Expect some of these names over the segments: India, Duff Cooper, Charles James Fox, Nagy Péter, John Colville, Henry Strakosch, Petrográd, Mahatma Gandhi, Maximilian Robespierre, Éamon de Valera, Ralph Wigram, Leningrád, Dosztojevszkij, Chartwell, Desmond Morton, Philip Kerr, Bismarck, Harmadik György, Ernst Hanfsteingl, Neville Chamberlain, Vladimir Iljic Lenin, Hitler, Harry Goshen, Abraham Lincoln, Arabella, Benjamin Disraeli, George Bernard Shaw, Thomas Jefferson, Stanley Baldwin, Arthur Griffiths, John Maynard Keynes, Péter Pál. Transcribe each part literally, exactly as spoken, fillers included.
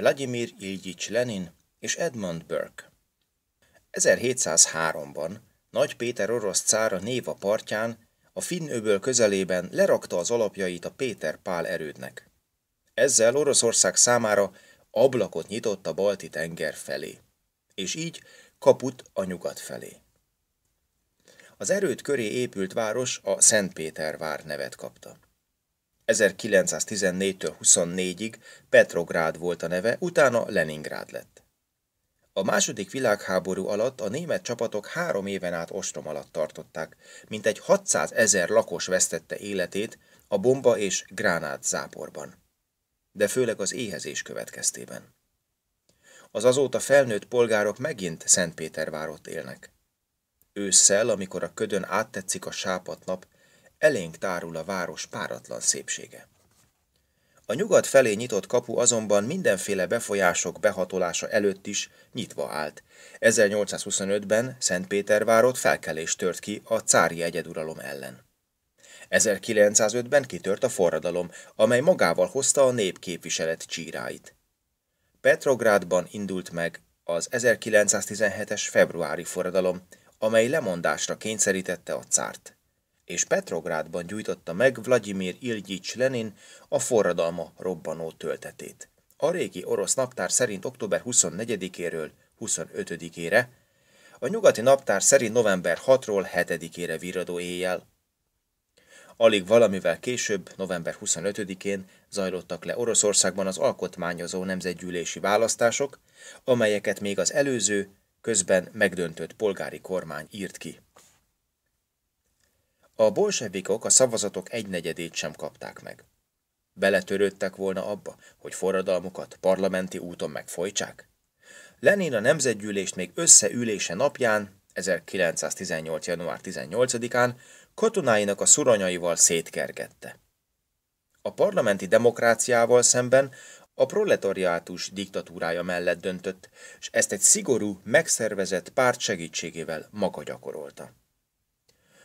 Vladimir Iljic Lenin és Edmund Burke. ezerhétszázháromban Nagy Péter orosz cára Néva partján, a Finn-öböl közelében lerakta az alapjait a Péter Pál erődnek. Ezzel Oroszország számára ablakot nyitott a Balti-tenger felé, és így kaput a nyugat felé. Az erőd köré épült város a Szentpétervár nevet kapta. ezerkilencszáztizennégytől huszonnégyig Petrográd volt a neve, utána Leningrád lett. A második világháború alatt a német csapatok három éven át ostrom alatt tartották, mintegy hatszázezer lakos vesztette életét a bomba és gránát záporban, de főleg az éhezés következtében. Az azóta felnőtt polgárok megint Szentpétervárott élnek. Ősszel, amikor a ködön áttetszik a sápadnap, elénk tárul a város páratlan szépsége. A nyugat felé nyitott kapu azonban mindenféle befolyások behatolása előtt is nyitva állt. ezernyolcszázhuszonötben Szentpétervárot felkelés tört ki a cári egyeduralom ellen. ezerkilencszázötben kitört a forradalom, amely magával hozta a népképviselet csíráit. Petrográdban indult meg az ezerkilencszáztizenhetes februári forradalom, amely lemondásra kényszerítette a cárt, és Petrográdban gyújtotta meg Vladimir Iljic Lenin a forradalma robbanó töltetét. A régi orosz naptár szerint október huszonnegyedikéről huszonötödikére, a nyugati naptár szerint november hatról hetedikére virradó éjjel. Alig valamivel később, november huszonötödikén zajlottak le Oroszországban az alkotmányozó nemzetgyűlési választások, amelyeket még az előző, közben megdöntött polgári kormány írt ki. A bolsevikok a szavazatok egynegyedét sem kapták meg. Beletörődtek volna abba, hogy forradalmukat parlamenti úton megfojtsák? Lenin a nemzetgyűlést még összeülése napján, ezerkilencszáztizennyolc január tizennyolcadikán katonáinak a szuronyaival szétkergette. A parlamenti demokráciával szemben a proletariátus diktatúrája mellett döntött, és ezt egy szigorú, megszervezett párt segítségével maga gyakorolta.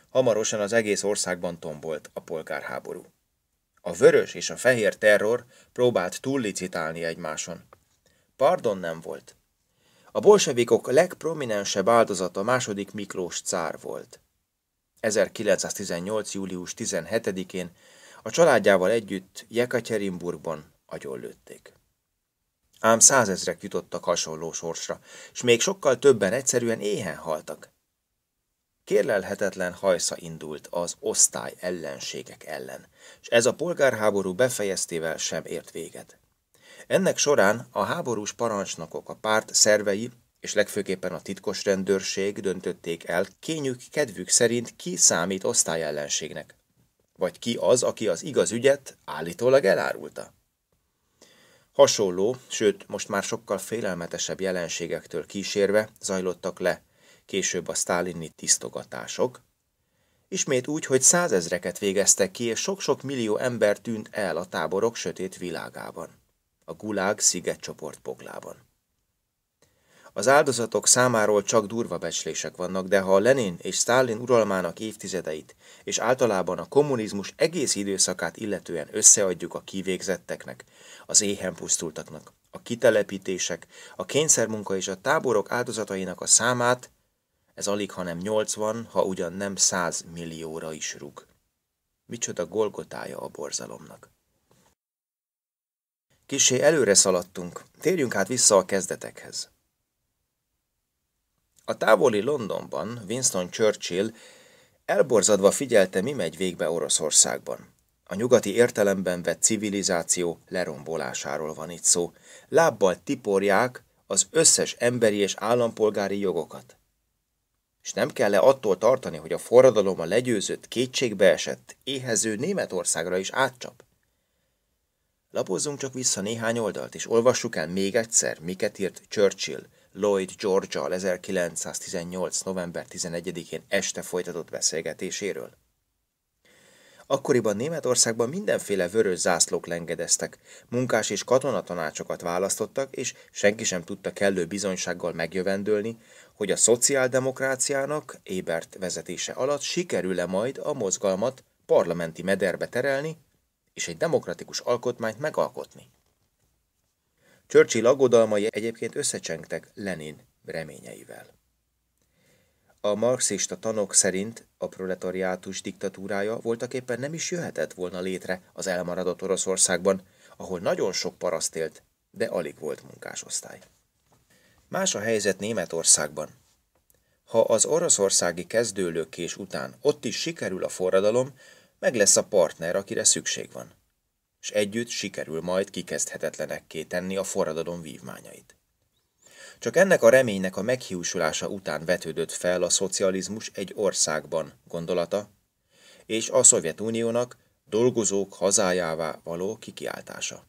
Hamarosan az egész országban tombolt a polgárháború. A vörös és a fehér terror próbált túllicitálni egymáson. Pardon nem volt. A bolsevikok legprominensebb áldozata második Miklós cár volt. ezerkilencszáztizennyolc július tizenhetedikén a családjával együtt Jekatyerinburgban agyonlőtték. Ám százezrek jutottak hasonló sorsra, és még sokkal többen egyszerűen éhen haltak. Kérlelhetetlen hajsza indult az osztály ellenségek ellen, és ez a polgárháború befejeztével sem ért véget. Ennek során a háborús parancsnokok, a párt szervei és legfőképpen a titkos rendőrség döntötték el, kényük, kedvük szerint ki számít osztályellenségnek, vagy ki az, aki az igaz ügyet állítólag elárulta. Hasonló, sőt most már sokkal félelmetesebb jelenségektől kísérve zajlottak le később a sztálini tisztogatások, ismét úgy, hogy százezreket végeztek ki, és sok-sok millió ember tűnt el a táborok sötét világában, a Gulág szigetcsoport poglában. Az áldozatok számáról csak durva becslések vannak, de ha a Lenin és Sztálin uralmának évtizedeit és általában a kommunizmus egész időszakát illetően összeadjuk a kivégzetteknek, az éhen pusztultaknak, a kitelepítések, a kényszermunka és a táborok áldozatainak a számát, ez alig, hanem nyolcvan, ha ugyan nem száz millióra is rúg. Micsoda golgotája a borzalomnak. Kissé előre szaladtunk, térjünk hát vissza a kezdetekhez. A távoli Londonban Winston Churchill elborzadva figyelte, mi megy végbe Oroszországban. A nyugati értelemben vett civilizáció lerombolásáról van itt szó. Lábbal tiporják az összes emberi és állampolgári jogokat. És nem kell-e attól tartani, hogy a forradalom a legyőzött, kétségbeesett, éhező Németországra is átcsap? Lapozzunk csak vissza néhány oldalt, és olvassuk el még egyszer, miket írt Churchill Lloyd George-al ezerkilencszáztizennyolc november tizenegyedikén este folytatott beszélgetéséről. Akkoriban Németországban mindenféle vörös zászlók lengedeztek, munkás és katonatanácsokat választottak, és senki sem tudta kellő bizonysággal megjövendőlni, hogy a szociáldemokráciának Ébert vezetése alatt sikerül-e majd a mozgalmat parlamenti mederbe terelni, és egy demokratikus alkotmányt megalkotni. Churchill aggodalmai egyébként összecsengtek Lenin reményeivel. A marxista tanok szerint a proletariátus diktatúrája voltaképpen nem is jöhetett volna létre az elmaradott Oroszországban, ahol nagyon sok paraszt élt, de alig volt munkásosztály. Más a helyzet Németországban. Ha az oroszországi kezdőlökés után ott is sikerül a forradalom, meg lesz a partner, akire szükség van, és együtt sikerül majd kikezdhetetlenekké tenni a forradalom vívmányait. Csak ennek a reménynek a meghiúsulása után vetődött fel a szocializmus egy országban gondolata, és a Szovjetuniónak dolgozók hazájává való kikiáltása.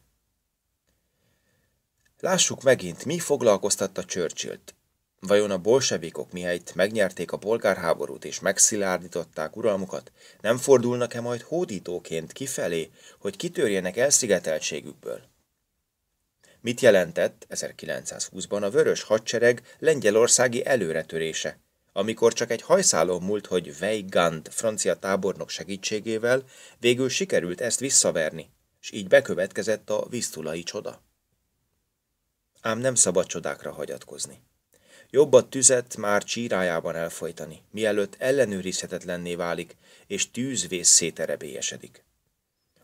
Lássuk megint, mi foglalkoztatta Churchillt. Vajon a bolsevikok, mihelyt megnyerték a polgárháborút és megszilárdították uralmukat, nem fordulnak-e majd hódítóként kifelé, hogy kitörjenek elszigeteltségükből? Mit jelentett ezerkilencszázhúszban a vörös hadsereg lengyelországi előretörése, amikor csak egy hajszálon múlt, hogy Weygand francia tábornok segítségével végül sikerült ezt visszaverni, és így bekövetkezett a visztulai csoda? Ám nem szabad csodákra hagyatkozni. Jobb a tüzet már csírájában elfojtani, mielőtt ellenőrizhetetlenné válik, és tűzvész széterebélyesedik.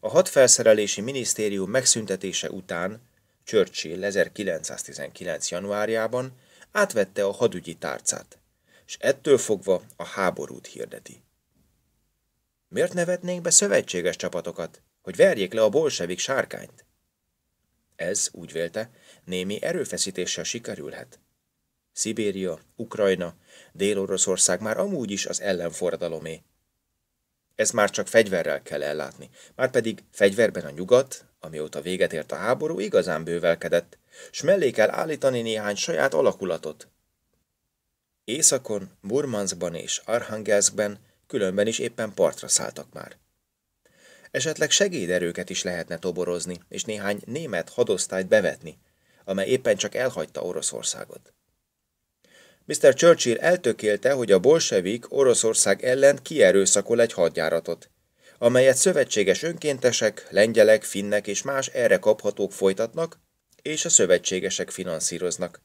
A hadfelszerelési minisztérium megszüntetése után Churchill ezerkilencszáztizenkilenc januárjában átvette a hadügyi tárcát, és ettől fogva a háborút hirdeti. Miért ne vetnénk be szövetséges csapatokat, hogy verjék le a bolsevik sárkányt? Ez, úgy vélte, némi erőfeszítéssel sikerülhet. Szibéria, Ukrajna, Dél-Oroszország már amúgy is az ellenforradalomé. Ezt már csak fegyverrel kell ellátni, márpedig fegyverben a nyugat, amióta véget ért a háború, igazán bővelkedett, s mellé kell állítani néhány saját alakulatot. Északon, Murmanszkban és Arhangelszkben különben is éppen partra szálltak már. Esetleg segéderőket is lehetne toborozni, és néhány német hadosztályt bevetni, amely éppen csak elhagyta Oroszországot. miszter Churchill eltökélte, hogy a bolsevik Oroszország ellen kierőszakol egy hadjáratot, amelyet szövetséges önkéntesek, lengyelek, finnek és más erre kaphatók folytatnak, és a szövetségesek finanszíroznak,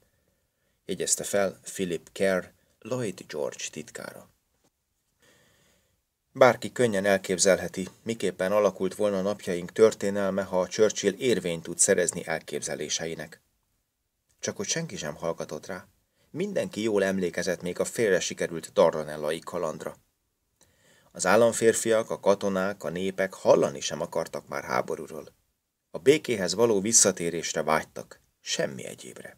jegyezte fel Philip Kerr, Lloyd George titkára. Bárki könnyen elképzelheti, miképpen alakult volna napjaink történelme, ha a Churchill érvényt tud szerezni elképzeléseinek. Csak hogy senki sem hallgatott rá. Mindenki jól emlékezett még a félre sikerült dardanellai kalandra. Az államférfiak, a katonák, a népek hallani sem akartak már háborúról. A békéhez való visszatérésre vágytak, semmi egyébre.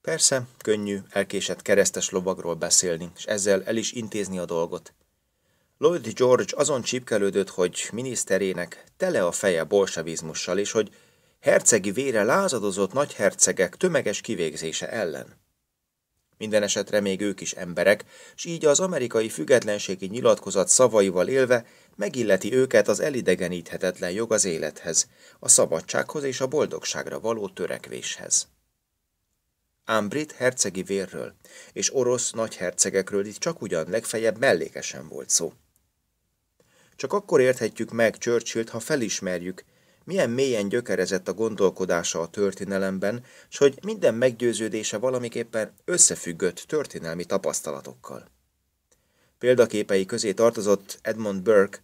Persze, könnyű, elkésett keresztes lovagról beszélni, és ezzel el is intézni a dolgot. Lloyd George azon csípkelődött, hogy miniszterének tele a feje bolsevizmussal, és hogy hercegi vére lázadozott nagyhercegek tömeges kivégzése ellen. Minden esetre még ők is emberek, s így az amerikai függetlenségi nyilatkozat szavaival élve megilleti őket az elidegeníthetetlen jog az élethez, a szabadsághoz és a boldogságra való törekvéshez. Ám brit hercegi vérről és orosz nagyhercegekről itt csak ugyan legfeljebb mellékesen volt szó. Csak akkor érthetjük meg Churchillt, ha felismerjük, milyen mélyen gyökerezett a gondolkodása a történelemben, s hogy minden meggyőződése valamiképpen összefüggött történelmi tapasztalatokkal. Példaképei közé tartozott Edmund Burke,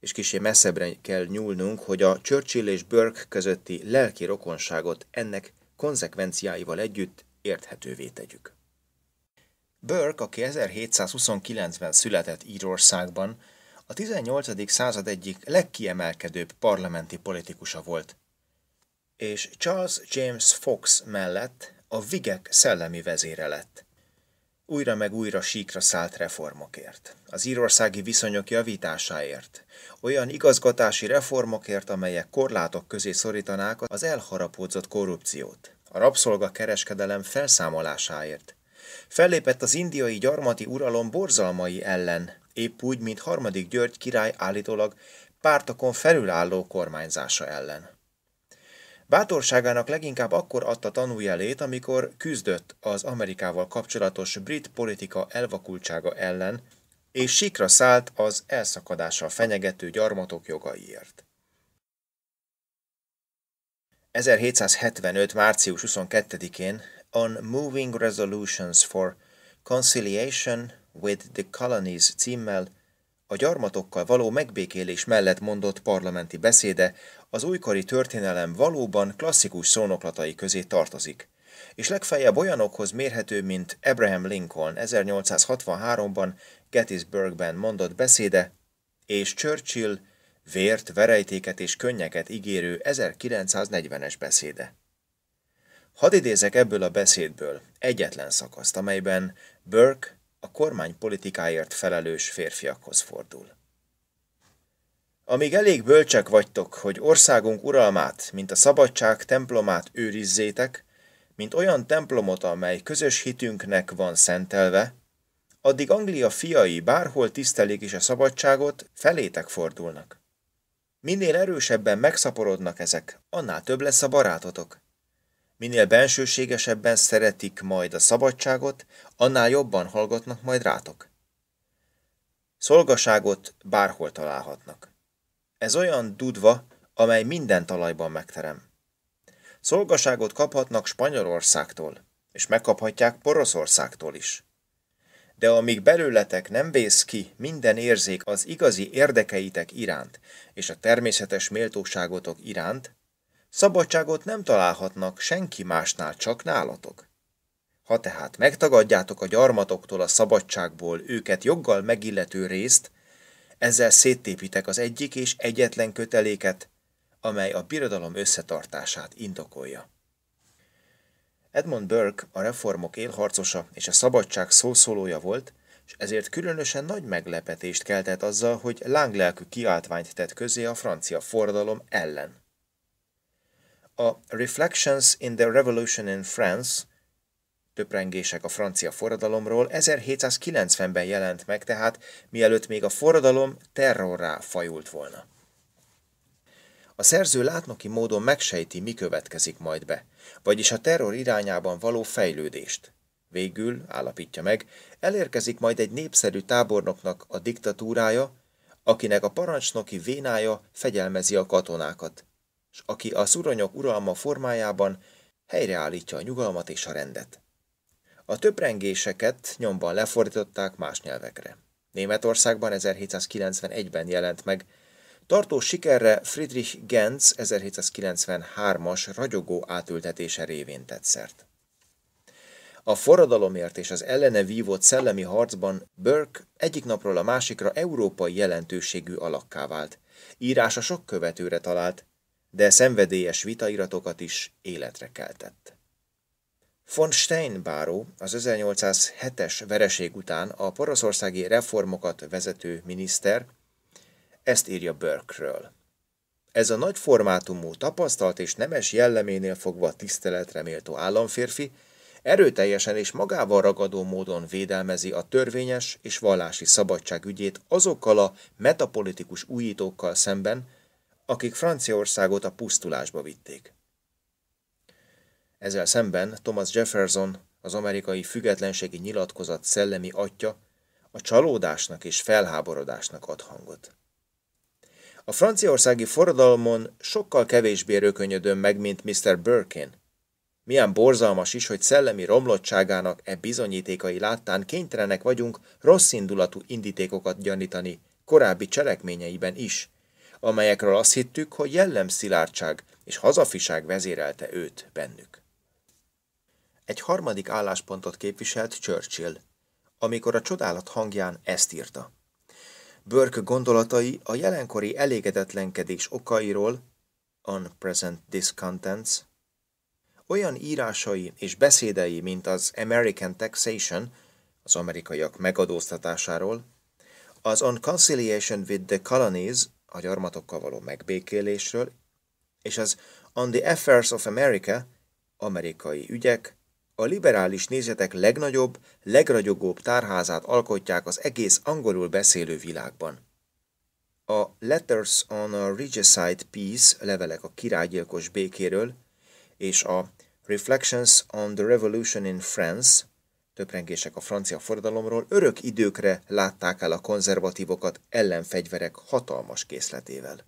és kissé messzebbre kell nyúlnunk, hogy a Churchill és Burke közötti lelki rokonságot ennek konzekvenciáival együtt érthetővé tegyük. Burke, aki ezerhétszázhuszonkilencben született Írországban, a tizennyolcadik század egyik legkiemelkedőbb parlamenti politikusa volt, és Charles James Fox mellett a Whigek szellemi vezére lett. Újra meg újra síkra szállt reformokért, az írországi viszonyok javításáért, olyan igazgatási reformokért, amelyek korlátok közé szorítanák az elharapódzott korrupciót, a rabszolgakereskedelem felszámolásáért. Fellépett az indiai gyarmati uralom borzalmai ellen, épp úgy, mint Harmadik György király állítólag pártokon felülálló kormányzása ellen. Bátorságának leginkább akkor adta tanújelét, amikor küzdött az Amerikával kapcsolatos brit politika elvakultsága ellen, és síkra szállt az elszakadással fenyegető gyarmatok jogaiért. ezerhétszázhetvenöt március huszonkettedikén On Moving Resolutions for Conciliation with the Colonies címmel a gyarmatokkal való megbékélés mellett mondott parlamenti beszéde az újkori történelem valóban klasszikus szónoklatai közé tartozik, és legfeljebb olyanokhoz mérhető, mint Abraham Lincoln ezernyolcszázhatvanháromban Gettysburgben mondott beszéde, és Churchill vért, verejtéket és könnyeket ígérő ezerkilencszáznegyvenes beszéde. Hadd idézek ebből a beszédből egyetlen szakaszt, amelyben Burke a kormánypolitikáért felelős férfiakhoz fordul. Amíg elég bölcsek vagytok, hogy országunk uralmát, mint a szabadság templomát őrizzétek, mint olyan templomot, amely közös hitünknek van szentelve, addig Anglia fiai bárhol tisztelik is a szabadságot, felétek fordulnak. Minél erősebben megszaporodnak ezek, annál több lesz a barátotok. Minél bensőségesebben szeretik majd a szabadságot, annál jobban hallgatnak majd rátok. Szolgaságot bárhol találhatnak. Ez olyan dudva, amely minden talajban megterem. Szolgaságot kaphatnak Spanyolországtól, és megkaphatják Poroszországtól is. De amíg belőletek nem vész ki minden érzék az igazi érdekeitek iránt és a természetes méltóságotok iránt, szabadságot nem találhatnak senki másnál, csak nálatok. Ha tehát megtagadjátok a gyarmatoktól a szabadságból őket joggal megillető részt, ezzel széttépítek az egyik és egyetlen köteléket, amely a birodalom összetartását indokolja. Edmund Burke a reformok élharcosa és a szabadság szószólója volt, és ezért különösen nagy meglepetést keltett azzal, hogy lánglelkű kiáltványt tett közé a francia forradalom ellen. A Reflections in the Revolution in France, töprengések a francia forradalomról, ezerhétszázkilencvenben jelent meg, tehát mielőtt még a forradalom terrorrá fajult volna. A szerző látnoki módon megsejti, mi következik majd be, vagyis a terror irányában való fejlődést. Végül, állapítja meg, elérkezik majd egy népszerű tábornoknak a diktatúrája, akinek a parancsnoki vénája fegyelmezi a katonákat, s aki a szuronyok uralma formájában helyreállítja a nyugalmat és a rendet. A töprengéseket nyomban lefordították más nyelvekre. Németországban ezerhétszázkilencvenegyben jelent meg, tartós sikerre Friedrich Genz ezerhétszázkilencvenhármas ragyogó átültetése révén tett szert. A forradalomért és az ellene vívott szellemi harcban Burke egyik napról a másikra európai jelentőségű alakká vált. Írása sok követőre talált, de szenvedélyes vitairatokat is életre keltett. Von Steinbáro az ezernyolcszázhetes vereség után a poroszországi reformokat vezető miniszter, ezt írja Burke-ről. Ez a nagy formátumú, tapasztalt és nemes jelleménél fogva tiszteletre méltó államférfi erőteljesen és magával ragadó módon védelmezi a törvényes és vallási szabadság ügyét azokkal a metapolitikus újítókkal szemben, akik Franciaországot a pusztulásba vitték. Ezzel szemben Thomas Jefferson, az amerikai függetlenségi nyilatkozat szellemi atya, a csalódásnak és felháborodásnak ad hangot. A franciaországi forradalmon sokkal kevésbé rökönyödöm meg, mint miszter Burke-én. Milyen borzalmas is, hogy szellemi romlottságának e bizonyítékai láttán kénytelenek vagyunk rosszindulatú indítékokat gyanítani korábbi cselekményeiben is, amelyekről azt hittük, hogy jellemszilárdság és hazafiság vezérelte őt bennük. Egy harmadik álláspontot képviselt Churchill, amikor a csodálat hangján ezt írta. Burke gondolatai a jelenkori elégedetlenkedés okairól, on present discontents, olyan írásai és beszédei, mint az American Taxation, az amerikaiak megadóztatásáról, az On Conciliation with the Colonies, a gyarmatokkal való megbékélésről, és az On the Affairs of America, amerikai ügyek, a liberális nézetek legnagyobb, legragyogóbb tárházát alkotják az egész angolul beszélő világban. A Letters on a Regicide Peace, levelek a királygyilkos békéről, és a Reflections on the Revolution in France, töprengések a francia forradalomról, örök időkre látták el a konzervatívokat ellenfegyverek hatalmas készletével.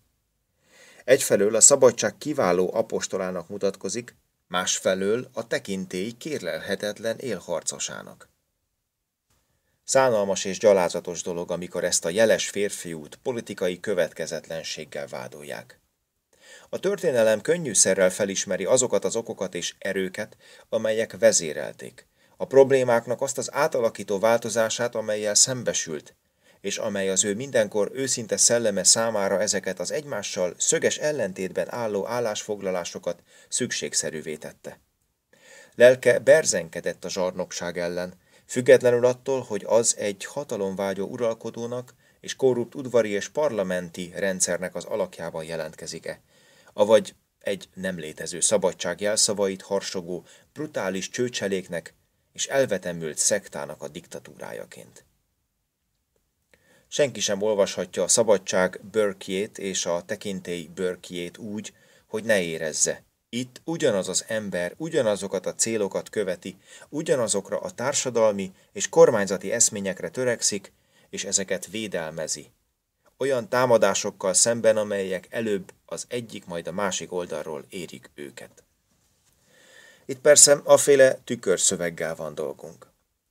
Egyfelől a szabadság kiváló apostolának mutatkozik, másfelől a tekintély kérlelhetetlen élharcosának. Szánalmas és gyalázatos dolog, amikor ezt a jeles férfiút politikai következetlenséggel vádolják. A történelem könnyűszerrel felismeri azokat az okokat és erőket, amelyek vezérelték, a problémáknak azt az átalakító változását, amelyel szembesült, és amely az ő mindenkor őszinte szelleme számára ezeket az egymással szöges ellentétben álló állásfoglalásokat szükségszerűvé tette. Lelke berzenkedett a zsarnokság ellen, függetlenül attól, hogy az egy hatalomvágyó uralkodónak és korrupt udvari és parlamenti rendszernek az alakjában jelentkezik-e, avagy egy nem létező szabadság jelszavait harsogó, brutális csőcseléknek és elvetemült szektának a diktatúrájaként. Senki sem olvashatja a szabadság Burke-jét és a tekintély Burke-jét úgy, hogy ne érezze. Itt ugyanaz az ember ugyanazokat a célokat követi, ugyanazokra a társadalmi és kormányzati eszményekre törekszik, és ezeket védelmezi. Olyan támadásokkal szemben, amelyek előbb az egyik, majd a másik oldalról érik őket. Itt persze aféle tükörszöveggel van dolgunk.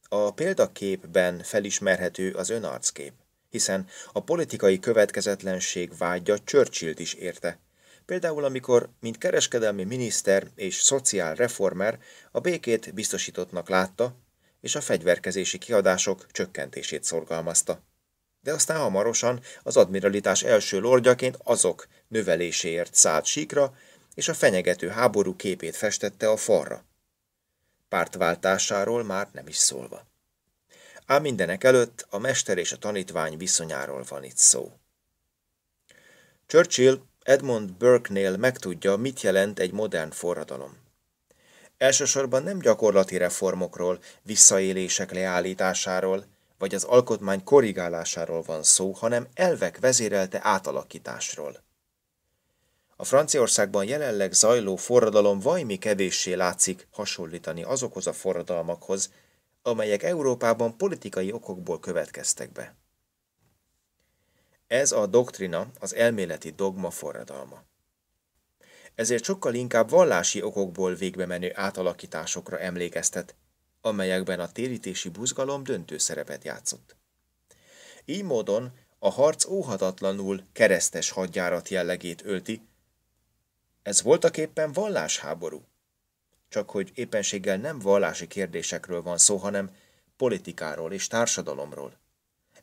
A példaképben felismerhető az önarckép, hiszen a politikai következetlenség vágya Churchillt is érte. Például amikor, mint kereskedelmi miniszter és szociál reformer, a békét biztosítottnak látta, és a fegyverkezési kiadások csökkentését szorgalmazta. De aztán hamarosan az admiralitás első lordjaként azok növeléséért szállt síkra, és a fenyegető háború képét festette a falra. Pártváltásáról már nem is szólva. Ám mindenek előtt a mester és a tanítvány viszonyáról van itt szó. Churchill Edmund Burke-nél megtudja, mit jelent egy modern forradalom. Elsősorban nem gyakorlati reformokról, visszaélések leállításáról, vagy az alkotmány korrigálásáról van szó, hanem elvek vezérelte átalakításról. A Franciaországban jelenleg zajló forradalom vajmi kevéssé látszik hasonlítani azokhoz a forradalmakhoz, amelyek Európában politikai okokból következtek be. Ez a doktrina az elméleti dogma forradalma. Ezért sokkal inkább vallási okokból végbe menő átalakításokra emlékeztet, amelyekben a térítési buzgalom döntő szerepet játszott. Így módon a harc óhatatlanul keresztes hadjárat jellegét ölti, ez voltaképpen vallásháború. Csak hogy éppenséggel nem vallási kérdésekről van szó, hanem politikáról és társadalomról.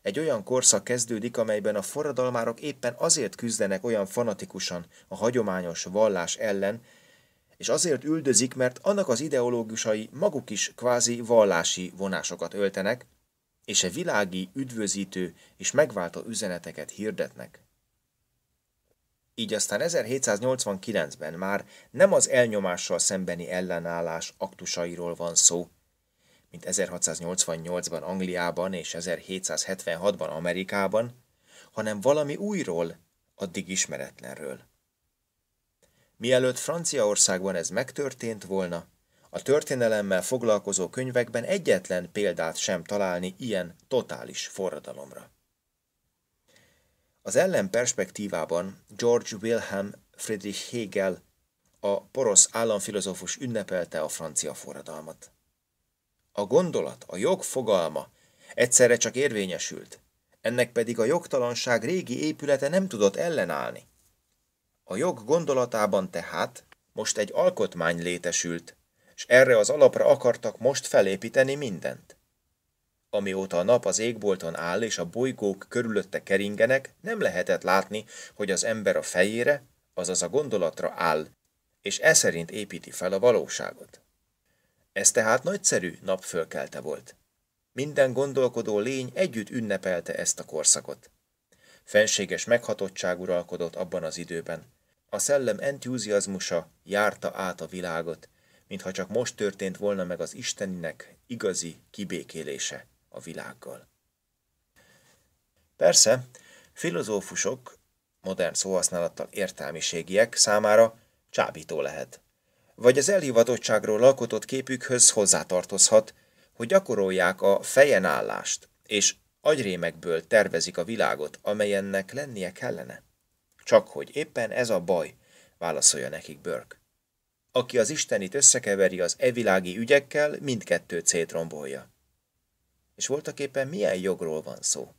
Egy olyan korszak kezdődik, amelyben a forradalmárok éppen azért küzdenek olyan fanatikusan a hagyományos vallás ellen, és azért üldözik, mert annak az ideológusai maguk is kvázi vallási vonásokat öltenek, és a világi, üdvözítő és megváltó üzeneteket hirdetnek. Így aztán ezerhétszáznyolcvankilencben már nem az elnyomással szembeni ellenállás aktusairól van szó, mint ezerhatszáznyolcvannyolcban Angliában és ezerhétszázhetvenhatban Amerikában, hanem valami újról, addig ismeretlenről. Mielőtt Franciaországban ez megtörtént volna, a történelemmel foglalkozó könyvekben egyetlen példát sem találni ilyen totális forradalomra. Az ellen perspektívában George Wilhelm Friedrich Hegel, a porosz államfilozófus ünnepelte a francia forradalmat. A gondolat, a jog fogalma egyszerre csak érvényesült, ennek pedig a jogtalanság régi épülete nem tudott ellenállni. A jog gondolatában tehát most egy alkotmány létesült, és erre az alapra akartak most felépíteni mindent. Amióta a nap az égbolton áll és a bolygók körülötte keringenek, nem lehetett látni, hogy az ember a fejére, azaz a gondolatra áll, és e szerint építi fel a valóságot. Ez tehát nagyszerű napfölkelte volt. Minden gondolkodó lény együtt ünnepelte ezt a korszakot. Fenséges meghatottság uralkodott abban az időben. A szellem entuziazmusa járta át a világot, mintha csak most történt volna meg az Isteninek igazi kibékélése a világgal. Persze, filozófusok, modern szóhasználattal értelmiségiek számára csábító lehet, vagy az elhivatottságról alkotott képükhöz hozzátartozhat, hogy gyakorolják a fejenállást, és agyrémekből tervezik a világot, amelyennek lennie kellene. Csak hogy éppen ez a baj, válaszolja nekik Burke. Aki az istenit összekeveri az evilági ügyekkel, mindkettő szétrombolja. És voltaképpen milyen jogról van szó?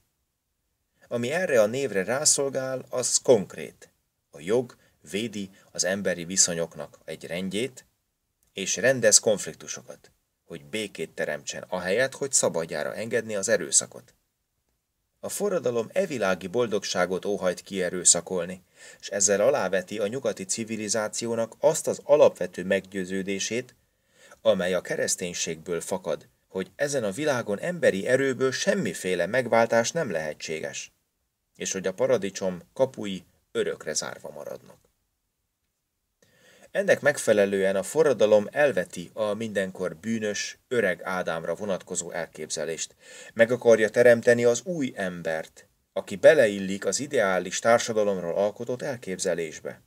Ami erre a névre rászolgál, az konkrét. A jog védi az emberi viszonyoknak egy rendjét, és rendez konfliktusokat, hogy békét teremtsen ahelyett, hogy szabadjára engedni az erőszakot. A forradalom evilági boldogságot óhajt kierőszakolni, és ezzel aláveti a nyugati civilizációnak azt az alapvető meggyőződését, amely a kereszténységből fakad, hogy ezen a világon emberi erőből semmiféle megváltás nem lehetséges, és hogy a paradicsom kapui örökre zárva maradnak. Ennek megfelelően a forradalom elveti a mindenkor bűnös, öreg Ádámra vonatkozó elképzelést. Meg akarja teremteni az új embert, aki beleillik az ideális társadalomról alkotott elképzelésbe.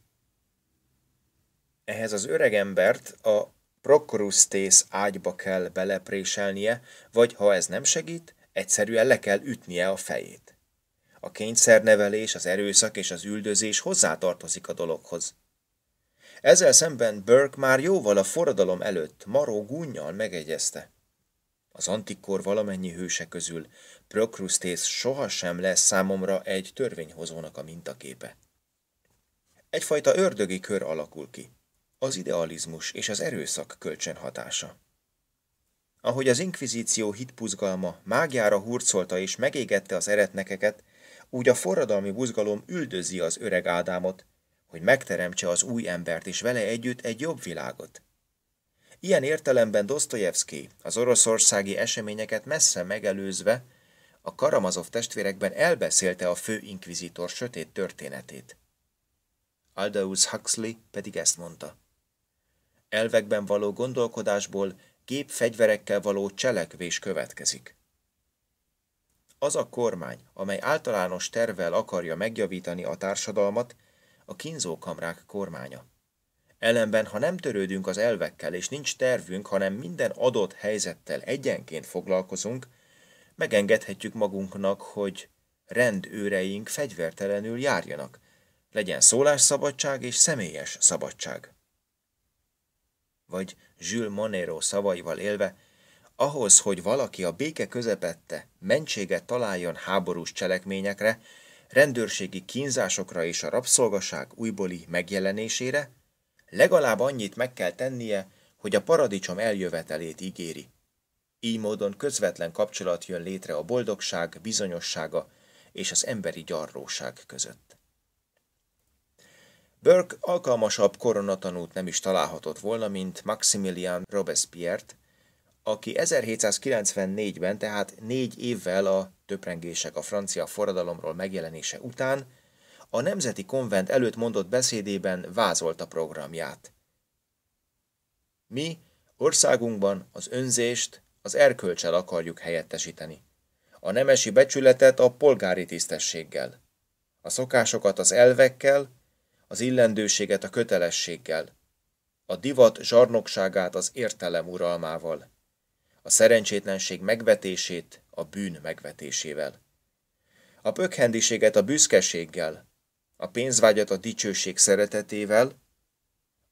Ehhez az öreg embert a prokrusztész ágyba kell belepréselnie, vagy ha ez nem segít, egyszerűen le kell ütnie a fejét. A kényszernevelés, az erőszak és az üldözés hozzátartozik a dologhoz. Ezzel szemben Burke már jóval a forradalom előtt maró gúnnyal megegyezte. Az antikkor valamennyi hőse közül Prokrusztész sohasem lesz számomra egy törvényhozónak a mintaképe. Egyfajta ördögi kör alakul ki, az idealizmus és az erőszak kölcsönhatása. Ahogy az inkvizíció hitpuzgalma mágiára hurcolta és megégette az eretnekeket, úgy a forradalmi buzgalom üldözi az öreg Ádámot, hogy megteremtse az új embert és vele együtt egy jobb világot. Ilyen értelemben Dosztojevszkij az oroszországi eseményeket messze megelőzve a Karamazov testvérekben elbeszélte a fő inkvizitor sötét történetét. Aldous Huxley pedig ezt mondta. Elvekben való gondolkodásból gépfegyverekkel való cselekvés következik. Az a kormány, amely általános tervvel akarja megjavítani a társadalmat, a kínzókamrák kormánya. Ellenben, ha nem törődünk az elvekkel, és nincs tervünk, hanem minden adott helyzettel egyenként foglalkozunk, megengedhetjük magunknak, hogy rendőreink fegyvertelenül járjanak. Legyen szólásszabadság és személyes szabadság. Vagy Jules Monnerot szavaival élve, ahhoz, hogy valaki a béke közepette mentséget találjon háborús cselekményekre, rendőrségi kínzásokra és a rabszolgaság újbóli megjelenésére, legalább annyit meg kell tennie, hogy a paradicsom eljövetelét ígéri. Így módon közvetlen kapcsolat jön létre a boldogság bizonyossága és az emberi gyarlóság között. Burke alkalmasabb koronatanút nem is találhatott volna, mint Maximilian Robespierre-t, aki ezerhétszázkilencvennégyben, tehát négy évvel a töprengések a francia forradalomról megjelenése után, a Nemzeti Konvent előtt mondott beszédében vázolta programját. Mi országunkban az önzést az erkölcsel akarjuk helyettesíteni, a nemesi becsületet a polgári tisztességgel, a szokásokat az elvekkel, az illendőséget a kötelességgel, a divat zsarnokságát az értelem uralmával, a szerencsétlenség megvetését a bűn megvetésével, a pökhendiséget a büszkeséggel, a pénzvágyat a dicsőség szeretetével,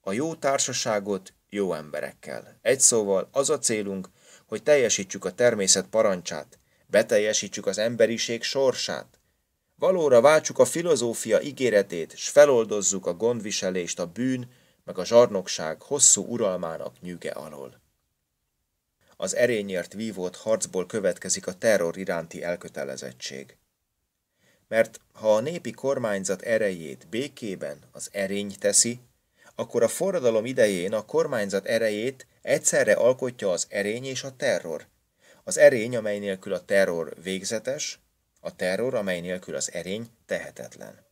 a jó társaságot jó emberekkel. Egy szóval az a célunk, hogy teljesítsük a természet parancsát, beteljesítsük az emberiség sorsát, valóra váltsuk a filozófia ígéretét, s feloldozzuk a gondviselést a bűn meg a zsarnokság hosszú uralmának nyűge alól. Az erényért vívott harcból következik a terror iránti elkötelezettség. Mert ha a népi kormányzat erejét békében az erény teszi, akkor a forradalom idején a kormányzat erejét egyszerre alkotja az erény és a terror. Az erény, amely nélkül a terror végzetes, a terror, amely nélkül az erény tehetetlen.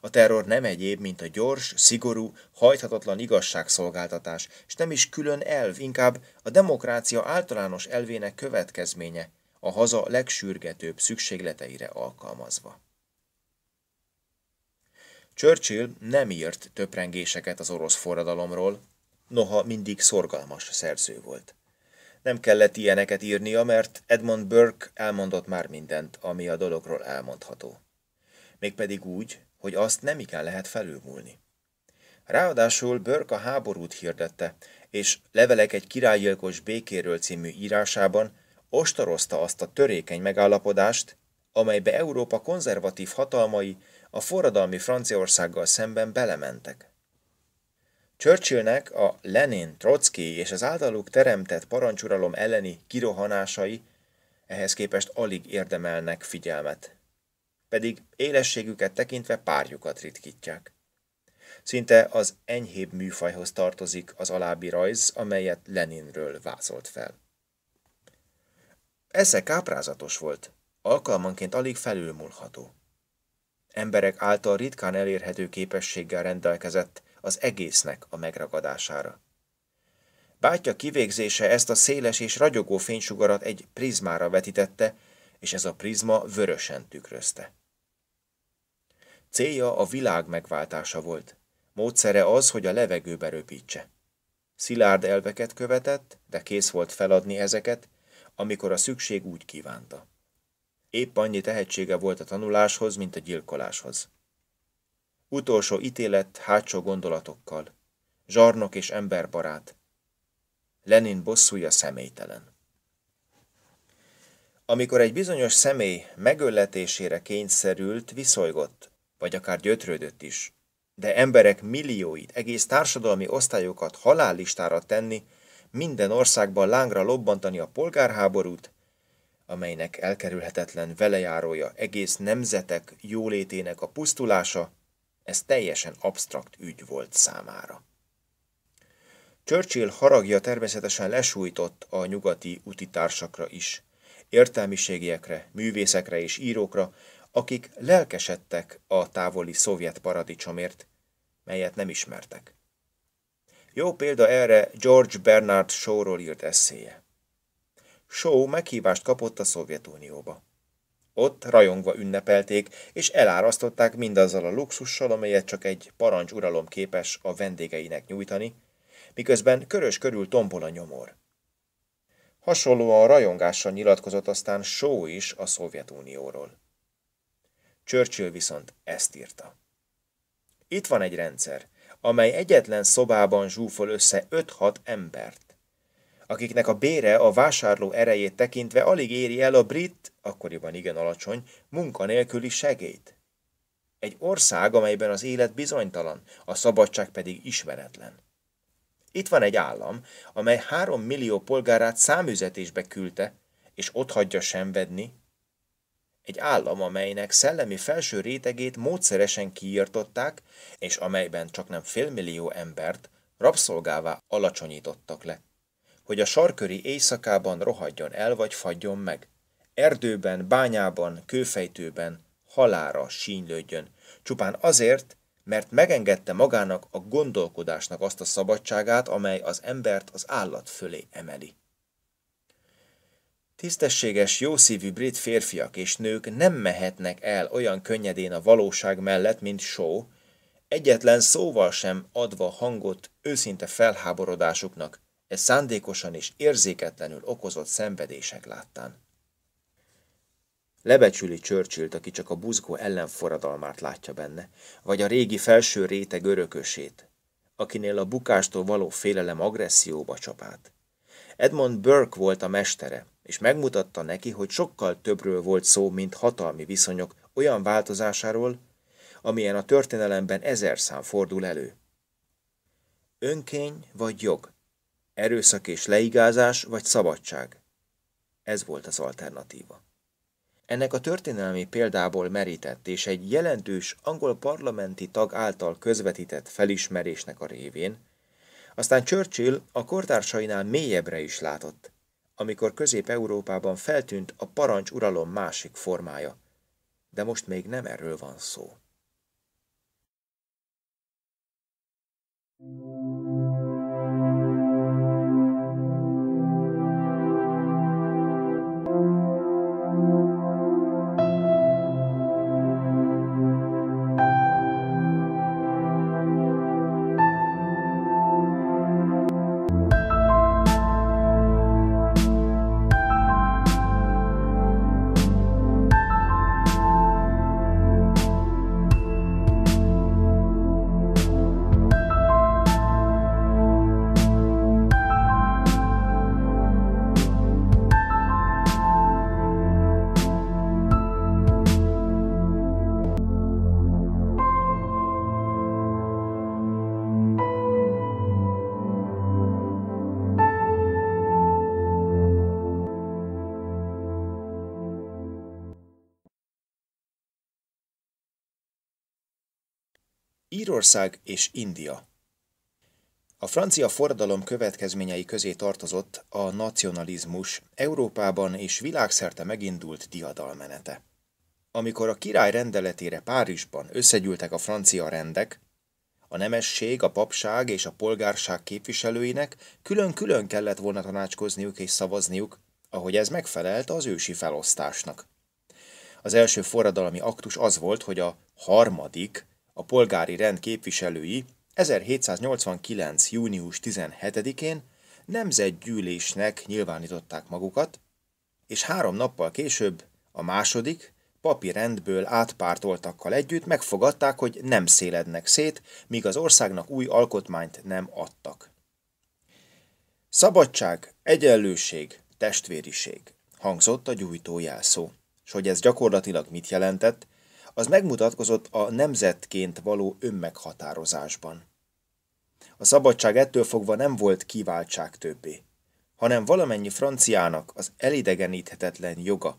A terror nem egyéb, mint a gyors, szigorú, hajthatatlan igazságszolgáltatás, és nem is külön elv, inkább a demokrácia általános elvének következménye, a haza legsürgetőbb szükségleteire alkalmazva. Churchill nem írt töprengéseket az orosz forradalomról, noha mindig szorgalmas szerző volt. Nem kellett ilyeneket írnia, mert Edmund Burke elmondott már mindent, ami a dologról elmondható. Mégpedig úgy, hogy azt nemigen lehet felülmúlni. Ráadásul Burke a háborút hirdette, és Levelek egy királygyilkos békéről című írásában ostorozta azt a törékeny megállapodást, amelybe Európa konzervatív hatalmai a forradalmi Franciaországgal szemben belementek. Churchillnek a Lenin, Trotsky és az általuk teremtett parancsuralom elleni kirohanásai ehhez képest alig érdemelnek figyelmet, pedig élességüket tekintve párjukat ritkítják. Szinte az enyhébb műfajhoz tartozik az alábbi rajz, amelyet Leninről vázolt fel. Esze káprázatos volt, alkalmanként alig felülmúlható. Emberek által ritkán elérhető képességgel rendelkezett az egésznek a megragadására. Bátyja kivégzése ezt a széles és ragyogó fénysugarat egy prizmára vetítette, és ez a prizma vörösen tükrözte. Célja a világ megváltása volt, módszere az, hogy a levegőbe röpítse. Szilárd elveket követett, de kész volt feladni ezeket, amikor a szükség úgy kívánta. Épp annyi tehetsége volt a tanuláshoz, mint a gyilkoláshoz. Utolsó ítélet hátsó gondolatokkal, zsarnok és emberbarát. Lenin bosszúja személytelen. Amikor egy bizonyos személy megölletésére kényszerült, viszolygott, vagy akár gyötrődött is, de emberek millióit, egész társadalmi osztályokat halállistára tenni, minden országban lángra lobbantani a polgárháborút, amelynek elkerülhetetlen velejárója egész nemzetek jólétének a pusztulása, ez teljesen absztrakt ügy volt számára. Churchill haragja természetesen lesújtott a nyugati utitársakra is, értelmiségiekre, művészekre és írókra, akik lelkesedtek a távoli szovjet paradicsomért, melyet nem ismertek. Jó példa erre George Bernard Shawról írt esszéje. Shaw meghívást kapott a Szovjetunióba. Ott rajongva ünnepelték, és elárasztották mindazzal a luxussal, amelyet csak egy parancsuralom képes a vendégeinek nyújtani, miközben körös körül tombol a nyomor. Hasonlóan rajongással nyilatkozott aztán Shaw is a Szovjetunióról. Churchill viszont ezt írta. Itt van egy rendszer, amely egyetlen szobában zsúfol össze öt-hat embert, akiknek a bére a vásárló erejét tekintve alig éri el a brit, akkoriban igen alacsony, munkanélküli segélyt. Egy ország, amelyben az élet bizonytalan, a szabadság pedig ismeretlen. Itt van egy állam, amely három millió polgárát számüzetésbe küldte, és otthagyja szenvedni. Egy állam, amelynek szellemi felső rétegét módszeresen kiirtották, és amelyben csaknem félmillió embert rabszolgává alacsonyítottak le, hogy a sarköri éjszakában rohadjon el vagy fagyjon meg, erdőben, bányában, kőfejtőben halálra sínylődjön, csupán azért, mert megengedte magának a gondolkodásnak azt a szabadságát, amely az embert az állat fölé emeli. Tisztességes, jószívű brit férfiak és nők nem mehetnek el olyan könnyedén a valóság mellett, mint Shaw, egyetlen szóval sem adva hangot őszinte felháborodásuknak, e szándékosan és érzéketlenül okozott szenvedések láttán. Lebecsüli Churchillt, aki csak a buzgó ellenforradalmát látja benne, vagy a régi felső réteg örökösét, akinél a bukástól való félelem agresszióba csapát. Edmund Burke volt a mestere, és megmutatta neki, hogy sokkal többről volt szó, mint hatalmi viszonyok olyan változásáról, amilyen a történelemben ezerszám fordul elő. Önkény vagy jog, erőszak és leigázás vagy szabadság. Ez volt az alternatíva. Ennek a történelmi példából merített és egy jelentős angol parlamenti tag által közvetített felismerésnek a révén, aztán Churchill a kortársainál mélyebbre is látott, amikor Közép-Európában feltűnt a parancsuralom másik formája, de most még nem erről van szó. Írország és India. A francia forradalom következményei közé tartozott a nacionalizmus Európában és világszerte megindult diadalmenete. Amikor a király rendeletére Párizsban összegyűltek a francia rendek, a nemesség, a papság és a polgárság képviselőinek külön-külön kellett volna tanácskozniuk és szavazniuk, ahogy ez megfelelt az ősi felosztásnak. Az első forradalmi aktus az volt, hogy a harmadik, a polgári rend képviselői ezerhétszáznyolcvankilenc június tizenhetedikén nemzetgyűlésnek nyilvánították magukat, és három nappal később a második, papi rendből átpártoltakkal együtt megfogadták, hogy nem szélednek szét, míg az országnak új alkotmányt nem adtak. Szabadság, egyenlőség, testvériség hangzott a gyújtójelszó, és hogy ez gyakorlatilag mit jelentett, az megmutatkozott a nemzetként való önmeghatározásban. A szabadság ettől fogva nem volt kiváltság többé, hanem valamennyi franciának az elidegeníthetetlen joga.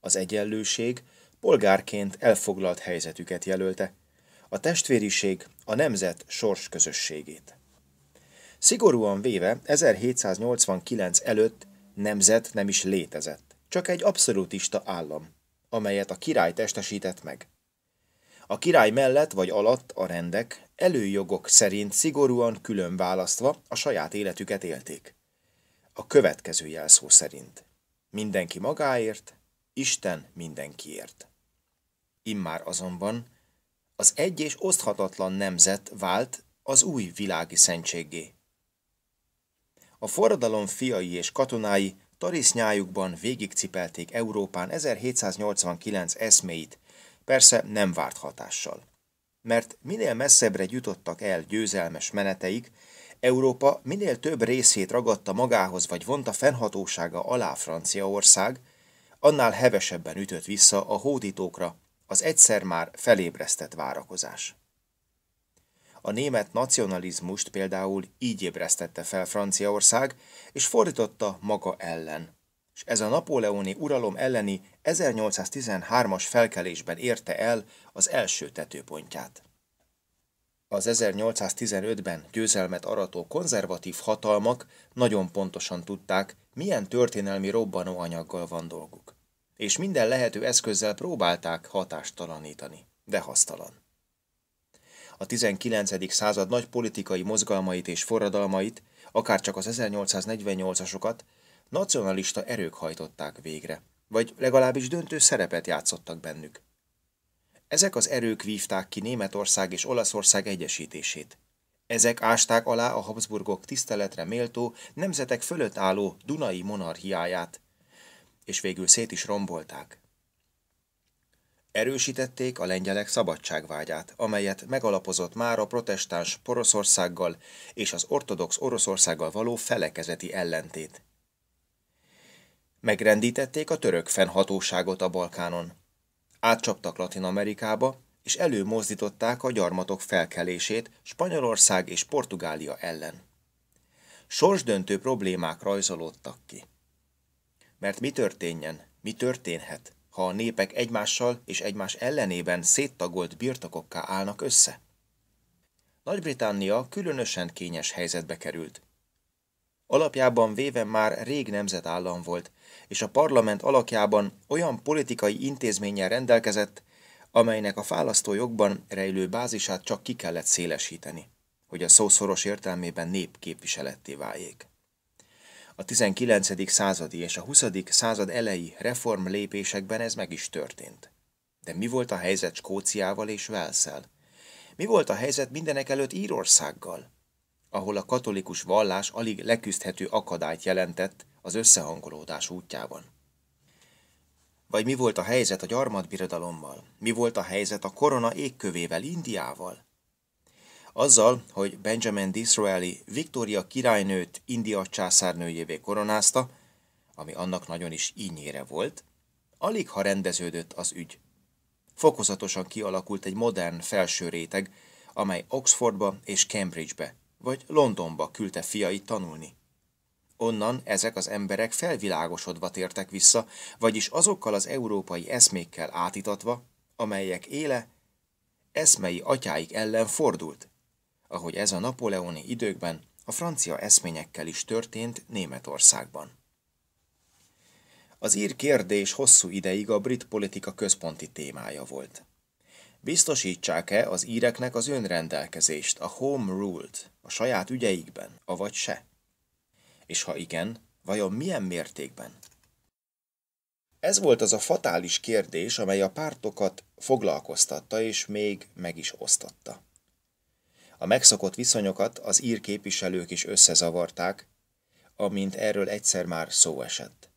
Az egyenlőség polgárként elfoglalt helyzetüket jelölte, a testvériség a nemzet sorsközösségét. Szigorúan véve ezerhétszáznyolcvankilenc előtt nemzet nem is létezett, csak egy abszolútista állam, amelyet a király testesített meg. A király mellett vagy alatt a rendek előjogok szerint szigorúan külön választva a saját életüket élték. A következő jelszó szerint: mindenki magáért, Isten mindenkiért. Immár azonban az egy és oszthatatlan nemzet vált az új világi szentséggé. A forradalom fiai és katonái tarisznyájukban végigcipelték Európán ezerhétszáznyolcvankilenc eszméit, persze nem várt hatással. Mert minél messzebbre jutottak el győzelmes meneteik, Európa minél több részét ragadta magához vagy vonta fennhatósága alá Franciaország, annál hevesebben ütött vissza a hódítókra az egyszer már felébresztett várakozás. A német nacionalizmust például így ébresztette fel Franciaország, és fordította maga ellen. És ez a napóleoni uralom elleni ezernyolcszáztizenhármas felkelésben érte el az első tetőpontját. Az ezernyolcszáztizenötben győzelmet arató konzervatív hatalmak nagyon pontosan tudták, milyen történelmi robbanóanyaggal van dolguk, és minden lehető eszközzel próbálták hatástalanítani, de hasztalan. A tizenkilencedik század nagy politikai mozgalmait és forradalmait, akárcsak az ezernyolcszáznegyvennyolcasokat, nacionalista erők hajtották végre, vagy legalábbis döntő szerepet játszottak bennük. Ezek az erők vívták ki Németország és Olaszország egyesítését. Ezek ásták alá a Habsburgok tiszteletre méltó, nemzetek fölött álló Dunai monarchiáját, és végül szét is rombolták. Erősítették a lengyelek szabadságvágyát, amelyet megalapozott már a protestáns Poroszországgal és az ortodox Oroszországgal való felekezeti ellentét. Megrendítették a török fennhatóságot a Balkánon. Átcsaptak Latin-Amerikába, és előmozdították a gyarmatok felkelését Spanyolország és Portugália ellen. Sorsdöntő problémák rajzolódtak ki. Mert mi történjen, mi történhet, ha a népek egymással és egymás ellenében széttagolt birtokokká állnak össze? Nagy-Britannia különösen kényes helyzetbe került. Alapjában véve már rég nemzetállam volt, és a parlament alakjában olyan politikai intézménnyel rendelkezett, amelynek a választójogban rejlő bázisát csak ki kellett szélesíteni, hogy a szó szoros értelmében népképviseletté váljék. A tizenkilencedik századi és a huszadik század eleji reform lépésekben ez meg is történt. De mi volt a helyzet Skóciával és Walesszel? Mi volt a helyzet mindenekelőtt Írországgal, ahol a katolikus vallás alig leküzdhető akadályt jelentett az összehangolódás útjában? Vagy mi volt a helyzet a gyarmatbirodalommal? Mi volt a helyzet a korona égkövével, Indiával? Azzal, hogy Benjamin Disraeli Viktória királynőt India császárnőjévé koronázta, ami annak nagyon is ínyére volt, alig ha rendeződött az ügy. Fokozatosan kialakult egy modern felső réteg, amely Oxfordba és Cambridgebe, vagy Londonba küldte fiait tanulni. Onnan ezek az emberek felvilágosodva tértek vissza, vagyis azokkal az európai eszmékkel átítatva, amelyek éle eszmei atyáik ellen fordult, ahogy ez a napóleoni időkben a francia eszményekkel is történt Németországban. Az ír kérdés hosszú ideig a brit politika központi témája volt. Biztosítsák-e az íreknek az önrendelkezést, a home rule-t, a saját ügyeikben, avagy se? És ha igen, vajon milyen mértékben? Ez volt az a fatális kérdés, amely a pártokat foglalkoztatta és még meg is osztatta. A megszokott viszonyokat az ír képviselők is összezavarták, amint erről egyszer már szó esett.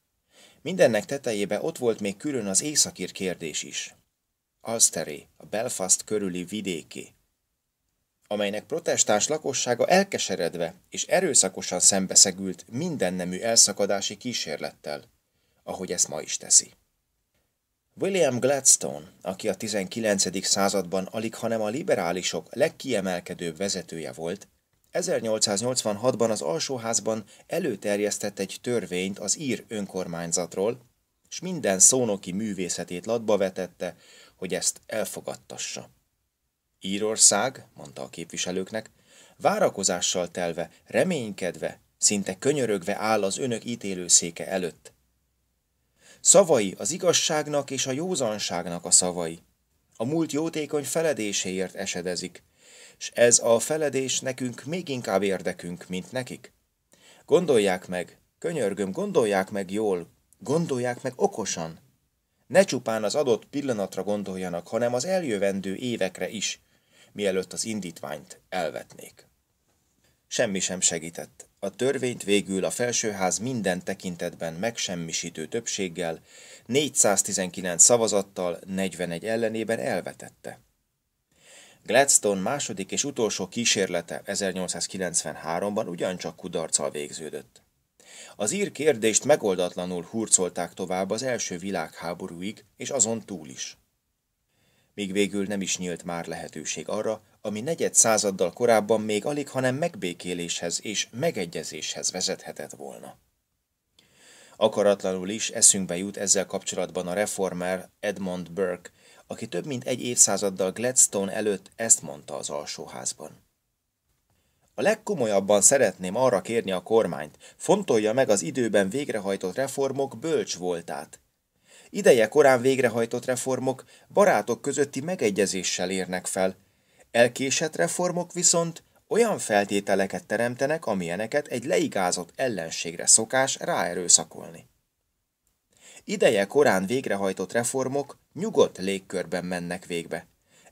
Mindennek tetejébe ott volt még külön az északír kérdés is. Ulsteré, a Belfast körüli vidéké, amelynek protestáns lakossága elkeseredve és erőszakosan szembeszegült minden nemű elszakadási kísérlettel, ahogy ezt ma is teszi. William Gladstone, aki a tizenkilencedik században alig hanem a liberálisok legkiemelkedőbb vezetője volt, ezernyolcszáznyolcvanhatban az alsóházban előterjesztett egy törvényt az ír önkormányzatról, s minden szónoki művészetét latba vetette, hogy ezt elfogadtassa. Írország, mondta a képviselőknek, várakozással telve, reménykedve, szinte könyörögve áll az önök ítélőszéke előtt. Szavai az igazságnak és a józanságnak a szavai. A múlt jótékony feledéséért esedezik, s ez a feledés nekünk még inkább érdekünk, mint nekik. Gondolják meg, könyörgöm, gondolják meg jól, gondolják meg okosan. Ne csupán az adott pillanatra gondoljanak, hanem az eljövendő évekre is, mielőtt az indítványt elvetnék. Semmi sem segített. A törvényt végül a felsőház minden tekintetben megsemmisítő többséggel, négyszáztizenkilenc szavazattal, negyvenegy ellenében elvetette. Gladstone második és utolsó kísérlete ezernyolcszázkilencvenháromban ugyancsak kudarccal végződött. Az ír kérdést megoldatlanul hurcolták tovább az első világháborúig, és azon túl is. Míg végül nem is nyílt már lehetőség arra, ami negyed századdal korábban még alig, hanem megbékéléshez és megegyezéshez vezethetett volna. Akaratlanul is eszünkbe jut ezzel kapcsolatban a reformer Edmund Burke, aki több mint egy évszázaddal Gladstone előtt ezt mondta az alsóházban. A legkomolyabban szeretném arra kérni a kormányt, fontolja meg az időben végrehajtott reformok bölcs voltát. Ideje korán végrehajtott reformok barátok közötti megegyezéssel érnek fel. Elkésett reformok viszont olyan feltételeket teremtenek, amilyeneket egy leigázott ellenségre szokás ráerőszakolni. Ideje korán végrehajtott reformok nyugodt légkörben mennek végbe.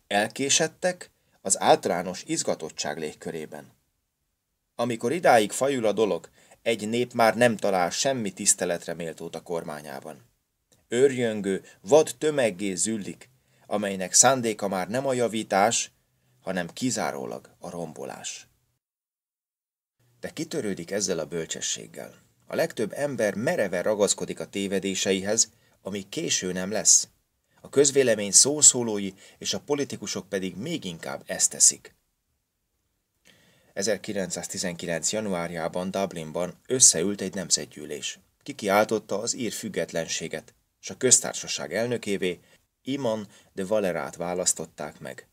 Elkésettek az általános izgatottság légkörében. Amikor idáig fajul a dolog, egy nép már nem talál semmi tiszteletre méltót a kormányában. Őrjöngő, vad tömeggé züllik, amelynek szándéka már nem a javítás, hanem kizárólag a rombolás. De kitörődik ezzel a bölcsességgel. A legtöbb ember mereven ragaszkodik a tévedéseihez, ami késő nem lesz. A közvélemény szószólói és a politikusok pedig még inkább ezt teszik. ezerkilencszáztizenkilenc. januárjában Dublinban összeült egy nemzetgyűlés. Kikiáltotta az ír függetlenséget, és a köztársaság elnökévé Éamon de Valerát választották meg,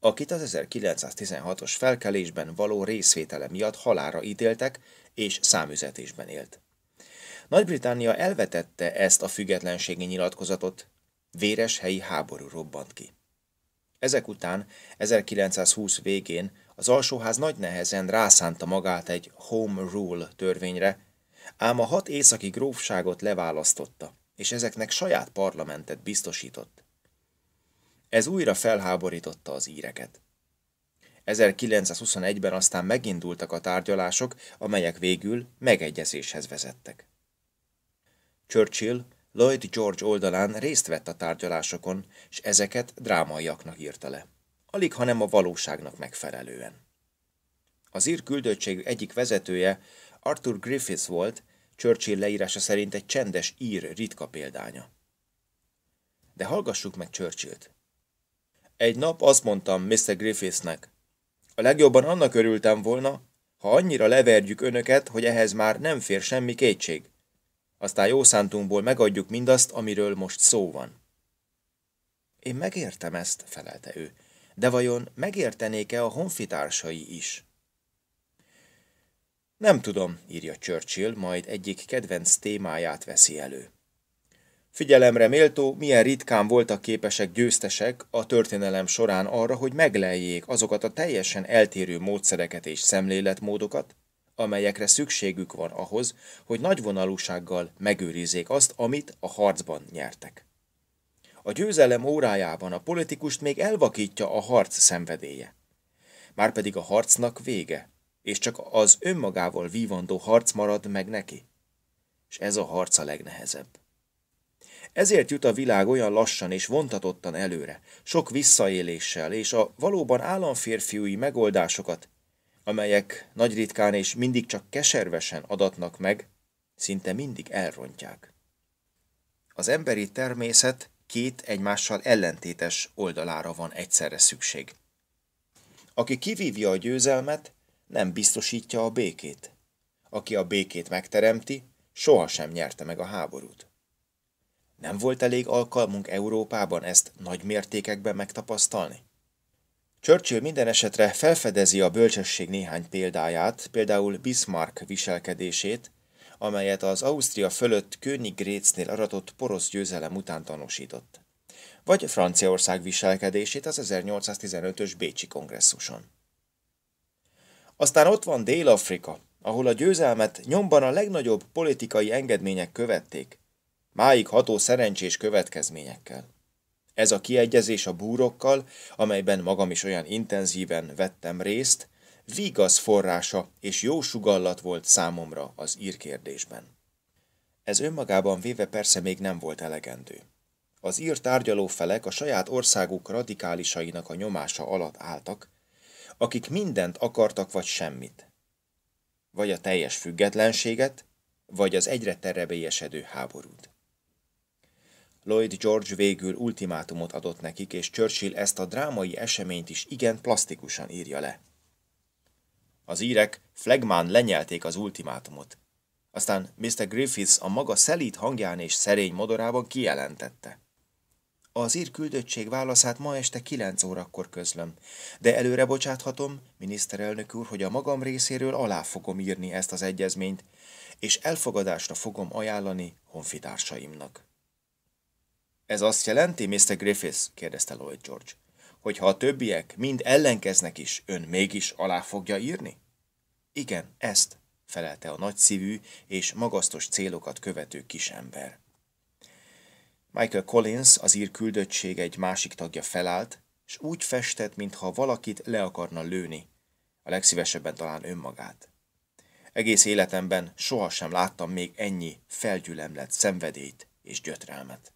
akit az ezerkilencszáztizenhatos felkelésben való részvétele miatt halálra ítéltek és számüzetésben élt. Nagy-Britannia elvetette ezt a függetlenségi nyilatkozatot, véres helyi háború robbant ki. Ezek után ezerkilencszázhúsz végén az alsóház nagy nehezen rászánta magát egy Home Rule törvényre, ám a hat északi grófságot leválasztotta, és ezeknek saját parlamentet biztosított. Ez újra felháborította az íreket. ezerkilencszázhuszonegyben aztán megindultak a tárgyalások, amelyek végül megegyezéshez vezettek. Churchill Lloyd George oldalán részt vett a tárgyalásokon, és ezeket drámaiaknak írta le. Alig, hanem a valóságnak megfelelően. Az ír küldöttség egyik vezetője Arthur Griffiths volt, Churchill leírása szerint egy csendes ír ritka példánya. De hallgassuk meg Churchillt. Egy nap azt mondtam miszter Griffithsnek, a legjobban annak örültem volna, ha annyira leverjük önöket, hogy ehhez már nem fér semmi kétség. Aztán jó szántunkból megadjuk mindazt, amiről most szó van. Én megértem ezt, felelte ő. de vajon megértenék-e a honfitársai is? Nem tudom, írja Churchill, majd egyik kedvenc témáját veszi elő. Figyelemre méltó, milyen ritkán voltak képesek győztesek a történelem során arra, hogy megleljék azokat a teljesen eltérő módszereket és szemléletmódokat, amelyekre szükségük van ahhoz, hogy nagyvonalúsággal megőrizzék azt, amit a harcban nyertek. A győzelem órájában a politikust még elvakítja a harc szenvedélye. Márpedig a harcnak vége, és csak az önmagával vívandó harc marad meg neki. És ez a harc a legnehezebb. Ezért jut a világ olyan lassan és vontatottan előre, sok visszaéléssel és a valóban államférfiúi megoldásokat, amelyek nagy ritkán és mindig csak keservesen adatnak meg, szinte mindig elrontják. Az emberi természet két egymással ellentétes oldalára van egyszerre szükség. Aki kivívja a győzelmet, nem biztosítja a békét. Aki a békét megteremti, sohasem nyerte meg a háborút. Nem volt elég alkalmunk Európában ezt nagy mértékekben megtapasztalni? Churchill minden esetre felfedezi a bölcsesség néhány példáját, például Bismarck viselkedését, amelyet az Ausztria fölött Königgrätznél aratott porosz győzelem után tanúsított, vagy Franciaország viselkedését az ezernyolcszáztizenötös bécsi kongresszuson. Aztán ott van Dél-Afrika, ahol a győzelmet nyomban a legnagyobb politikai engedmények követték, máig ható szerencsés következményekkel. Ez a kiegyezés a búrokkal, amelyben magam is olyan intenzíven vettem részt, vigasz forrása és jó sugallat volt számomra az ír kérdésben. Ez önmagában véve persze még nem volt elegendő. Az ír tárgyalófelek a saját országuk radikálisainak a nyomása alatt álltak, akik mindent akartak vagy semmit. Vagy a teljes függetlenséget, vagy az egyre terebélyesedő háborút. Lloyd George végül ultimátumot adott nekik, és Churchill ezt a drámai eseményt is igen plastikusan írja le. Az írek flegmán lenyelték az ultimátumot. Aztán miszter Griffiths a maga szelíd hangján és szerény modorában kijelentette. Az ír küldöttség válaszát ma este kilenc órakor közlöm, de előre bocsáthatom, miniszterelnök úr, hogy a magam részéről alá fogom írni ezt az egyezményt, és elfogadásra fogom ajánlani honfitársaimnak. Ez azt jelenti, miszter Griffiths, kérdezte Lloyd George, hogy ha a többiek mind ellenkeznek is, ön mégis alá fogja írni? Igen, ezt, felelte a nagyszívű és magasztos célokat követő kisember. Michael Collins, az ír küldöttség egy másik tagja felállt, és úgy festett, mintha valakit le akarna lőni, a legszívesebben talán önmagát. Egész életemben sohasem láttam még ennyi felgyülemlett szenvedélyt és gyötrelmet.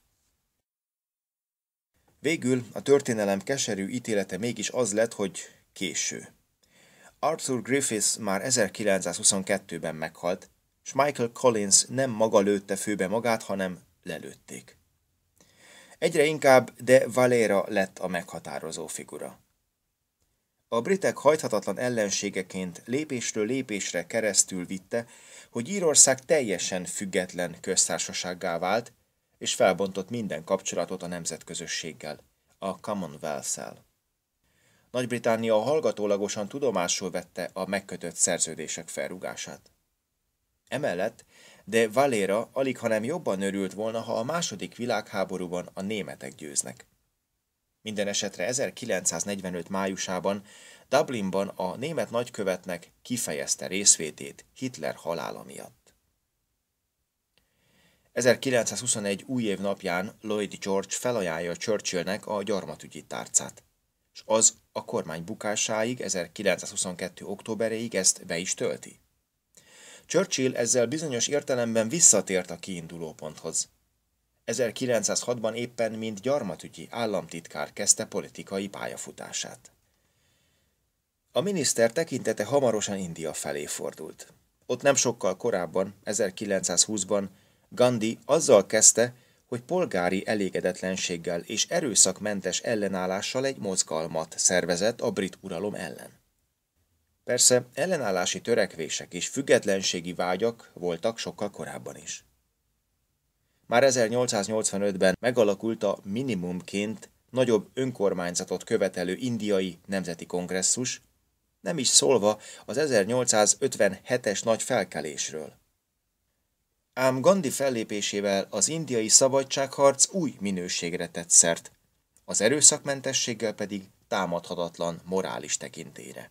Végül a történelem keserű ítélete mégis az lett, hogy késő. Arthur Griffiths már ezerkilencszázhuszonkettőben meghalt, és Michael Collins nem maga lőtte főbe magát, hanem lelőtték. Egyre inkább de Valera lett a meghatározó figura. A britek hajthatatlan ellenségeként lépésről lépésre keresztül vitte, hogy Írország teljesen független köztársasággá vált, és felbontott minden kapcsolatot a nemzetközösséggel, a Commonwealth-szel. Nagy-Britannia hallgatólagosan tudomásul vette a megkötött szerződések felrúgását. Emellett de Valera alighanem jobban örült volna, ha a második világháborúban a németek győznek. Minden esetre ezerkilencszáznegyvenöt májusában Dublinban a német nagykövetnek kifejezte részvétét Hitler halála miatt. ezerkilencszázhuszonegy újév napján Lloyd George felajánlja Churchillnek a gyarmatügyi tárcát, és az a kormány bukásáig, ezerkilencszázhuszonkettő októberéig ezt be is tölti. Churchill ezzel bizonyos értelemben visszatért a kiindulóponthoz. ezerkilencszázhatban éppen mint gyarmatügyi államtitkár kezdte politikai pályafutását. A miniszter tekintete hamarosan India felé fordult. Ott nem sokkal korábban, ezerkilencszázhúszban Gandhi azzal kezdte, hogy polgári elégedetlenséggel és erőszakmentes ellenállással egy mozgalmat szervezett a brit uralom ellen. Persze ellenállási törekvések és függetlenségi vágyak voltak sokkal korábban is. Már ezernyolcszáznyolcvanötben megalakult a minimumként nagyobb önkormányzatot követelő indiai nemzeti kongresszus, nem is szólva az ezernyolcszázötvenhetes nagy felkelésről. Ám Gandhi fellépésével az indiai szabadságharc új minőségre tett szert, az erőszakmentességgel pedig támadhatatlan morális tekintélyre.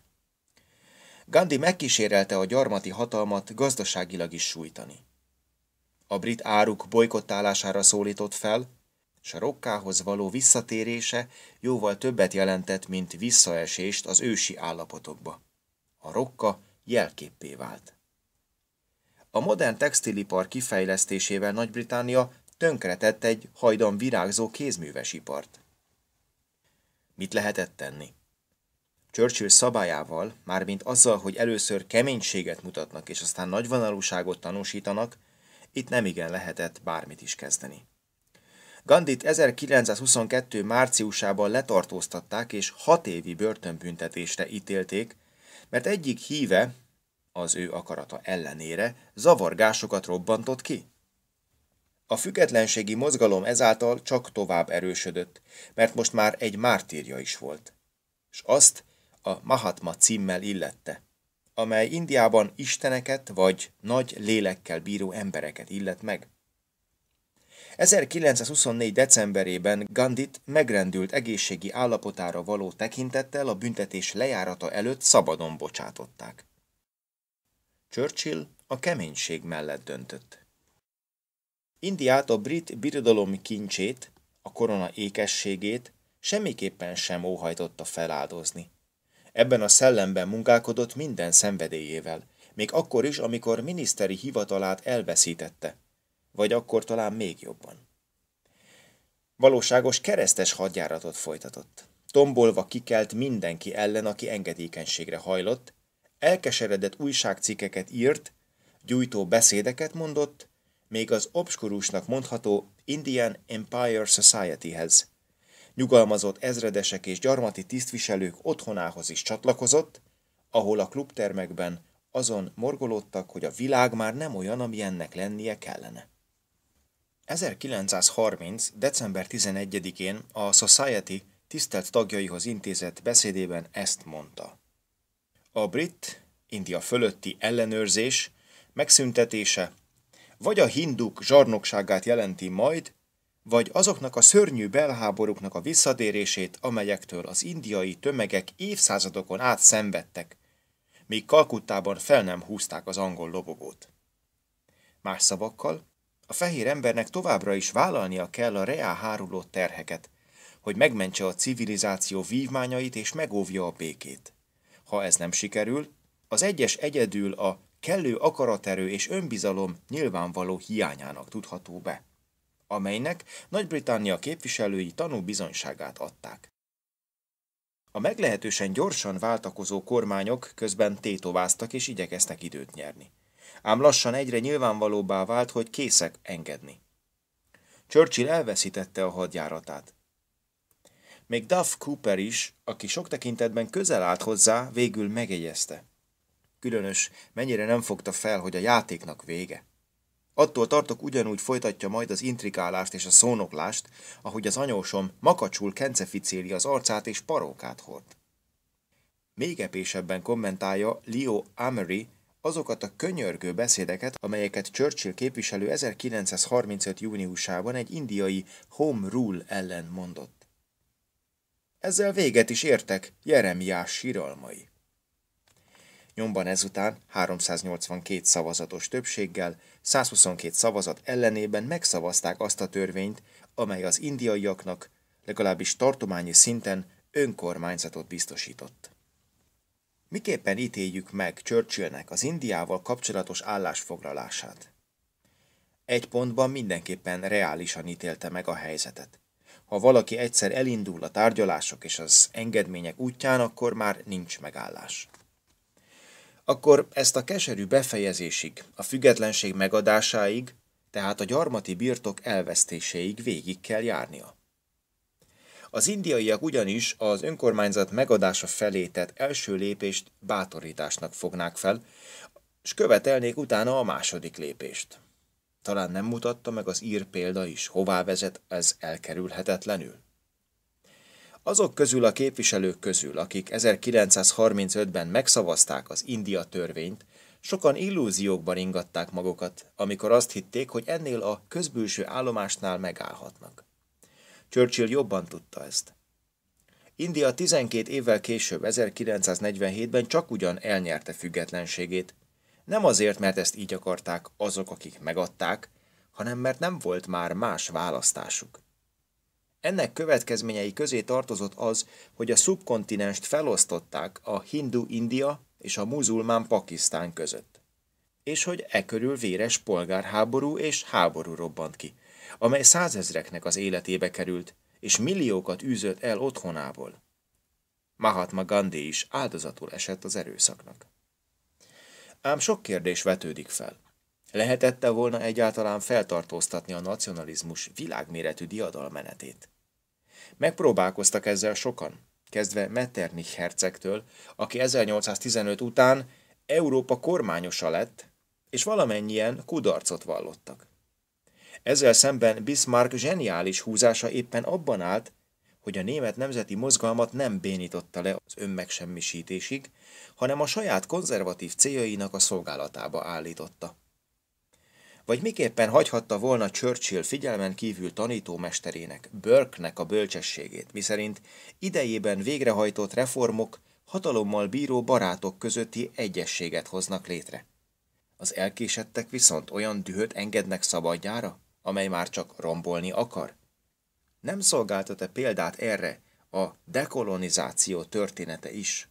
Gandhi megkísérelte a gyarmati hatalmat gazdaságilag is sújtani. A brit áruk bojkottálására szólított fel, s a rokkához való visszatérése jóval többet jelentett, mint visszaesést az ősi állapotokba. A rokka jelképpé vált. A modern textilipar kifejlesztésével Nagy-Britannia tönkretett egy hajdan virágzó kézművesipart. Mit lehetett tenni? Churchill szabályával, mármint azzal, hogy először keménységet mutatnak és aztán nagyvonalúságot tanúsítanak, itt nemigen lehetett bármit is kezdeni. Gandhit ezerkilencszázhuszonkettő márciusában letartóztatták és hat évi börtönbüntetésre ítélték, mert egyik híve, az ő akarata ellenére, zavargásokat robbantott ki. A függetlenségi mozgalom ezáltal csak tovább erősödött, mert most már egy mártírja is volt, és azt a Mahatma címmel illette, amely Indiában isteneket vagy nagy lélekkel bíró embereket illet meg. ezerkilencszázhuszonnégy decemberében Gandhit megrendült egészségi állapotára való tekintettel a büntetés lejárata előtt szabadon bocsátották. Churchill a keménység mellett döntött. Indiát, a brit birodalom kincsét, a korona ékességét semmiképpen sem óhajtotta feláldozni. Ebben a szellemben munkálkodott minden szenvedélyével, még akkor is, amikor miniszteri hivatalát elveszítette, vagy akkor talán még jobban. Valóságos keresztes hadjáratot folytatott. Tombolva kikelt mindenki ellen, aki engedékenységre hajlott, elkeseredett újságcikkeket írt, gyújtó beszédeket mondott, még az obskurusnak mondható Indian Empire Society-hez. Nyugalmazott ezredesek és gyarmati tisztviselők otthonához is csatlakozott, ahol a klubtermekben azon morgolódtak, hogy a világ már nem olyan, amilyennek lennie kellene. ezerkilencszázharminc. december tizenegyedikén a Society tisztelt tagjaihoz intézett beszédében ezt mondta. A brit, India fölötti ellenőrzés megszüntetése vagy a hinduk zsarnokságát jelenti majd, vagy azoknak a szörnyű belháborúknak a visszatérését, amelyektől az indiai tömegek évszázadokon át szenvedtek, míg Kalkuttában fel nem húzták az angol lobogót. Más szavakkal, a fehér embernek továbbra is vállalnia kell a reá háruló terheket, hogy megmentse a civilizáció vívmányait és megóvja a békét. Ha ez nem sikerül, az egyes egyedül a kellő akaraterő és önbizalom nyilvánvaló hiányának tudható be, amelynek Nagy-Britannia képviselői tanúbizonyságát adták. A meglehetősen gyorsan váltakozó kormányok közben tétováztak és igyekeztek időt nyerni. Ám lassan egyre nyilvánvalóbbá vált, hogy készek engedni. Churchill elveszítette a hadjáratát. Még Duff Cooper is, aki sok tekintetben közel állt hozzá, végül megjegyezte. Különös, mennyire nem fogta fel, hogy a játéknak vége. Attól tartok, ugyanúgy folytatja majd az intrikálást és a szónoklást, ahogy az anyósom makacsul kenceficéli az arcát és parókát hord. Még epésebben kommentálja Leo Amery azokat a könyörgő beszédeket, amelyeket Churchill képviselő ezerkilencszázharmincöt. júniusában egy indiai Home Rule ellen mondott. Ezzel véget is értek Jeremiás síralmai. Nyomban ezután háromszáznyolcvankét szavazatos többséggel, százhuszonkét szavazat ellenében megszavazták azt a törvényt, amely az indiaiaknak legalábbis tartományi szinten önkormányzatot biztosított. Miképpen ítéljük meg Churchillnek az Indiával kapcsolatos állásfoglalását? Egy pontban mindenképpen reálisan ítélte meg a helyzetet. Ha valaki egyszer elindul a tárgyalások és az engedmények útján, akkor már nincs megállás. Akkor ezt a keserű befejezésig, a függetlenség megadásáig, tehát a gyarmati birtok elvesztéséig végig kell járnia. Az indiaiak ugyanis az önkormányzat megadása felé tett első lépést bátorításnak fognák fel, és követelnék utána a második lépést. Talán nem mutatta meg az ír példa is, hová vezet ez elkerülhetetlenül. Azok közül a képviselők közül, akik ezerkilencszázharmincötben megszavazták az India törvényt, sokan illúziókban ingatták magukat, amikor azt hitték, hogy ennél a közbülső állomásnál megállhatnak. Churchill jobban tudta ezt. India tizenkét évvel később, ezerkilencszáznegyvenhétben csak ugyan elnyerte függetlenségét. Nem azért, mert ezt így akarták azok, akik megadták, hanem mert nem volt már más választásuk. Ennek következményei közé tartozott az, hogy a szubkontinenst felosztották a hindu India és a muzulmán Pakisztán között. És hogy e körül véres polgárháború és háború robbant ki, amely százezreknek az életébe került, és milliókat űzött el otthonából. Mahatma Gandhi is áldozatul esett az erőszaknak. Ám sok kérdés vetődik fel. Lehetette volna egyáltalán feltartóztatni a nacionalizmus világméretű diadalmenetét? Megpróbálkoztak ezzel sokan, kezdve Metternich hercegtől, aki ezernyolcszáztizenöt után Európa kormányosa lett, és valamennyien kudarcot vallottak. Ezzel szemben Bismarck zseniális húzása éppen abban állt, hogy a német nemzeti mozgalmat nem bénította le az önmegsemmisítésig, hanem a saját konzervatív céljainak a szolgálatába állította. Vagy miképpen hagyhatta volna Churchill figyelmen kívül tanítómesterének, Burke-nek a bölcsességét, miszerint idejében végrehajtott reformok hatalommal bíró barátok közötti egyességet hoznak létre. Az elkésettek viszont olyan dühöt engednek szabadjára, amely már csak rombolni akar? Nem szolgáltat-e példát erre a dekolonizáció története is?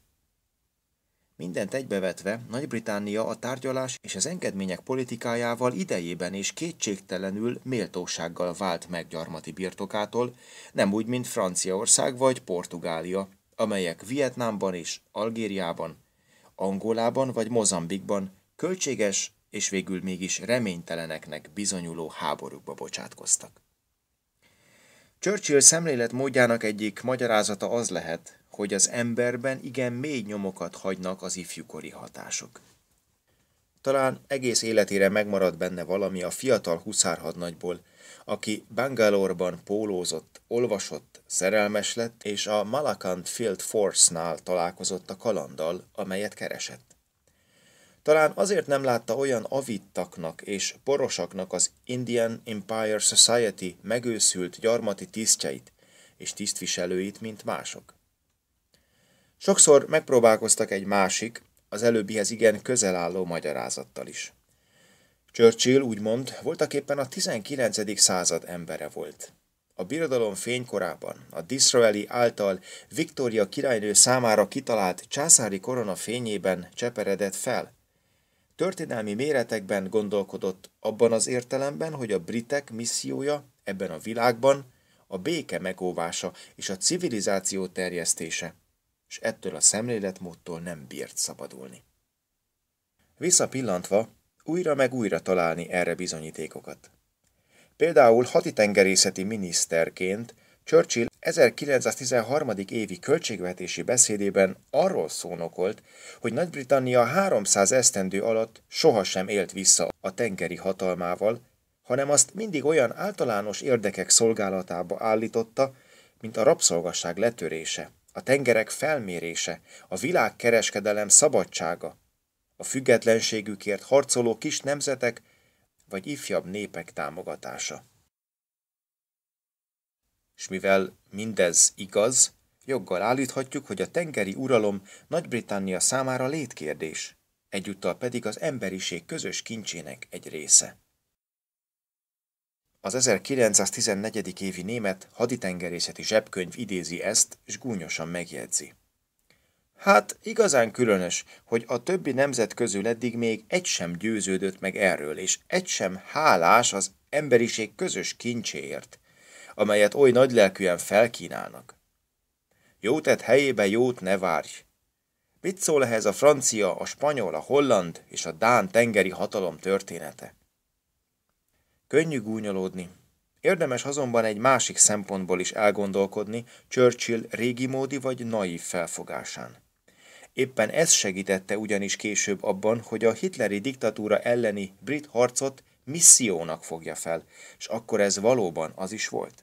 Mindent egybevetve, Nagy-Britannia a tárgyalás és az engedmények politikájával idejében és kétségtelenül méltósággal vált meg gyarmati birtokától, nem úgy, mint Franciaország vagy Portugália, amelyek Vietnámban és Algériában, Angolában vagy Mozambikban költséges és végül mégis reményteleneknek bizonyuló háborúkba bocsátkoztak. Churchill szemléletmódjának egyik magyarázata az lehet, hogy az emberben igen mély nyomokat hagynak az ifjúkori hatások. Talán egész életére megmarad benne valami a fiatal huszárhadnagyból, aki Bangalore-ban pólózott, olvasott, szerelmes lett, és a Malakand Field Force-nál találkozott a kalanddal, amelyet keresett. Talán azért nem látta olyan avidtaknak és porosaknak az Indian Empire Society megőszült gyarmati tisztjeit és tisztviselőit, mint mások. Sokszor megpróbálkoztak egy másik, az előbbihez igen közel álló magyarázattal is. Churchill úgymond voltaképpen a tizenkilencedik század embere volt. A birodalom fénykorában a Disraeli által Viktória királynő számára kitalált császári korona fényében cseperedett fel. Történelmi méretekben gondolkodott abban az értelemben, hogy a britek missziója ebben a világban a béke megóvása és a civilizáció terjesztése, és ettől a szemléletmódtól nem bírt szabadulni. Visszapillantva, újra meg újra találni erre bizonyítékokat. Például haditengerészeti miniszterként Churchill ezerkilencszáztizenhárom. évi költségvetési beszédében arról szónokolt, hogy Nagy-Britannia háromszáz esztendő alatt sohasem élt vissza a tengeri hatalmával, hanem azt mindig olyan általános érdekek szolgálatába állította, mint a rabszolgasság letörése, a tengerek felmérése, a világkereskedelem szabadsága, a függetlenségükért harcoló kis nemzetek vagy ifjabb népek támogatása. És mivel mindez igaz, joggal állíthatjuk, hogy a tengeri uralom Nagy-Britannia számára létkérdés, egyúttal pedig az emberiség közös kincsének egy része. Az ezerkilencszáztizennégy. évi német haditengerészeti zsebkönyv idézi ezt, és gúnyosan megjegyzi. Hát, igazán különös, hogy a többi nemzet közül eddig még egy sem győződött meg erről, és egy sem hálás az emberiség közös kincséért, amelyet oly nagylelkűen felkínálnak. Jótett helyébe jót ne várj! Mit szól ehhez a francia, a spanyol, a holland és a dán tengeri hatalom története? Könnyű gúnyolódni. Érdemes azonban egy másik szempontból is elgondolkodni Churchill régimódi vagy naív felfogásán. Éppen ez segítette ugyanis később abban, hogy a hitleri diktatúra elleni brit harcot missziónak fogja fel, és akkor ez valóban az is volt.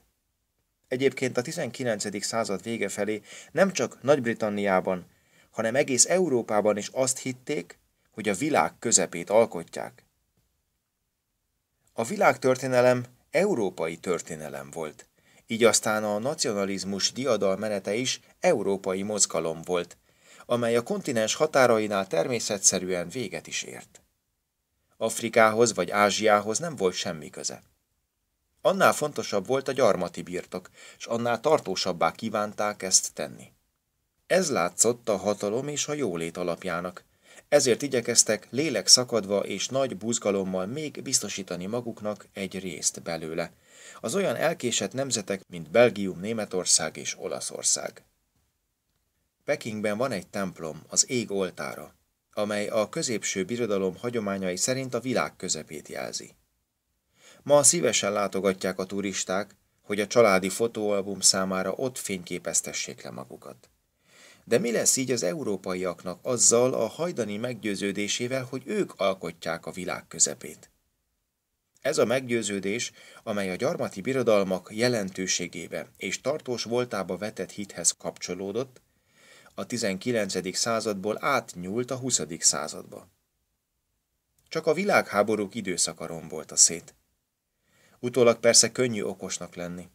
egyébként a tizenkilencedik század vége felé nem csak Nagy-Britanniában, hanem egész Európában is azt hitték, hogy a világ közepét alkotják. A világtörténelem európai történelem volt, így aztán a nacionalizmus diadalmenete is európai mozgalom volt, amely a kontinens határainál természetszerűen véget is ért. Afrikához vagy Ázsiához nem volt semmi köze. Annál fontosabb volt a gyarmati birtok, s annál tartósabbá kívánták ezt tenni. Ez látszott a hatalom és a jólét alapjának, ezért igyekeztek lélek szakadva és nagy buzgalommal még biztosítani maguknak egy részt belőle, az olyan elkésett nemzetek, mint Belgium, Németország és Olaszország. Pekingben van egy templom, az Ég oltára, amely a középső birodalom hagyományai szerint a világ közepét jelzi. Ma szívesen látogatják a turisták, hogy a családi fotóalbum számára ott fényképeztessék le magukat. De mi lesz így az európaiaknak azzal a hajdani meggyőződésével, hogy ők alkotják a világ közepét? Ez a meggyőződés, amely a gyarmati birodalmak jelentőségébe és tartós voltába vetett hithez kapcsolódott, a tizenkilencedik századból átnyúlt a huszadik századba. Csak a világháborúk időszaka rombolt a szét. Utólag persze könnyű okosnak lenni.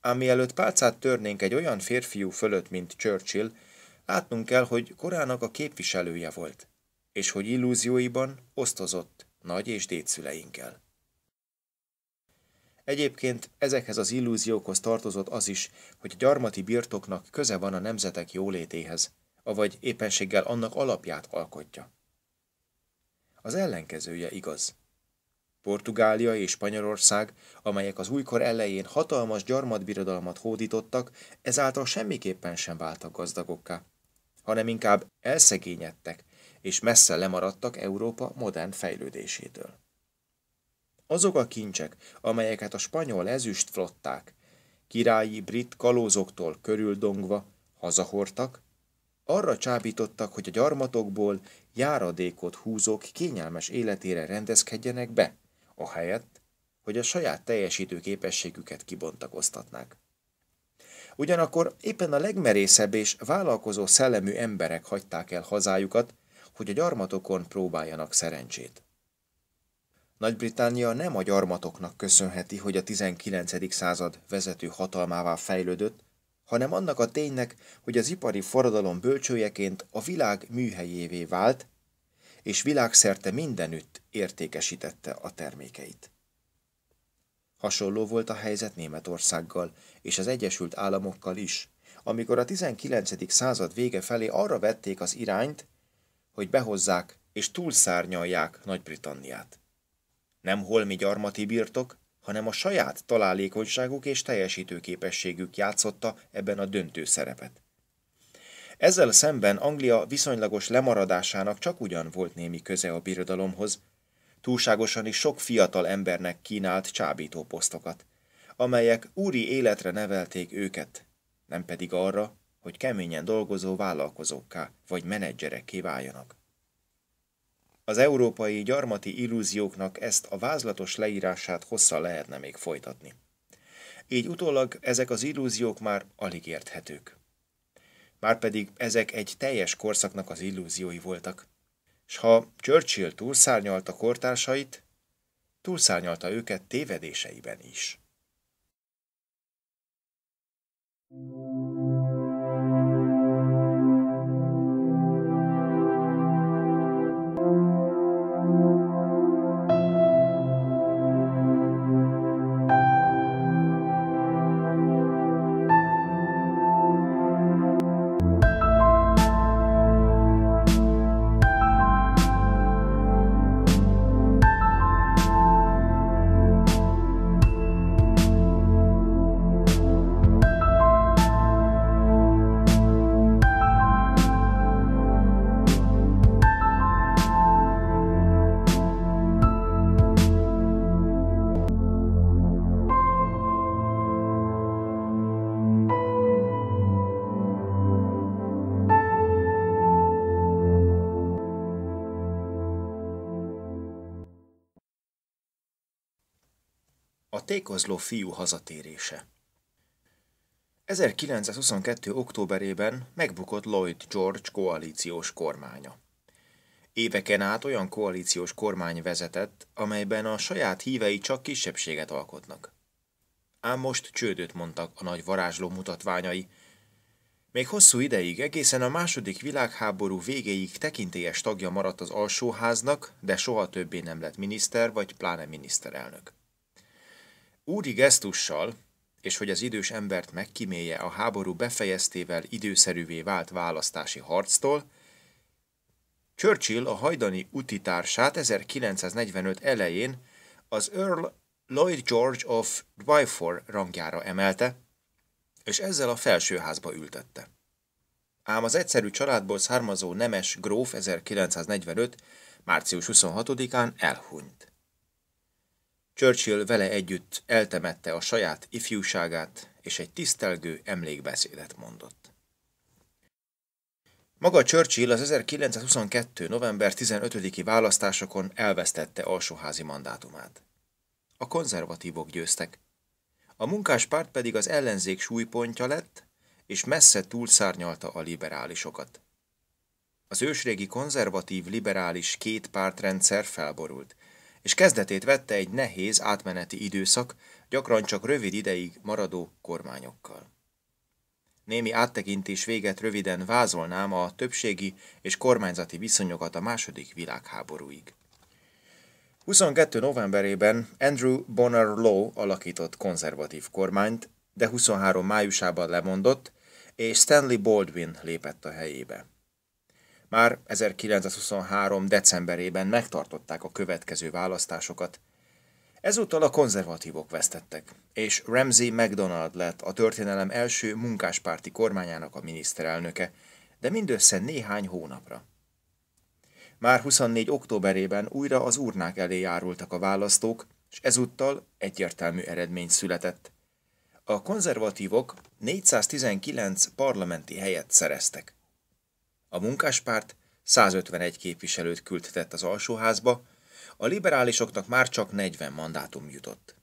Ám mielőtt pálcát törnénk egy olyan férfiú fölött, mint Churchill, látnunk kell, hogy korának a képviselője volt, és hogy illúzióiban osztozott nagy és dédszüleinkkel. Egyébként ezekhez az illúziókhoz tartozott az is, hogy a gyarmati birtoknak köze van a nemzetek jólétéhez, avagy éppenséggel annak alapját alkotja. Az ellenkezője igaz. Portugália és Spanyolország, amelyek az újkor elején hatalmas gyarmatbirodalmat hódítottak, ezáltal semmiképpen sem váltak gazdagokká, hanem inkább elszegényedtek, és messze lemaradtak Európa modern fejlődésétől. Azok a kincsek, amelyeket a spanyol ezüstflották, királyi brit kalózoktól körüldongva hazahordtak, arra csábítottak, hogy a gyarmatokból járadékot húzók kényelmes életére rendezkedjenek be, ahelyett, hogy a saját teljesítő képességüket kibontakoztatnák. Ugyanakkor éppen a legmerészebb és vállalkozó szellemű emberek hagyták el hazájukat, hogy a gyarmatokon próbáljanak szerencsét. Nagy-Britannia nem a gyarmatoknak köszönheti, hogy a tizenkilencedik század vezető hatalmává fejlődött, hanem annak a ténynek, hogy az ipari forradalom bölcsőjeként a világ műhelyévé vált, és világszerte mindenütt értékesítette a termékeit. Hasonló volt a helyzet Németországgal és az Egyesült Államokkal is, amikor a tizenkilencedik század vége felé arra vették az irányt, hogy behozzák és túlszárnyalják Nagy-Britanniát. Nem holmi gyarmati birtok, hanem a saját találékonyságuk és teljesítőképességük játszotta ebben a döntő szerepet. Ezzel szemben Anglia viszonylagos lemaradásának csak ugyan volt némi köze a birodalomhoz, túlságosan is sok fiatal embernek kínált csábító posztokat, amelyek úri életre nevelték őket, nem pedig arra, hogy keményen dolgozó vállalkozókká vagy menedzserekké váljanak. Az európai gyarmati illúzióknak ezt a vázlatos leírását hosszan lehetne még folytatni. Így utólag ezek az illúziók már alig érthetők. Márpedig ezek egy teljes korszaknak az illúziói voltak. S ha Churchill túlszárnyalta kortársait, túlszárnyalta őket tévedéseiben is. A tékozló fiú hazatérése. ezerkilencszázhuszonkettő. októberében megbukott Lloyd George koalíciós kormánya. Éveken át olyan koalíciós kormány vezetett, amelyben a saját hívei csak kisebbséget alkotnak. Ám most csődöt mondtak a nagy varázsló mutatványai. Még hosszú ideig, egészen a második világháború végéig tekintélyes tagja maradt az alsóháznak, de soha többé nem lett miniszter vagy pláne miniszterelnök. Úri gesztussal, és hogy az idős embert megkímélje a háború befejeztével időszerűvé vált választási harctól, Churchill a hajdani utitársát ezerkilencszáznegyvenöt elején az Earl Lloyd George of Dwyford rangjára emelte, és ezzel a felsőházba ültette. Ám az egyszerű családból származó nemes gróf ezerkilencszáznegyvenöt. március huszonhatodikán elhunyt. Churchill vele együtt eltemette a saját ifjúságát, és egy tisztelgő emlékbeszédet mondott. Maga Churchill az ezerkilencszázhuszonkettő november tizenötödiki választásokon elvesztette alsóházi mandátumát. A konzervatívok győztek. A munkáspárt pedig az ellenzék súlypontja lett, és messze túlszárnyalta a liberálisokat. Az ősrégi konzervatív-liberális kétpártrendszer felborult, és kezdetét vette egy nehéz átmeneti időszak, gyakran csak rövid ideig maradó kormányokkal. Némi áttekintés véget röviden vázolnám a többségi és kormányzati viszonyokat a második világháborúig. huszonkettő novemberében Andrew Bonar Law alakított konzervatív kormányt, de huszonhárom májusában lemondott, és Stanley Baldwin lépett a helyébe. Már ezerkilencszázhuszonhárom decemberében megtartották a következő választásokat. Ezúttal a konzervatívok vesztettek, és Ramsay MacDonald lett a történelem első munkáspárti kormányának a miniszterelnöke, de mindössze néhány hónapra. Már huszonnégy októberében újra az urnák elé járultak a választók, és ezúttal egyértelmű eredmény született. A konzervatívok négyszáztizenkilenc parlamenti helyet szereztek. A munkáspárt százötvenegy képviselőt küldhetett az alsóházba, a liberálisoknak már csak negyven mandátum jutott.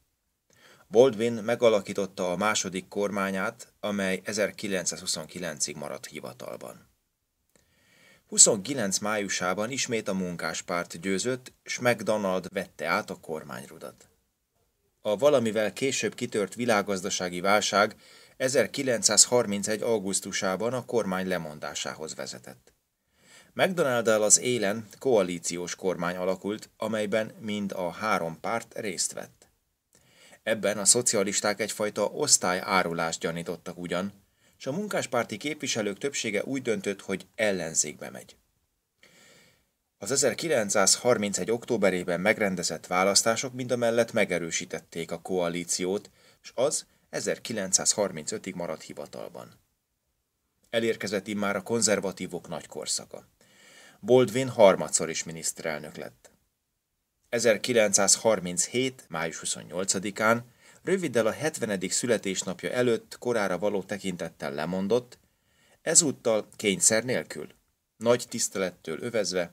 Baldwin megalakította a második kormányát, amely ezerkilencszázhuszonkilencig maradt hivatalban. huszonkilenc májusában ismét a munkáspárt győzött, és MacDonald vette át a kormányrudat. A valamivel később kitört világgazdasági válság ezerkilencszázharmincegy augusztusában a kormány lemondásához vezetett. MacDonalddal az élen koalíciós kormány alakult, amelyben mind a három párt részt vett. Ebben a szocialisták egyfajta osztályárulást gyanítottak ugyan, és a munkáspárti képviselők többsége úgy döntött, hogy ellenzékbe megy. Az ezerkilencszázharmincegy októberében megrendezett választások mindamellett megerősítették a koalíciót, és az ezerkilencszázharmincötig maradt hivatalban. Elérkezett immár a konzervatívok nagy korszaka. Baldwin harmadszor is miniszterelnök lett. ezerkilencszázharminchét május huszonnyolcadikán röviddel a hetvenedik születésnapja előtt korára való tekintettel lemondott, ezúttal kényszer nélkül, nagy tisztelettől övezve,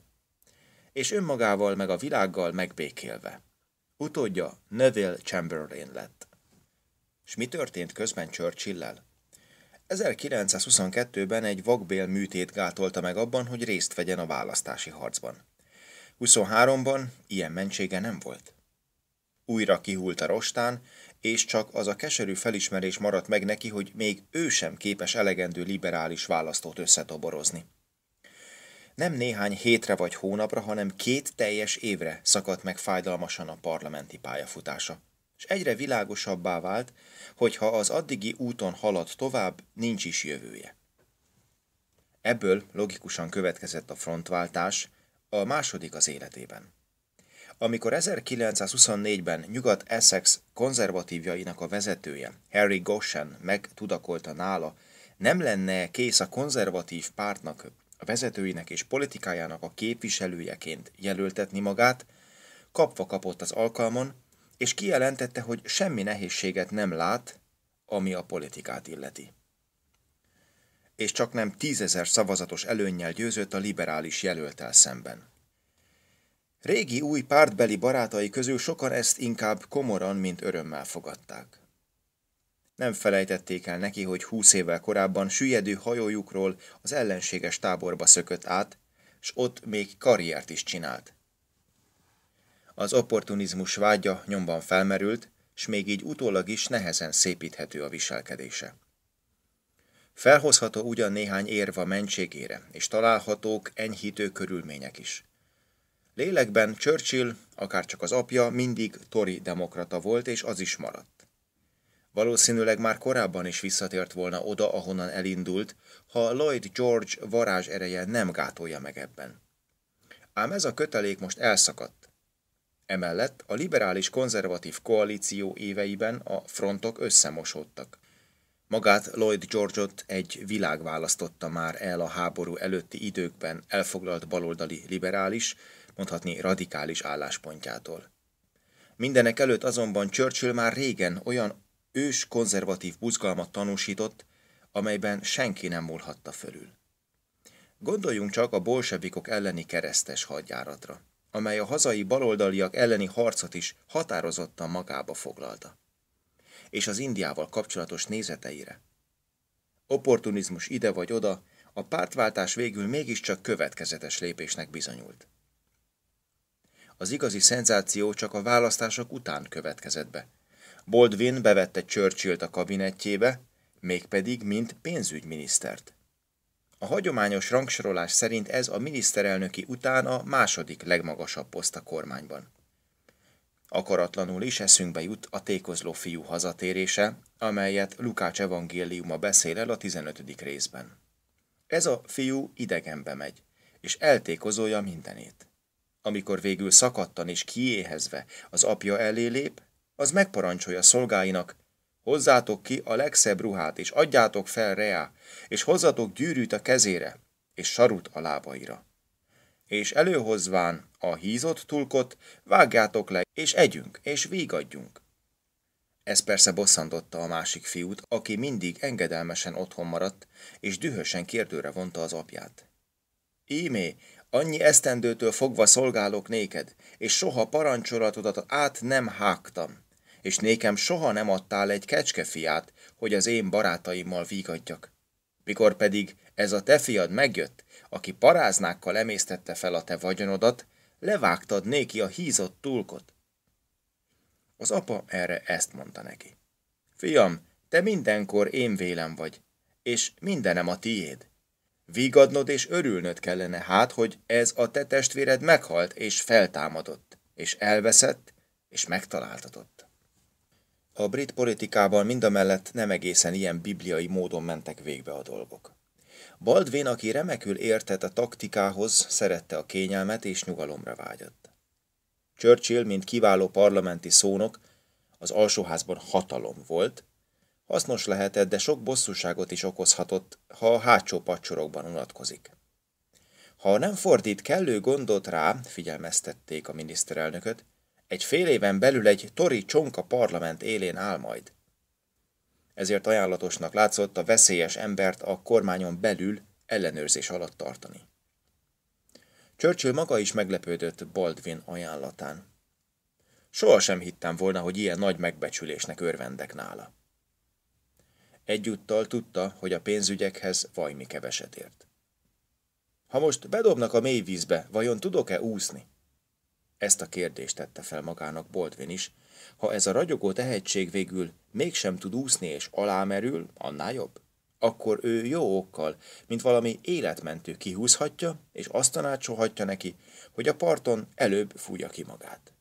és önmagával meg a világgal megbékélve. Utódja Neville Chamberlain lett. S mi történt közben Churchill-lel? ezerkilencszázhuszonkettőben egy vakbél műtét gátolta meg abban, hogy részt vegyen a választási harcban. huszonháromban ilyen mentsége nem volt. Újra kihult a rostán, és csak az a keserű felismerés maradt meg neki, hogy még ő sem képes elegendő liberális választót összetoborozni. Nem néhány hétre vagy hónapra, hanem két teljes évre szakadt meg fájdalmasan a parlamenti pályafutása, és egyre világosabbá vált, hogy ha az addigi úton halad tovább, nincs is jövője. Ebből logikusan következett a frontváltás, a második az életében. Amikor ezerkilencszázhuszonnégyben Nyugat-Essex konzervatívjainak a vezetője, Harry Goshen megtudakolta nála, nem lenne kész a konzervatív pártnak, a vezetőinek és politikájának a képviselőjeként jelöltetni magát, kapva kapott az alkalmon, és kijelentette, hogy semmi nehézséget nem lát, ami a politikát illeti. És csak nem tízezer szavazatos előnnyel győzött a liberális jelölttel szemben. Régi új pártbeli barátai közül sokan ezt inkább komoran, mint örömmel fogadták. Nem felejtették el neki, hogy húsz évvel korábban süllyedő hajójukról az ellenséges táborba szökött át, s ott még karriert is csinált. Az opportunizmus vágya nyomban felmerült, s még így utólag is nehezen szépíthető a viselkedése. Felhozható ugyan néhány érv a mentségére, és találhatók enyhítő körülmények is. Lélekben Churchill, akárcsak az apja, mindig tori demokrata volt, és az is maradt. Valószínűleg már korábban is visszatért volna oda, ahonnan elindult, ha Lloyd George varázs ereje nem gátolja meg ebben. Ám ez a kötelék most elszakadt. Emellett a liberális-konzervatív koalíció éveiben a frontok összemosódtak. Magát Lloyd George-ot egy világ választotta már el a háború előtti időkben elfoglalt baloldali liberális, mondhatni radikális álláspontjától. Mindenek előtt azonban Churchill már régen olyan ős konzervatív buzgalmat tanúsított, amelyben senki nem múlhatta fölül. Gondoljunk csak a bolsevikok elleni keresztes hadjáratra, amely a hazai baloldaliak elleni harcot is határozottan magába foglalta, és az Indiával kapcsolatos nézeteire. Opportunizmus ide vagy oda, a pártváltás végül mégiscsak következetes lépésnek bizonyult. Az igazi szenzáció csak a választások után következett be. Baldwin bevette Churchillt a kabinettjébe, mégpedig mint pénzügyminisztert. A hagyományos rangsorolás szerint ez a miniszterelnöki után a második legmagasabb poszt a kormányban. Akaratlanul is eszünkbe jut a tékozló fiú hazatérése, amelyet Lukács evangéliuma beszél el a tizenötödik részben. Ez a fiú idegenbe megy, és eltékozolja mindenét. Amikor végül szakadtan és kiéhezve az apja elé lép, az megparancsolja szolgáinak, hozzátok ki a legszebb ruhát, és adjátok fel reá, és hozzatok gyűrűt a kezére, és sarut a lábaira. És előhozván a hízott tulkot, vágjátok le, és együnk, és vígadjunk. Ez persze bosszantotta a másik fiút, aki mindig engedelmesen otthon maradt, és dühösen kérdőre vonta az apját. Ímé, annyi esztendőtől fogva szolgálok néked, és soha parancsolatodat át nem hágtam, és nékem soha nem adtál egy kecskefiát, hogy az én barátaimmal vígadjak. Mikor pedig ez a te fiad megjött, aki paráznákkal emésztette fel a te vagyonodat, levágtad néki a hízott tulkot. Az apa erre ezt mondta neki. Fiam, te mindenkor én vélem vagy, és mindenem a tiéd. Vígadnod és örülnöd kellene hát, hogy ez a te testvéred meghalt és feltámadott, és elveszett és megtaláltatott. A brit politikában mindamellett nem egészen ilyen bibliai módon mentek végbe a dolgok. Baldwin, aki remekül értett a taktikához, szerette a kényelmet és nyugalomra vágyott. Churchill, mint kiváló parlamenti szónok, az alsóházban hatalom volt, hasznos lehetett, de sok bosszúságot is okozhatott, ha a hátsó padsorokban unatkozik. Ha nem fordít kellő gondot rá, figyelmeztették a miniszterelnököt, egy fél éven belül egy tori csonka parlament élén áll majd. Ezért ajánlatosnak látszott a veszélyes embert a kormányon belül ellenőrzés alatt tartani. Churchill maga is meglepődött Baldwin ajánlatán. Sohasem hittem volna, hogy ilyen nagy megbecsülésnek örvendek nála. Egyúttal tudta, hogy a pénzügyekhez vajmi keveset ért. Ha most bedobnak a mély vízbe, vajon tudok-e úszni? Ezt a kérdést tette fel magának Baldwin is. Ha ez a ragyogó tehetség végül mégsem tud úszni és alámerül, annál jobb, akkor ő jó okkal, mint valami életmentő kihúzhatja, és azt tanácsolhatja neki, hogy a parton előbb fújja ki magát.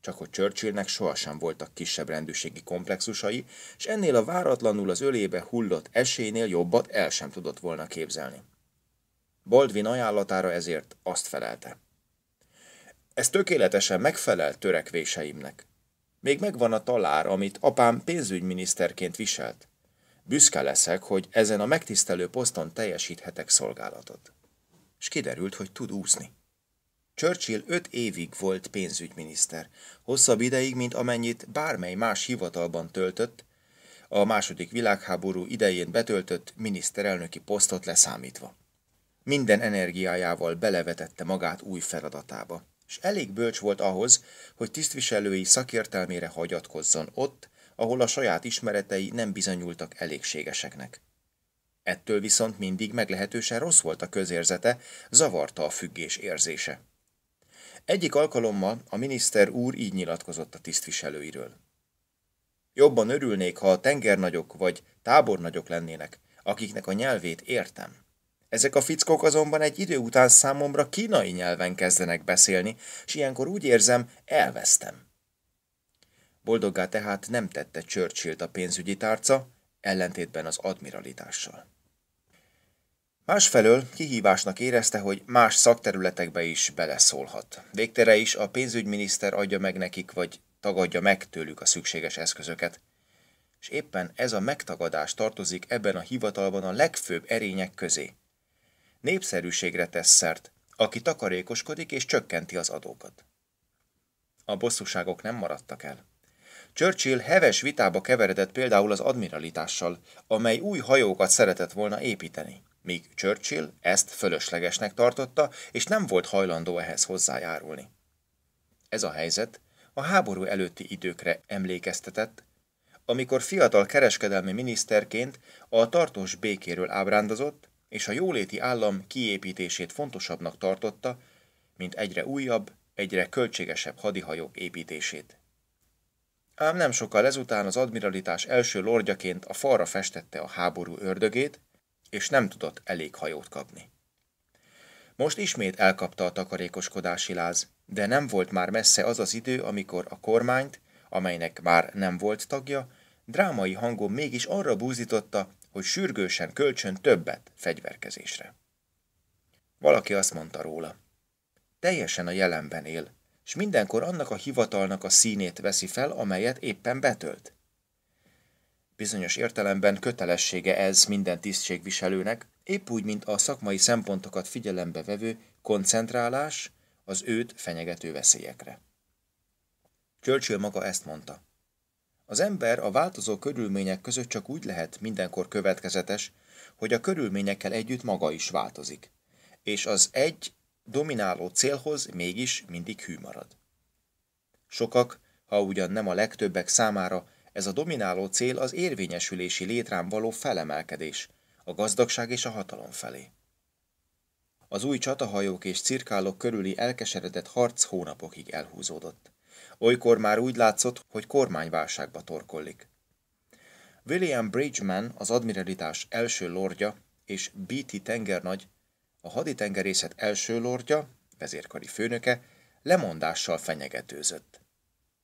Csak hogy Churchillnek sohasem voltak kisebb rendőrségi komplexusai, és ennél a váratlanul az ölébe hullott esélynél jobbat el sem tudott volna képzelni. Baldwin ajánlatára ezért azt felelte. Ez tökéletesen megfelel törekvéseimnek. Még megvan a talár, amit apám pénzügyminiszterként viselt. Büszke leszek, hogy ezen a megtisztelő poszton teljesíthetek szolgálatot. És kiderült, hogy tud úszni. Churchill öt évig volt pénzügyminiszter, hosszabb ideig, mint amennyit bármely más hivatalban töltött, a második világháború idején betöltött miniszterelnöki posztot leszámítva. Minden energiájával belevetette magát új feladatába, és elég bölcs volt ahhoz, hogy tisztviselői szakértelmére hagyatkozzon ott, ahol a saját ismeretei nem bizonyultak elégségeseknek. Ettől viszont mindig meglehetősen rossz volt a közérzete, zavarta a függés érzése. Egyik alkalommal a miniszter úr így nyilatkozott a tisztviselőiről. Jobban örülnék, ha a tengernagyok vagy tábornagyok lennének, akiknek a nyelvét értem. Ezek a fickók azonban egy idő után számomra kínai nyelven kezdenek beszélni, és ilyenkor úgy érzem, elvesztem. Boldoggá tehát nem tette Churchillt a pénzügyi tárca, ellentétben az admiralitással. Másfelől kihívásnak érezte, hogy más szakterületekbe is beleszólhat. Végtére is a pénzügyminiszter adja meg nekik, vagy tagadja meg tőlük a szükséges eszközöket. És éppen ez a megtagadás tartozik ebben a hivatalban a legfőbb erények közé. Népszerűségre tesz szert, aki takarékoskodik és csökkenti az adókat. A bosszúságok nem maradtak el. Churchill heves vitába keveredett például az admiralitással, amely új hajókat szeretett volna építeni, míg Churchill ezt fölöslegesnek tartotta, és nem volt hajlandó ehhez hozzájárulni. Ez a helyzet a háború előtti időkre emlékeztetett, amikor fiatal kereskedelmi miniszterként a tartós békéről ábrándozott, és a jóléti állam kiépítését fontosabbnak tartotta, mint egyre újabb, egyre költségesebb hadihajók építését. Ám nem sokkal ezután az admiralitás első lordjaként a falra festette a háború ördögét, és nem tudott elég hajót kapni. Most ismét elkapta a takarékoskodási láz, de nem volt már messze az az idő, amikor a kormányt, amelynek már nem volt tagja, drámai hangon mégis arra búzította, hogy sürgősen költsön többet fegyverkezésre. Valaki azt mondta róla, teljesen a jelenben él, s mindenkor annak a hivatalnak a színét veszi fel, amelyet éppen betölt. Bizonyos értelemben kötelessége ez minden tisztségviselőnek, épp úgy, mint a szakmai szempontokat figyelembe vevő koncentrálás az őt fenyegető veszélyekre. Churchill maga ezt mondta. Az ember a változó körülmények között csak úgy lehet mindenkor következetes, hogy a körülményekkel együtt maga is változik, és az egy domináló célhoz mégis mindig hű marad. Sokak, ha ugyan nem a legtöbbek számára, ez a domináló cél az érvényesülési létrán való felemelkedés, a gazdagság és a hatalom felé. Az új csatahajók és cirkálok körüli elkeseredett harc hónapokig elhúzódott. Olykor már úgy látszott, hogy kormányválságba torkollik. William Bridgman, az admiralitás első lordja, és bé té tengernagy, a haditengerészet első lordja, vezérkari főnöke, lemondással fenyegetőzött.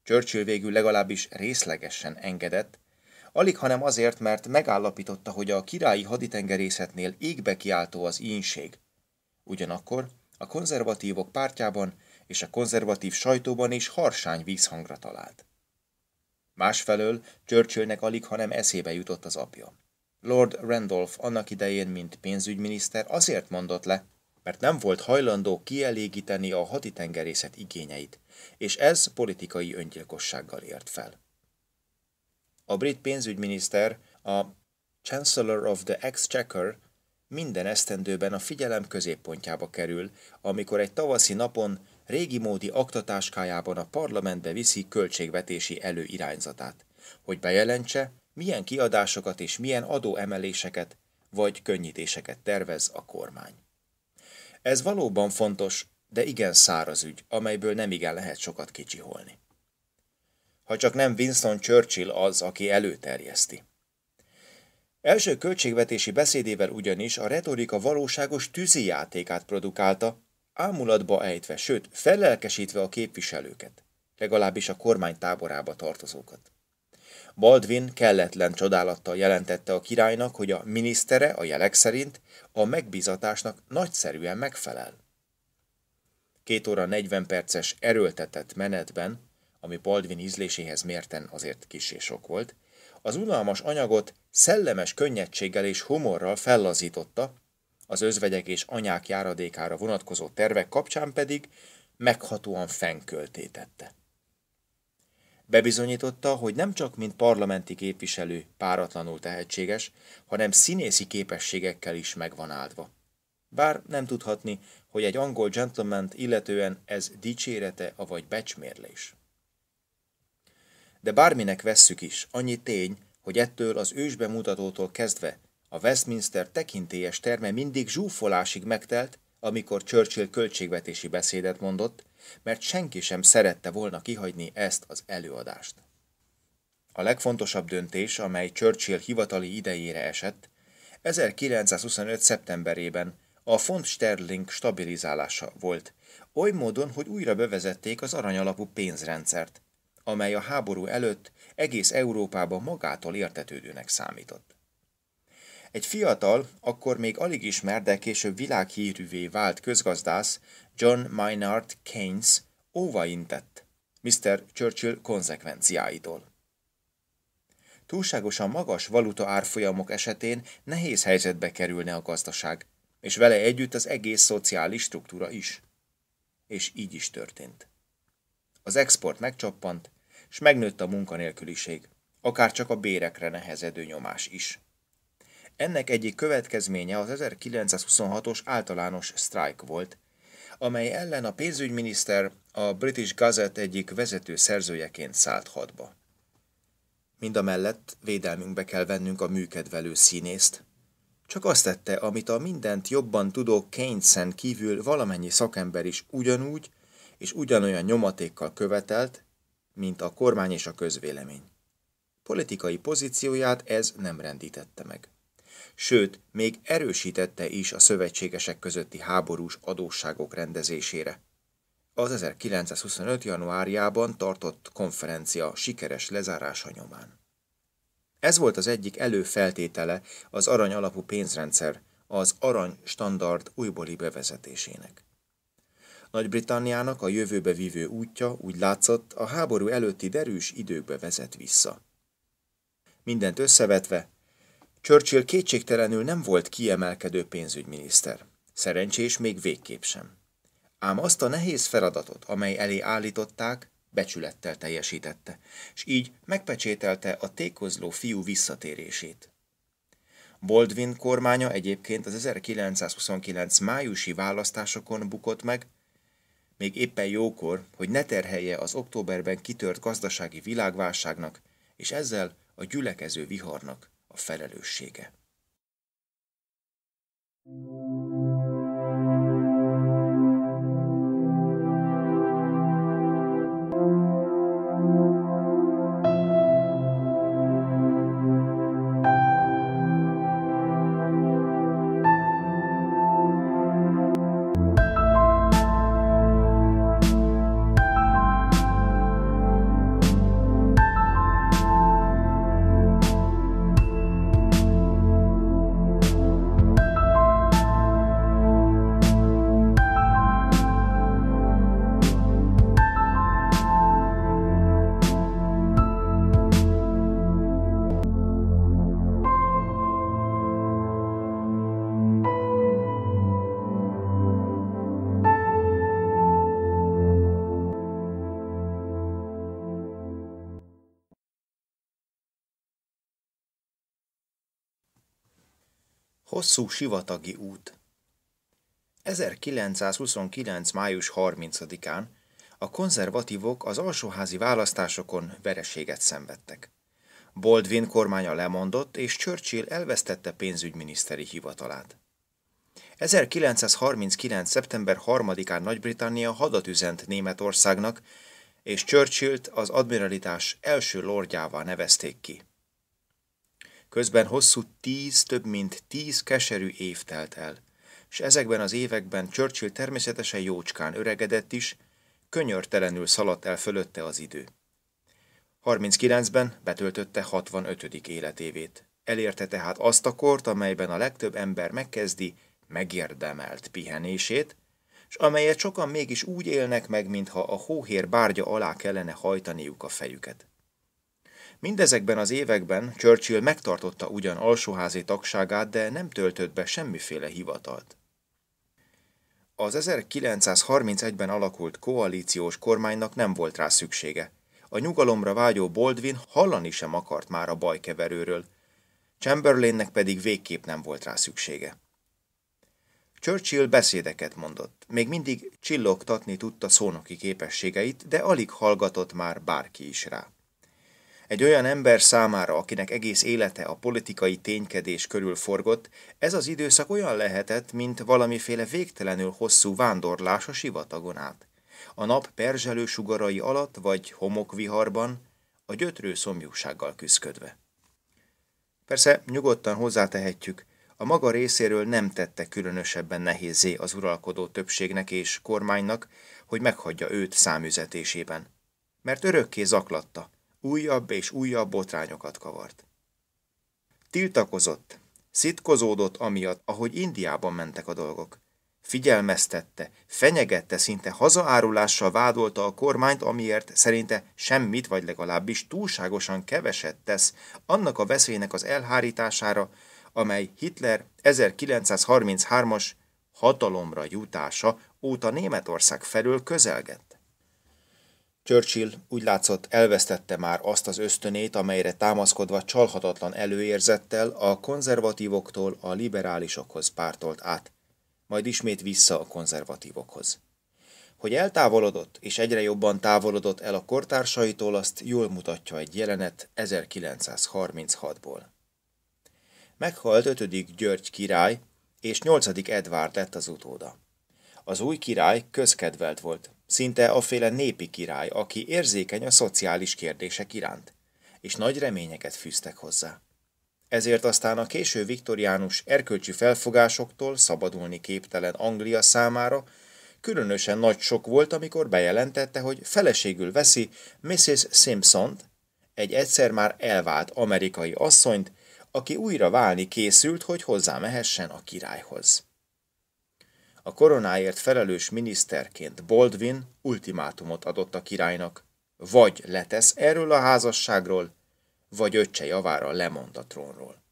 Churchill végül legalábbis részlegesen engedett, alighanem azért, mert megállapította, hogy a királyi haditengerészetnél égbe kiáltó az ínség. Ugyanakkor a konzervatívok pártjában és a konzervatív sajtóban is harsány vízhangra talált. Másfelől Churchillnek alighanem eszébe jutott az apja. Lord Randolph annak idején, mint pénzügyminiszter, azért mondott le, mert nem volt hajlandó kielégíteni a haditengerészet igényeit, és ez politikai öngyilkossággal ért fel. A brit pénzügyminiszter, a Chancellor of the Exchequer minden esztendőben a figyelem középpontjába kerül, amikor egy tavaszi napon régi módi aktatáskájában a parlamentbe viszi költségvetési előirányzatát, hogy bejelentse, milyen kiadásokat és milyen adóemeléseket vagy könnyítéseket tervez a kormány. Ez valóban fontos, de igen száraz ügy, amelyből nem igen lehet sokat kicsiholni. Ha csak nem Winston Churchill az, aki előterjeszti. Első költségvetési beszédével ugyanis a retorika valóságos tűzijátékát produkálta, ámulatba ejtve, sőt, fellelkesítve a képviselőket, legalábbis a kormány táborába tartozókat. Baldwin kelletlen csodálattal jelentette a királynak, hogy a minisztere a jelek szerint a megbízatásnak nagyszerűen megfelel. Két óra negyven perces erőltetett menetben, ami Baldwin ízléséhez mérten azért kissé sok volt, az unalmas anyagot szellemes könnyedséggel és humorral fellazította, az özvegyek és anyák járadékára vonatkozó tervek kapcsán pedig meghatóan fennkölté tette. Bebizonyította, hogy nem csak mint parlamenti képviselő páratlanul tehetséges, hanem színészi képességekkel is megvan áldva. Bár nem tudhatni, hogy egy angol gentlemant illetően ez dicsérete avagy becsmérlés. De bárminek vesszük is, annyi tény, hogy ettől az ősbemutatótól kezdve a Westminster tekintélyes terme mindig zsúfolásig megtelt, amikor Churchill költségvetési beszédet mondott, mert senki sem szerette volna kihagyni ezt az előadást. A legfontosabb döntés, amely Churchill hivatali idejére esett, ezerkilencszázhuszonöt. szeptemberében a font sterling stabilizálása volt, oly módon, hogy újra bevezették az aranyalapú pénzrendszert, amely a háború előtt egész Európában magától értetődőnek számított. Egy fiatal, akkor még alig ismert, de később világhírűvé vált közgazdász, John Maynard Keynes óvaintett miszter Churchill konzekvenciáitól. Túlságosan magas valuta árfolyamok esetén nehéz helyzetbe kerülne a gazdaság, és vele együtt az egész szociális struktúra is. És így is történt. Az export megcsappant, és megnőtt a munkanélküliség, akárcsak a bérekre nehezedő nyomás is. Ennek egyik következménye az ezerkilencszázhuszonhatos általános sztrájk volt, amely ellen a pénzügyminiszter a British Gazette egyik vezető szerzőjeként szállt hadba. Mindamellett védelmünkbe kell vennünk a műkedvelő színészt. Csak azt tette, amit a mindent jobban tudó Keynesen kívül valamennyi szakember is ugyanúgy és ugyanolyan nyomatékkal követelt, mint a kormány és a közvélemény. Politikai pozícióját ez nem rendítette meg. Sőt, még erősítette is a szövetségesek közötti háborús adósságok rendezésére. Az ezerkilencszázhuszonöt. januárjában tartott konferencia sikeres lezárása nyomán. Ez volt az egyik előfeltétele az arany alapú pénzrendszer, az arany standard újbóli bevezetésének. Nagy-Britanniának a jövőbe vívő útja úgy látszott, a háború előtti derűs időkbe vezet vissza. Mindent összevetve, Churchill kétségtelenül nem volt kiemelkedő pénzügyminiszter, szerencsés még végképp sem. Ám azt a nehéz feladatot, amely elé állították, becsülettel teljesítette, és így megpecsételte a tékozló fiú visszatérését. Baldwin kormánya egyébként az ezerkilencszázhuszonkilenc. májusi választásokon bukott meg, még éppen jókor, hogy ne terhelje az októberben kitört gazdasági világválságnak, és ezzel a gyülekező viharnak a felelőssége. Hosszú sivatagi út. ezerkilencszázhuszonkilenc. május harmincadikán a konzervatívok az alsóházi választásokon vereséget szenvedtek. Baldwin kormánya lemondott, és Churchill elvesztette pénzügyminiszteri hivatalát. ezerkilencszázharminckilenc. szeptember harmadikán Nagy-Britannia hadat üzent Németországnak, és Churchillt az admiralitás első lordjává nevezték ki. Közben hosszú tíz, több mint tíz keserű év telt el, és ezekben az években Churchill természetesen jócskán öregedett is, könyörtelenül szaladt el fölötte az idő. harminckilencben betöltötte hatvanötödik életévét. Elérte tehát azt a kort, amelyben a legtöbb ember megkezdi megérdemelt pihenését, és amelyet sokan mégis úgy élnek meg, mintha a hóhér bárgya alá kellene hajtaniuk a fejüket. Mindezekben az években Churchill megtartotta ugyan alsóházi tagságát, de nem töltött be semmiféle hivatalt. Az ezerkilencszázharmincegyben alakult koalíciós kormánynak nem volt rá szüksége. A nyugalomra vágyó Baldwin hallani sem akart már a bajkeverőről, Chamberlainnek pedig végképp nem volt rá szüksége. Churchill beszédeket mondott, még mindig csillogtatni tudta szónoki képességeit, de alig hallgatott már bárki is rá. Egy olyan ember számára, akinek egész élete a politikai ténykedés körül forgott, ez az időszak olyan lehetett, mint valamiféle végtelenül hosszú vándorlás a sivatagon át. A nap perzselő sugarai alatt vagy homokviharban, a gyötrő szomjúsággal küszködve. Persze nyugodtan hozzátehetjük, a maga részéről nem tette különösebben nehézzé az uralkodó többségnek és kormánynak, hogy meghagyja őt számüzetésében. Mert örökké zaklatta, újabb és újabb botrányokat kavart. Tiltakozott, szitkozódott amiatt, ahogy Indiában mentek a dolgok. Figyelmeztette, fenyegette, szinte hazaárulással vádolta a kormányt, amiért szerinte semmit vagy legalábbis túlságosan keveset tesz annak a veszélynek az elhárítására, amely Hitler ezerkilencszázharminchárom-as hatalomra jutása óta Németország felől közelgett. Churchill úgy látszott, elvesztette már azt az ösztönét, amelyre támaszkodva csalhatatlan előérzettel a konzervatívoktól a liberálisokhoz pártolt át, majd ismét vissza a konzervatívokhoz. Hogy eltávolodott és egyre jobban távolodott el a kortársaitól, azt jól mutatja egy jelenet ezerkilencszázharminchatból. Meghalt ötödik György király, és nyolcadik Edvárd lett az utóda. Az új király közkedvelt volt, szinte aféle népi király, aki érzékeny a szociális kérdések iránt, és nagy reményeket fűztek hozzá. Ezért aztán a késő viktoriánus erkölcsi felfogásoktól szabadulni képtelen Anglia számára különösen nagy sok volt, amikor bejelentette, hogy feleségül veszi missziz Simpsont, egy egyszer már elvált amerikai asszonyt, aki újra válni készült, hogy hozzámehessen a királyhoz. A koronáért felelős miniszterként Baldwin ultimátumot adott a királynak, vagy letesz erről a házasságról, vagy öccse javára lemond a trónról.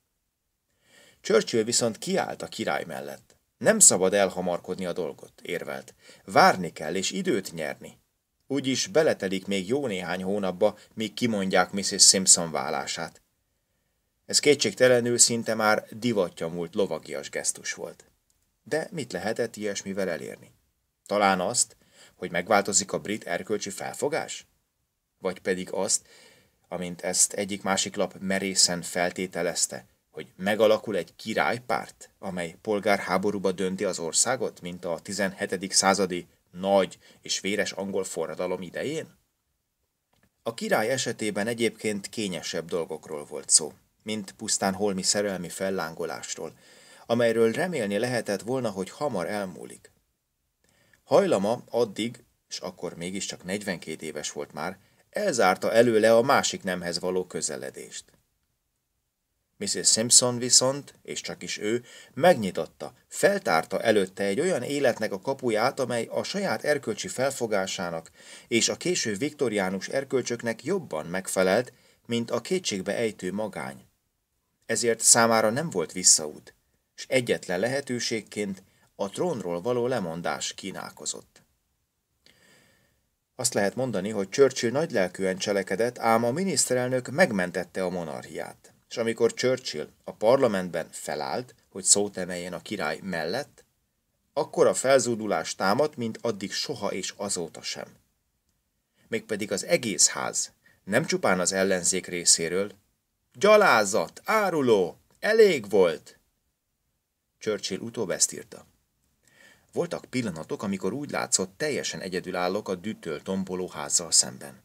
Churchill viszont kiállt a király mellett. Nem szabad elhamarkodni a dolgot, érvelt. Várni kell és időt nyerni. Úgyis beletelik még jó néhány hónapba, míg kimondják missziz Simpson válását. Ez kétségtelenül szinte már divatja múlt lovagias gesztus volt. De mit lehetett ilyesmivel elérni? Talán azt, hogy megváltozik a brit erkölcsi felfogás? Vagy pedig azt, amint ezt egyik-másik lap merészen feltételezte, hogy megalakul egy királypárt, amely polgárháborúba dönti az országot, mint a tizenhetedik századi nagy és véres angol forradalom idején? A király esetében egyébként kényesebb dolgokról volt szó, mint pusztán holmi szerelmi fellángolásról, amelyről remélni lehetett volna, hogy hamar elmúlik. Hajlama addig, és akkor mégiscsak negyvenkét éves volt már, elzárta előle a másik nemhez való közeledést. missziz Simpson viszont, és csak is ő, megnyitotta, feltárta előtte egy olyan életnek a kapuját, amely a saját erkölcsi felfogásának és a késő viktoriánus erkölcsöknek jobban megfelelt, mint a kétségbe ejtő magány. Ezért számára nem volt visszaút, és egyetlen lehetőségként a trónról való lemondás kínálkozott. Azt lehet mondani, hogy Churchill nagylelkűen cselekedett, ám a miniszterelnök megmentette a monarchiát. És amikor Churchill a parlamentben felállt, hogy szót emeljen a király mellett, akkor a felzúdulás támadt, mint addig soha és azóta sem. Mégpedig az egész ház, nem csupán az ellenzék részéről, gyalázat, áruló, elég volt! Churchill utóbb ezt írta. Voltak pillanatok, amikor úgy látszott, teljesen egyedül állok a dühtől tomboló házzal szemben.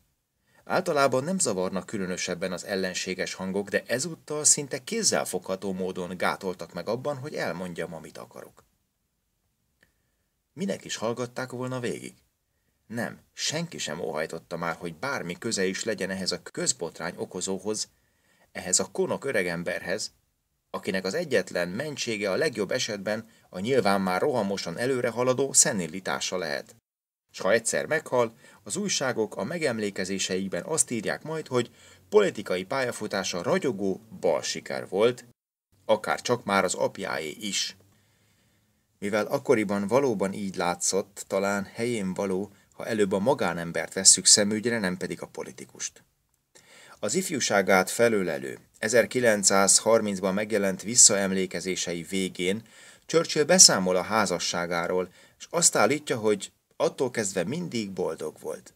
Általában nem zavarnak különösebben az ellenséges hangok, de ezúttal szinte kézzelfogható módon gátoltak meg abban, hogy elmondjam, amit akarok. Minek is hallgatták volna végig? Nem, senki sem óhajtotta már, hogy bármi köze is legyen ehhez a közbotrány okozóhoz, ehhez a konok öregemberhez, akinek az egyetlen mentsége a legjobb esetben a nyilván már rohamosan előre haladó szenillitása lehet. S ha egyszer meghal, az újságok a megemlékezéseikben azt írják majd, hogy politikai pályafutása ragyogó balsiker volt, akár csak már az apjáé is. Mivel akkoriban valóban így látszott, talán helyén való, ha előbb a magánembert vesszük szemügyre, nem pedig a politikust. Az ifjúságát felölelő, ezerkilencszázharmincban megjelent visszaemlékezései végén Churchill beszámol a házasságáról, és azt állítja, hogy attól kezdve mindig boldog volt.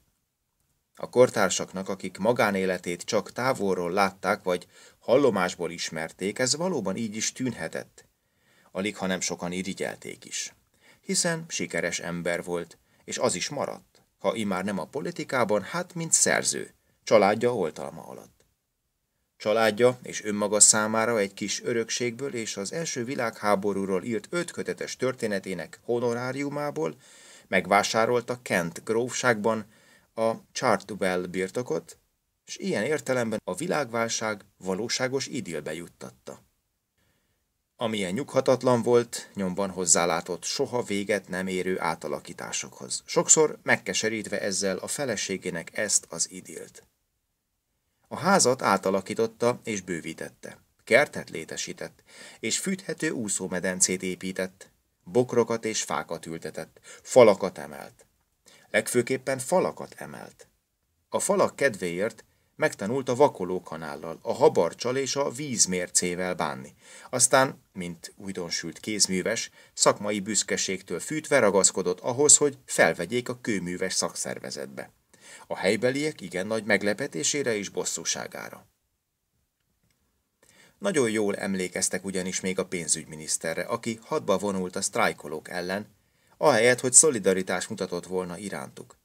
A kortársaknak, akik magánéletét csak távolról látták, vagy hallomásból ismerték, ez valóban így is tűnhetett. Alig, ha nem sokan irigyelték is. Hiszen sikeres ember volt, és az is maradt, ha immár nem a politikában, hát mint szerző, családja oltalma alatt. Családja és önmaga számára egy kis örökségből és az első világháborúról írt ötkötetes történetének honoráriumából megvásárolta Kent grófságban a Chartwell birtokot, és ilyen értelemben a világválság valóságos idillbe juttatta. Amilyen nyughatatlan volt, nyomban hozzálátott soha véget nem érő átalakításokhoz, sokszor megkeserítve ezzel a feleségének ezt az idillt. A házat átalakította és bővítette, kertet létesített, és fűthető úszómedencét épített, bokrokat és fákat ültetett, falakat emelt. Legfőképpen falakat emelt. A falak kedvéért megtanult a vakolókanállal, a habarccsal és a vízmércével bánni. Aztán, mint újdonsült kézműves, szakmai büszkeségtől fűtve ragaszkodott ahhoz, hogy felvegyék a kőműves szakszervezetbe. A helybeliek igen nagy meglepetésére és bosszúságára. Nagyon jól emlékeztek ugyanis még a pénzügyminiszterre, aki hadba vonult a sztrájkolók ellen, ahelyett, hogy szolidaritást mutatott volna irántuk.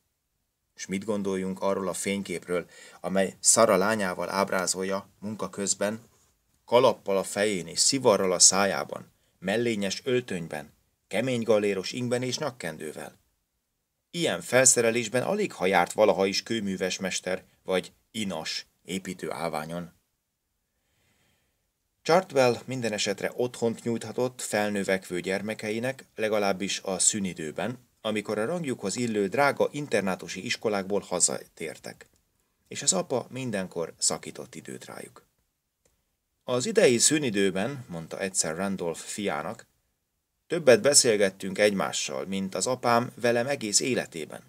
És mit gondoljunk arról a fényképről, amely Sara lányával ábrázolja munka közben, kalappal a fején és szivarral a szájában, mellényes öltönyben, kemény galéros ingben és nyakkendővel. Ilyen felszerelésben alig ha járt valaha is kőművesmester vagy inas építő állványon. Chartwell minden esetre otthont nyújthatott felnövekvő gyermekeinek, legalábbis a szünidőben, amikor a rangjukhoz illő drága internátusi iskolákból hazatértek, és az apa mindenkor szakított időt rájuk. Az idei szünidőben, mondta egyszer Randolph fiának, többet beszélgettünk egymással, mint az apám velem egész életében.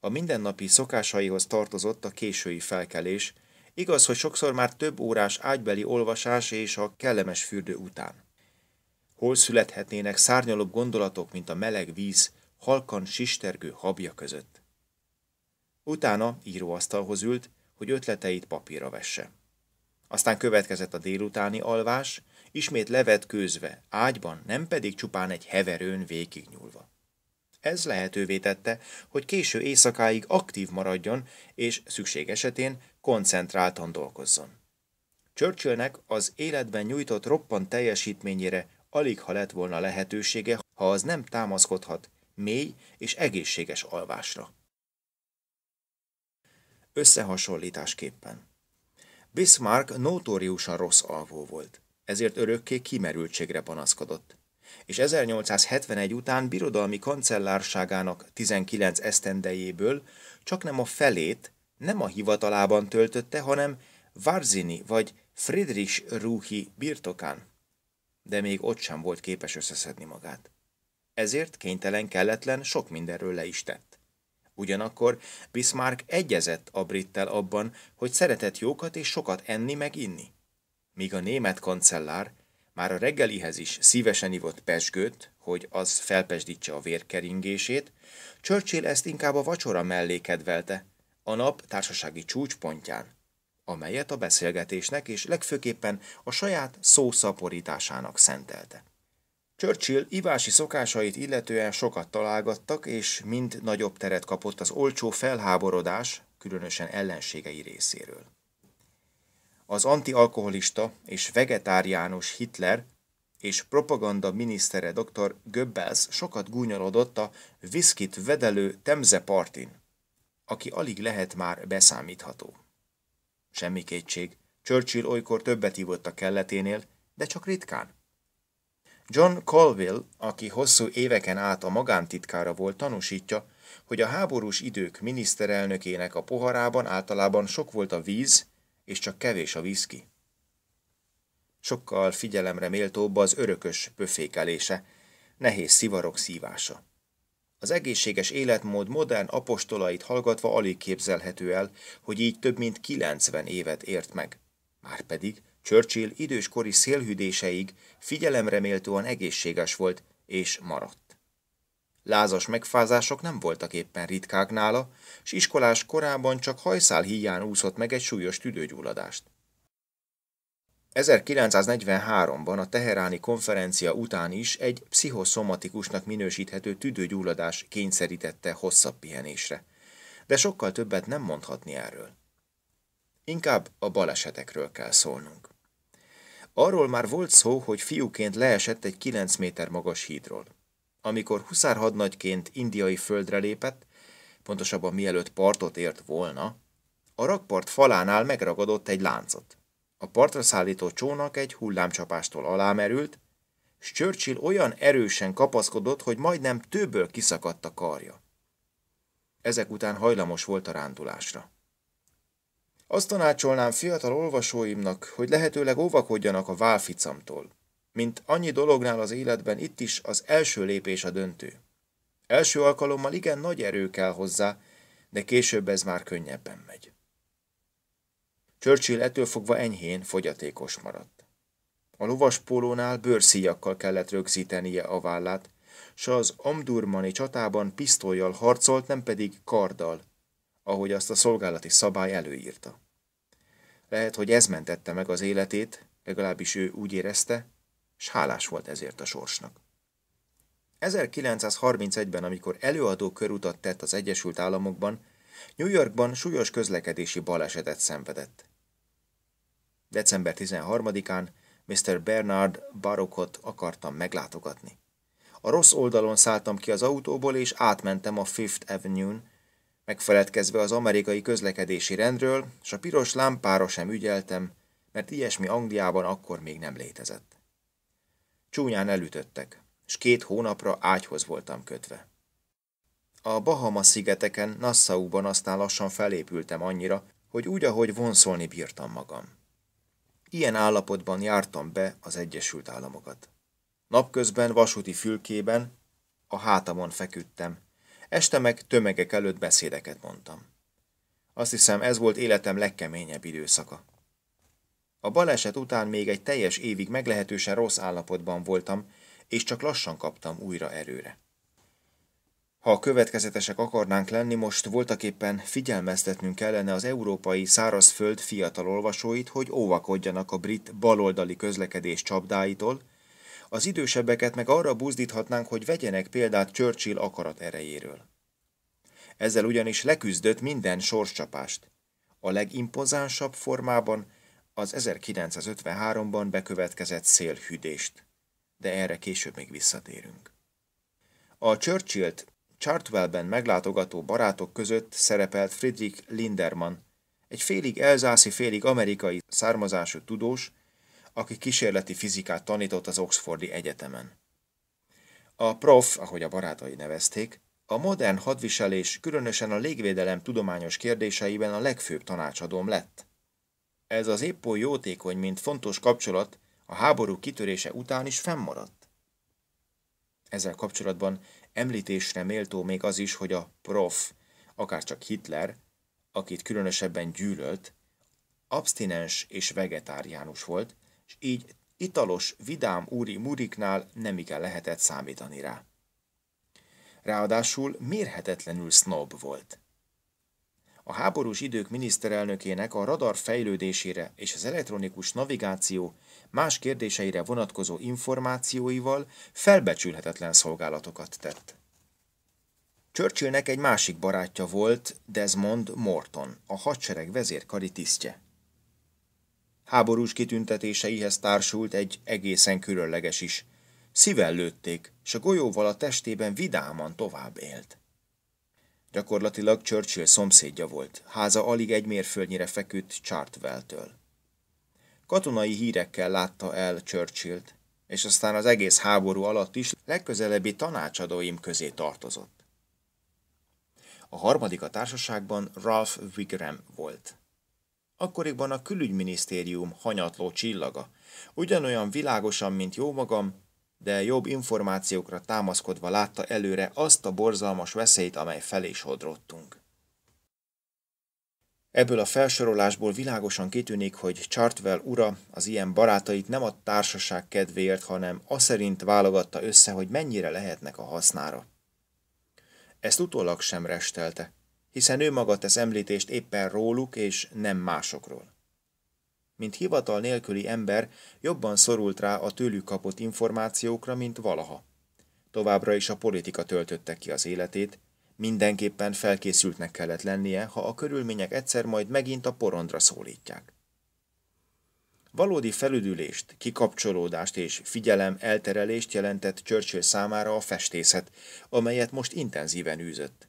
A mindennapi szokásaihoz tartozott a késői felkelés, igaz, hogy sokszor már több órás ágybeli olvasás és a kellemes fürdő után. Hol születhetnének szárnyalóbb gondolatok, mint a meleg víz, halkan sistergő habja között. Utána íróasztalhoz ült, hogy ötleteit papírra vesse. Aztán következett a délutáni alvás, ismét levetkőzve, ágyban, nem pedig csupán egy heverőn végignyúlva. Ez lehetővé tette, hogy késő éjszakáig aktív maradjon, és szükség esetén koncentráltan dolgozzon. Churchillnek az életben nyújtott roppant teljesítményére alig ha lett volna lehetősége, ha az nem támaszkodhat mély és egészséges alvásra. Összehasonlításképpen. Bismarck notóriusan rossz alvó volt, ezért örökké kimerültségre panaszkodott, és ezernyolcszázhetvenegy után birodalmi kancellárságának tizenkilenc esztendejéből csaknem a felét nem a hivatalában töltötte, hanem Várzini vagy Friedrichsruhi birtokán, de még ott sem volt képes összeszedni magát. Ezért kénytelen kelletlen sok mindenről le is tett. Ugyanakkor Bismarck egyezett a brittel abban, hogy szeretett jókat és sokat enni meg inni, míg a német kancellár már a reggelihez is szívesen ivott pezsgőt, hogy az felpezsdítse a vérkeringését, Churchill ezt inkább a vacsora mellé kedvelte, a nap társasági csúcspontján, amelyet a beszélgetésnek és legfőképpen a saját szószaporításának szentelte. Churchill ivási szokásait illetően sokat találgattak, és mind nagyobb teret kapott az olcsó felháborodás, különösen ellenségei részéről. Az antialkoholista és vegetáriánus Hitler és propaganda minisztere doktor Goebbels sokat gúnyolodott a viszkit vedelő Temze partin, aki alig lehet már beszámítható. Semmi kétség, Churchill olykor többet ívott a kelleténél, de csak ritkán. John Colville, aki hosszú éveken át a magántitkára volt, tanúsítja, hogy a háborús idők miniszterelnökének a poharában általában sok volt a víz, és csak kevés a viszki. Sokkal figyelemre méltóbb az örökös pöfékelése, nehéz szivarok szívása. Az egészséges életmód modern apostolait hallgatva alig képzelhető el, hogy így több mint kilencven évet ért meg. Márpedig Churchill időskori szélhűdéseig figyelemre méltóan egészséges volt és maradt. Lázas megfázások nem voltak éppen ritkák nála, s iskolás korában csak hajszál híján úszott meg egy súlyos tüdőgyulladást. ezerkilencszáznegyvenháromban a teheráni konferencia után is egy pszichoszomatikusnak minősíthető tüdőgyulladás kényszerítette hosszabb pihenésre, de sokkal többet nem mondhatni erről. Inkább a balesetekről kell szólnunk. Arról már volt szó, hogy fiúként leesett egy kilenc méter magas hídról. Amikor huszárhadnagyként indiai földre lépett, pontosabban mielőtt partot ért volna, a rakpart falánál megragadott egy láncot. A partra szállító csónak egy hullámcsapástól alámerült, s Churchill olyan erősen kapaszkodott, hogy majdnem tőből kiszakadt a karja. Ezek után hajlamos volt a rándulásra. Azt tanácsolnám fiatal olvasóimnak, hogy lehetőleg óvakodjanak a válficamtól. Mint annyi dolognál az életben, itt is az első lépés a döntő. Első alkalommal igen nagy erő kell hozzá, de később ez már könnyebben megy. Churchill ettől fogva enyhén fogyatékos maradt. A lovaspólónál bőrszíjakkal kellett rögzítenie a vállát, s az omdurmani csatában pisztollyal harcolt, nem pedig karddal, ahogy azt a szolgálati szabály előírta. Lehet, hogy ez mentette meg az életét, legalábbis ő úgy érezte, s hálás volt ezért a sorsnak. ezerkilencszázharmincegyben, amikor előadó körutat tett az Egyesült Államokban, New Yorkban súlyos közlekedési balesetet szenvedett. december tizenharmadikán miszter Bernard Barokot akartam meglátogatni. A rossz oldalon szálltam ki az autóból, és átmentem a Fifth Avenue-n, megfeledkezve az amerikai közlekedési rendről, s a piros lámpára sem ügyeltem, mert ilyesmi Angliában akkor még nem létezett. Csúnyán elütöttek, s két hónapra ágyhoz voltam kötve. A Bahama-szigeteken, Nassauban aztán lassan felépültem annyira, hogy úgy, ahogy vonszolni bírtam magam. Ilyen állapotban jártam be az Egyesült Államokat. Napközben vasúti fülkében a hátamon feküdtem, este meg tömegek előtt beszédeket mondtam. Azt hiszem, ez volt életem legkeményebb időszaka. A baleset után még egy teljes évig meglehetősen rossz állapotban voltam, és csak lassan kaptam újra erőre. Ha következetesek akarnánk lenni, most voltaképpen figyelmeztetnünk kellene az európai szárazföld fiatal olvasóit, hogy óvakodjanak a brit baloldali közlekedés csapdáitól, az idősebbeket meg arra buzdíthatnánk, hogy vegyenek példát Churchill akarat erejéről. Ezzel ugyanis leküzdött minden sorscsapást. A legimpozánsabb formában az ezerkilencszázötvenháromban bekövetkezett szélhűdést, de erre később még visszatérünk. A Churchillt Chartwellben meglátogató barátok között szerepelt Friedrich Lindermann, egy félig elzászi, félig amerikai származású tudós, aki kísérleti fizikát tanított az Oxfordi Egyetemen. A prof, ahogy a barátai nevezték, a modern hadviselés, különösen a légvédelem tudományos kérdéseiben a legfőbb tanácsadóm lett. Ez az épp oly jótékony, mint fontos kapcsolat a háború kitörése után is fennmaradt. Ezzel kapcsolatban említésre méltó még az is, hogy a prof, akárcsak Hitler, akit különösebben gyűlölt, abstinens és vegetáriánus volt, és így italos, vidám úri muriknál nemigen lehetett számítani rá. Ráadásul mérhetetlenül sznob volt. A háborús idők miniszterelnökének a radar fejlődésére és az elektronikus navigáció más kérdéseire vonatkozó információival felbecsülhetetlen szolgálatokat tett. Churchillnek egy másik barátja volt Desmond Morton, a hadsereg vezérkari tisztje. Háborús kitüntetéseihez társult egy egészen különleges is. Szíven lőtték, s a golyóval a testében vidáman tovább élt. Gyakorlatilag Churchill szomszédja volt, háza alig egy mérföldnyire feküdt Chartwell-től. Katonai hírekkel látta el Churchillt, és aztán az egész háború alatt is legközelebbi tanácsadóim közé tartozott. A harmadik a társaságban Ralph Wigram volt. Akkoriban a külügyminisztérium hanyatló csillaga, ugyanolyan világosan, mint jómagam, de jobb információkra támaszkodva látta előre azt a borzalmas veszélyt, amely felé sodródtunk. Ebből a felsorolásból világosan kitűnik, hogy Chartwell ura az ilyen barátait nem a társaság kedvéért, hanem aszerint válogatta össze, hogy mennyire lehetnek a hasznára. Ezt utólag sem restelte, hiszen ő maga tesz említést éppen róluk és nem másokról. Mint hivatal nélküli ember jobban szorult rá a tőlük kapott információkra, mint valaha. Továbbra is a politika töltötte ki az életét, mindenképpen felkészültnek kellett lennie, ha a körülmények egyszer majd megint a porondra szólítják. Valódi felüdülést, kikapcsolódást és figyelem elterelést jelentett Churchill számára a festészet, amelyet most intenzíven űzött.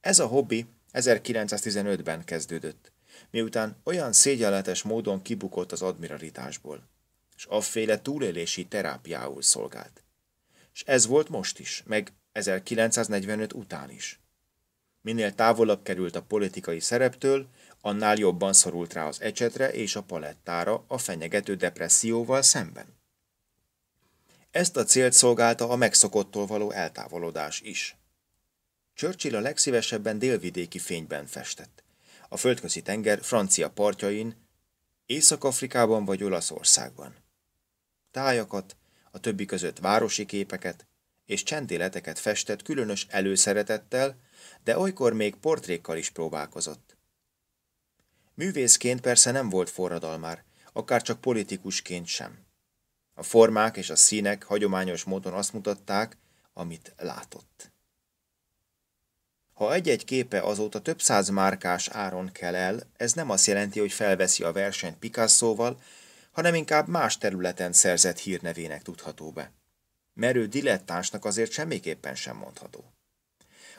Ez a hobbi ezerkilencszáztizenötben kezdődött, miután olyan szégyenletes módon kibukott az admiralitásból, s afféle túlélési terápiául szolgált. S ez volt most is, meg ezerkilencszáznegyvenöt után is. Minél távolabb került a politikai szereptől, annál jobban szorult rá az ecsetre és a palettára a fenyegető depresszióval szemben. Ezt a célt szolgálta a megszokottól való eltávolodás is. Churchill a legszívesebben délvidéki fényben festett, a földközi tenger francia partjain, Észak-Afrikában vagy Olaszországban. Tájakat, a többi között városi képeket és csendéleteket festett különös előszeretettel, de olykor még portrékkal is próbálkozott. Művészként persze nem volt forradalmár, akár csak politikusként sem. A formák és a színek hagyományos módon azt mutatták, amit látott. Ha egy-egy képe azóta több száz márkás áron kell el, ez nem azt jelenti, hogy felveszi a versenyt Picasso-val, hanem inkább más területen szerzett hírnevének tudható be. Merő dilettánsnak azért semmiképpen sem mondható.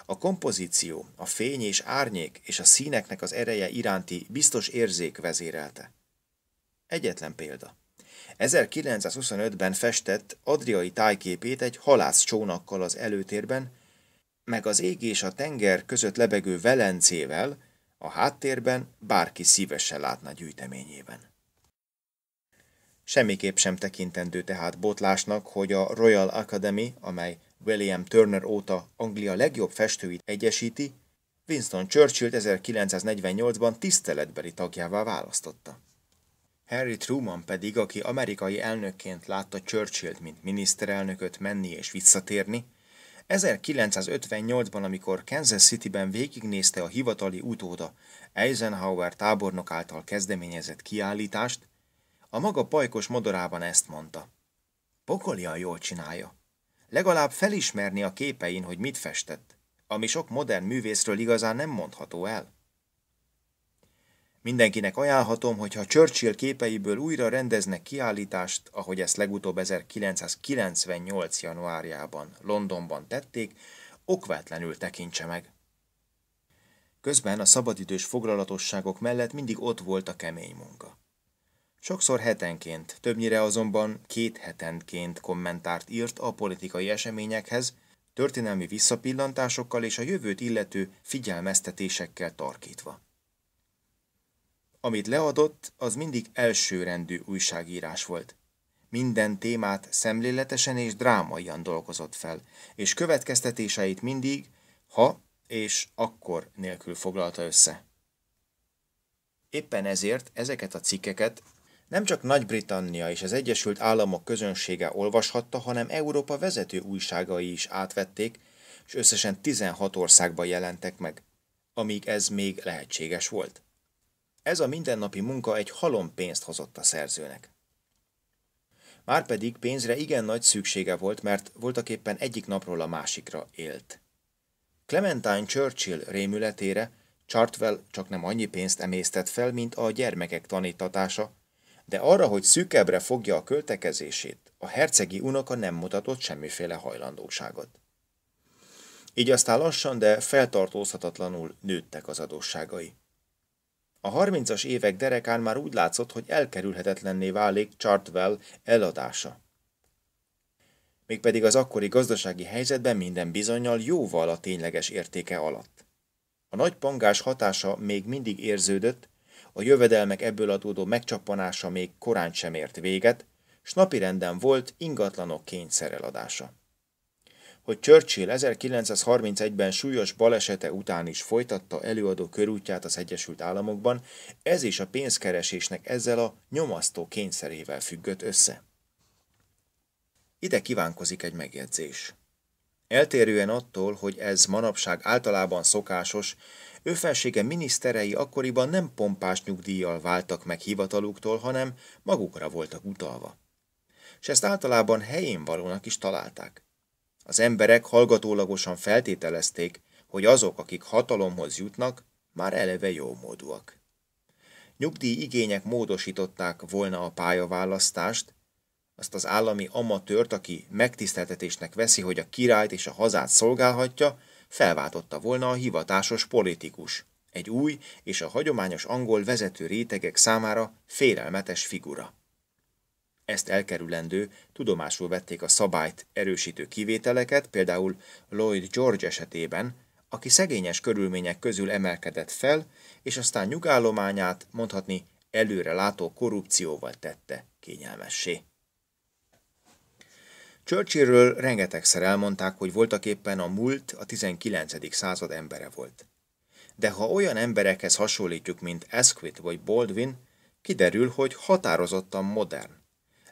A kompozíció, a fény és árnyék és a színeknek az ereje iránti biztos érzék vezérelte. Egyetlen példa. ezerkilencszázhuszonötben festett adriai tájképét egy halászcsónakkal az előtérben, meg az ég és a tenger között lebegő velencével a háttérben bárki szívesen látna gyűjteményében. Semmiképp sem tekintendő tehát botlásnak, hogy a Royal Academy, amely William Turner óta Anglia legjobb festőit egyesíti, Winston Churchill ezerkilencszáznegyvennyolcban tiszteletbeli tagjává választotta. Harry Truman pedig, aki amerikai elnökként látta Churchillt, mint miniszterelnököt menni és visszatérni, ezerkilencszázötvennyolcban, amikor Kansas Cityben végignézte a hivatali utóda Eisenhower tábornok által kezdeményezett kiállítást, a maga pajkos modorában ezt mondta. Pokolian jól csinálja. Legalább felismerni a képein, hogy mit festett, ami sok modern művészről igazán nem mondható el. Mindenkinek ajánlhatom, hogy ha Churchill képeiből újra rendeznek kiállítást, ahogy ezt legutóbb ezerkilencszázkilencvennyolc januárjában Londonban tették, okvetlenül tekintse meg. Közben a szabadidős foglalatosságok mellett mindig ott volt a kemény munka. Sokszor hetenként, többnyire azonban két hetenként kommentárt írt a politikai eseményekhez, történelmi visszapillantásokkal és a jövőt illető figyelmeztetésekkel tarkítva. Amit leadott, az mindig elsőrendű újságírás volt. Minden témát szemléletesen és drámaian dolgozott fel, és következtetéseit mindig ha és akkor nélkül foglalta össze. Éppen ezért ezeket a cikkeket nem csak Nagy-Britannia és az Egyesült Államok közönsége olvashatta, hanem Európa vezető újságai is átvették, és összesen tizenhat országban jelentek meg, amíg ez még lehetséges volt. Ez a mindennapi munka egy halom pénzt hozott a szerzőnek. Márpedig pénzre igen nagy szüksége volt, mert voltaképpen egyik napról a másikra élt. Clementine Churchill rémületére Chartwell csaknem annyi pénzt emésztett fel, mint a gyermekek tanítatása, de arra, hogy szűkebbre fogja a költekezését, a hercegi unoka nem mutatott semmiféle hajlandóságot. Így aztán lassan, de feltartózhatatlanul nőttek az adósságai. A harmincas évek derekán már úgy látszott, hogy elkerülhetetlenné válik Chartwell eladása. Mégpedig az akkori gazdasági helyzetben minden bizonnyal jóval a tényleges értéke alatt. A nagy pangás hatása még mindig érződött, a jövedelmek ebből adódó megcsappanása még korán sem ért véget, s napirenden volt ingatlanok kényszereladása. Hogy Churchill ezerkilencszázharmincegyben súlyos balesete után is folytatta előadó körútját az Egyesült Államokban, ez is a pénzkeresésnek ezzel a nyomasztó kényszerével függött össze. Ide kívánkozik egy megjegyzés. Eltérően attól, hogy ez manapság általában szokásos, ő felsége miniszterei akkoriban nem pompás nyugdíjjal váltak meg hivataluktól, hanem magukra voltak utalva. És ezt általában helyén valónak is találták. Az emberek hallgatólagosan feltételezték, hogy azok, akik hatalomhoz jutnak, már eleve jómódúak. Nyugdíj igények módosították volna a pályaválasztást, azt az állami amatőrt, aki megtiszteltetésnek veszi, hogy a királyt és a hazát szolgálhatja, felváltotta volna a hivatásos politikus, egy új és a hagyományos angol vezető rétegek számára félelmetes figura. Ezt elkerülendő, tudomásul vették a szabályt erősítő kivételeket, például Lloyd George esetében, aki szegényes körülmények közül emelkedett fel, és aztán nyugállományát, mondhatni, előrelátó korrupcióval tette kényelmessé. Churchillről rengetegszer elmondták, hogy voltaképpen a múlt a tizenkilencedik század embere volt. De ha olyan emberekhez hasonlítjuk, mint Asquith vagy Baldwin, kiderül, hogy határozottan modern.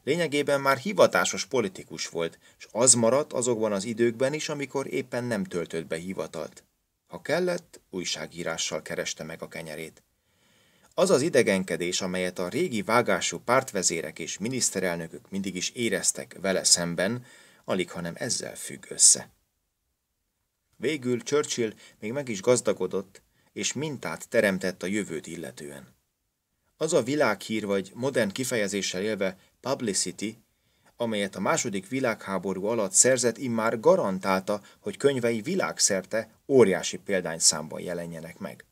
Lényegében már hivatásos politikus volt, és az maradt azokban az időkben is, amikor éppen nem töltött be hivatalt. Ha kellett, újságírással kereste meg a kenyerét. Az az idegenkedés, amelyet a régi vágású pártvezérek és miniszterelnökök mindig is éreztek vele szemben, alighanem ezzel függ össze. Végül Churchill még meg is gazdagodott, és mintát teremtett a jövőt illetően. Az a világhír vagy modern kifejezéssel élve publicity, amelyet a második világháború alatt szerzett, immár garantálta, hogy könyvei világszerte óriási példányszámban jelenjenek meg.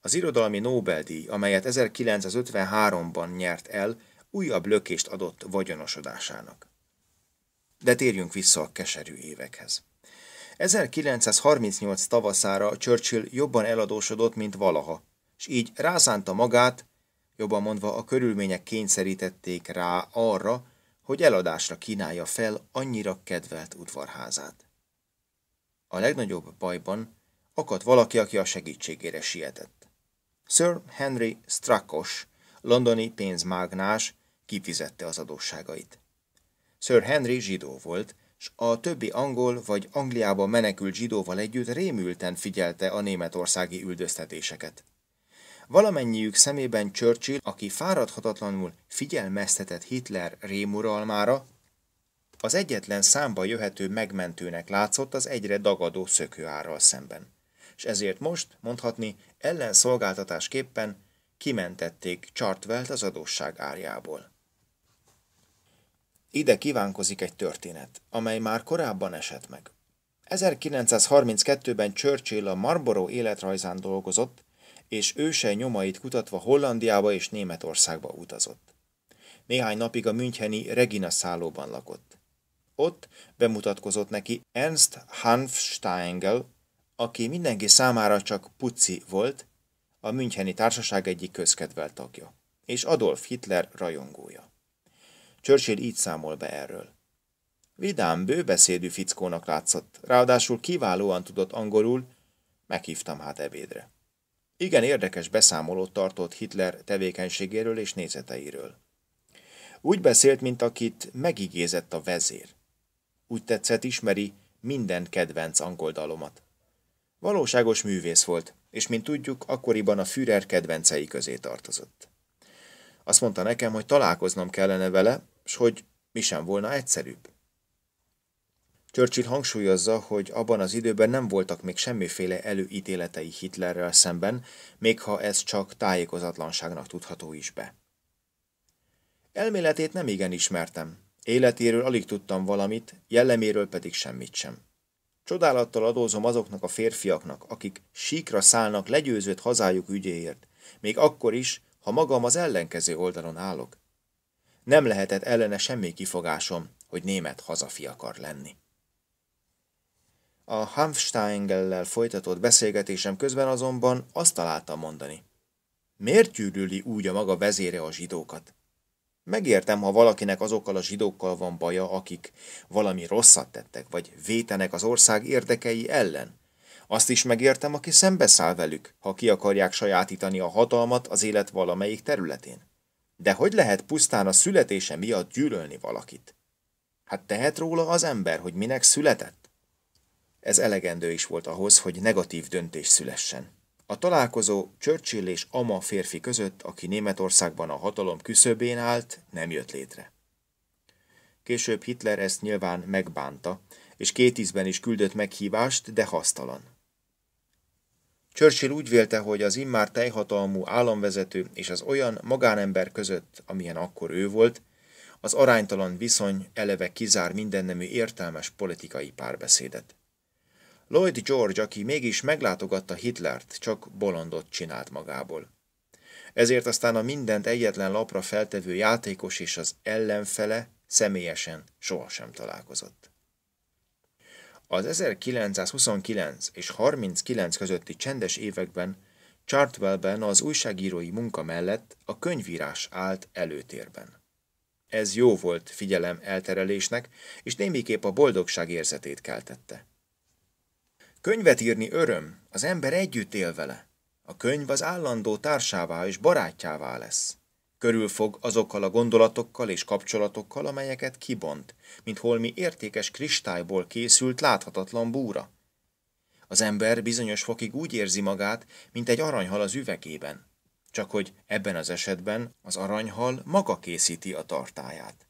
Az irodalmi Nobel-díj, amelyet ezerkilencszázötvenháromban nyert el, újabb lökést adott vagyonosodásának. De térjünk vissza a keserű évekhez. ezerkilencszázharmincnyolc tavaszára Churchill jobban eladósodott, mint valaha, és így rászánta magát, jobban mondva a körülmények kényszerítették rá arra, hogy eladásra kínálja fel annyira kedvelt udvarházát. A legnagyobb bajban akadt valaki, aki a segítségére sietett. Sir Henry Strakosch, londoni pénzmágnás, kifizette az adósságait. Sir Henry zsidó volt, s a többi angol vagy Angliába menekült zsidóval együtt rémülten figyelte a németországi üldöztetéseket. Valamennyiük szemében Churchill, aki fáradhatatlanul figyelmeztetett Hitler rémuralmára, az egyetlen számba jöhető megmentőnek látszott az egyre dagadó szökőárral szemben. És ezért most, mondhatni, ellenszolgáltatásképpen kimentették Chartwellt az adósság árjából. Ide kívánkozik egy történet, amely már korábban esett meg. ezerkilencszázharminckettőben Churchill a Marlborough életrajzán dolgozott, és őse nyomait kutatva Hollandiába és Németországba utazott. Néhány napig a müncheni Regina szállóban lakott. Ott bemutatkozott neki Ernst Hanfsteingl, aki mindenki számára csak Puci volt, a müncheni társaság egyik közkedvelt tagja, és Adolf Hitler rajongója. Churchill így számol be erről. Vidám, bőbeszédű fickónak látszott, ráadásul kiválóan tudott angolul, meghívtam hát ebédre. Igen érdekes beszámolót tartott Hitler tevékenységéről és nézeteiről. Úgy beszélt, mint akit megígézett a vezér. Úgy tetszett, ismeri minden kedvenc angol dalomat. Valóságos művész volt, és mint tudjuk, akkoriban a Führer kedvencei közé tartozott. Azt mondta nekem, hogy találkoznom kellene vele, s hogy mi sem volna egyszerűbb. Churchill hangsúlyozza, hogy abban az időben nem voltak még semmiféle előítéletei Hitlerrel szemben, még ha ez csak tájékozatlanságnak tudható is be. Elméletét nem igen ismertem, életéről alig tudtam valamit, jelleméről pedig semmit sem. Csodálattal adózom azoknak a férfiaknak, akik síkra szállnak legyőzött hazájuk ügyéért, még akkor is, ha magam az ellenkező oldalon állok. Nem lehetett ellene semmi kifogásom, hogy német hazafi akar lenni. A Hanfsteingl-lel folytatott beszélgetésem közben azonban azt találtam mondani. Miért gyűlöli úgy a maga vezére a zsidókat? Megértem, ha valakinek azokkal a zsidókkal van baja, akik valami rosszat tettek, vagy vétenek az ország érdekei ellen. Azt is megértem, aki szembeszáll velük, ha ki akarják sajátítani a hatalmat az élet valamelyik területén. De hogy lehet pusztán a születése miatt gyűlölni valakit? Hát tehet róla az ember, hogy minek született? Ez elegendő is volt ahhoz, hogy negatív döntés szülessen. A találkozó Churchill és ama férfi között, aki Németországban a hatalom küszöbén állt, nem jött létre. Később Hitler ezt nyilván megbánta, és két ízben is küldött meghívást, de hasztalan. Churchill úgy vélte, hogy az immár teljhatalmú államvezető és az olyan magánember között, amilyen akkor ő volt, az aránytalan viszony eleve kizár mindennemű értelmes politikai párbeszédet. Lloyd George, aki mégis meglátogatta Hitlert, csak bolondot csinált magából. Ezért aztán a mindent egyetlen lapra feltevő játékos és az ellenfele személyesen sohasem találkozott. Az ezerkilencszázhuszonkilenc és harminckilenc közötti csendes években Chartwellben az újságírói munka mellett a könyvírás állt előtérben. Ez jó volt figyelem elterelésnek, és némiképp a boldogság érzetét keltette. Könyvet írni öröm, az ember együtt él vele. A könyv az állandó társává és barátjává lesz. Körülfog azokkal a gondolatokkal és kapcsolatokkal, amelyeket kibont, mint holmi értékes kristályból készült láthatatlan búra. Az ember bizonyos fokig úgy érzi magát, mint egy aranyhal az üvegében, csak hogy ebben az esetben az aranyhal maga készíti a tartályát.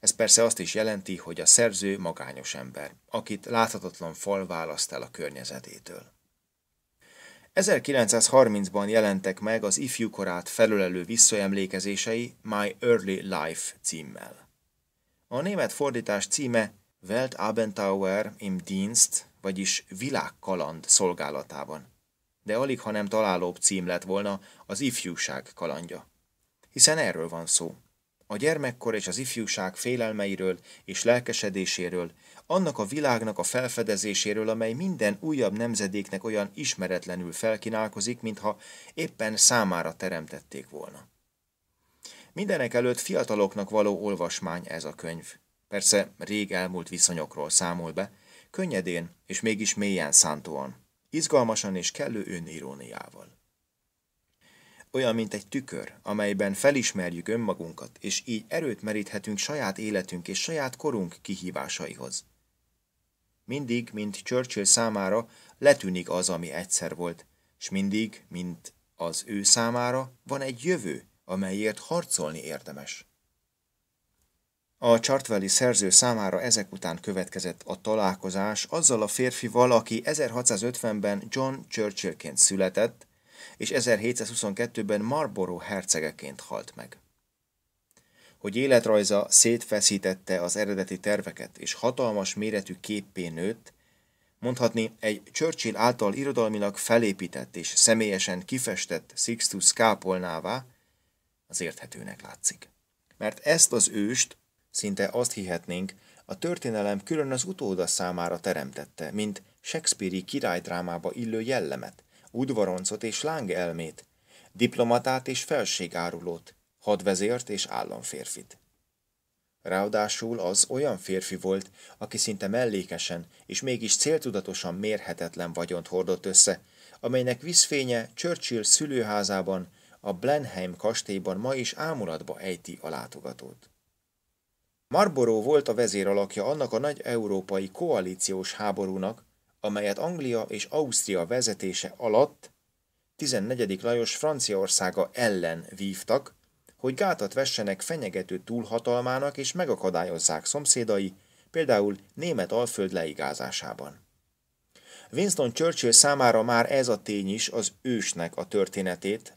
Ez persze azt is jelenti, hogy a szerző magányos ember, akit láthatatlan fal választ el a környezetétől. ezerkilencszázharmincban jelentek meg az ifjúkorát felölelő visszaemlékezései My Early Life címmel. A német fordítás címe Weltabenteuer im Dienst, vagyis világkaland szolgálatában, de alig ha nem találóbb cím lett volna az ifjúság kalandja. Hiszen erről van szó. A gyermekkor és az ifjúság félelmeiről és lelkesedéséről, annak a világnak a felfedezéséről, amely minden újabb nemzedéknek olyan ismeretlenül felkínálkozik, mintha éppen számára teremtették volna. Mindenek előtt fiataloknak való olvasmány ez a könyv. Persze rég elmúlt viszonyokról számol be, könnyedén és mégis mélyen szántóan, izgalmasan és kellő öniróniával. Olyan, mint egy tükör, amelyben felismerjük önmagunkat, és így erőt meríthetünk saját életünk és saját korunk kihívásaihoz. Mindig, mint Churchill számára, letűnik az, ami egyszer volt, és mindig, mint az ő számára, van egy jövő, amelyért harcolni érdemes. A Chartwelli szerző számára ezek után következett a találkozás azzal a férfival, aki ezerhatszázötvenben John Churchillként született, és ezerhétszázhuszonkettőben Marlborough hercegeként halt meg. Hogy életrajza szétfeszítette az eredeti terveket, és hatalmas méretű képpé nőtt, mondhatni egy Churchill által irodalmilag felépített és személyesen kifestett Sixtus kápolnává, az érthetőnek látszik. Mert ezt az őst, szinte azt hihetnénk, a történelem külön az utóda számára teremtette, mint Shakespeare-i királydrámába illő jellemet, udvaroncot és lángelmét, diplomatát és felségárulót, hadvezért és államférfit. Ráadásul az olyan férfi volt, aki szinte mellékesen és mégis céltudatosan mérhetetlen vagyont hordott össze, amelynek vízfénye Churchill szülőházában, a Blenheim kastélyban ma is ámulatba ejti a látogatót. Marlborough volt a vezéralakja annak a nagy európai koalíciós háborúnak, amelyet Anglia és Ausztria vezetése alatt tizennegyedik Lajos Franciaországa ellen vívtak, hogy gátat vessenek fenyegető túlhatalmának és megakadályozzák szomszédai, például német alföld leigázásában. Winston Churchill számára már ez a tény is az ősnek a történetét,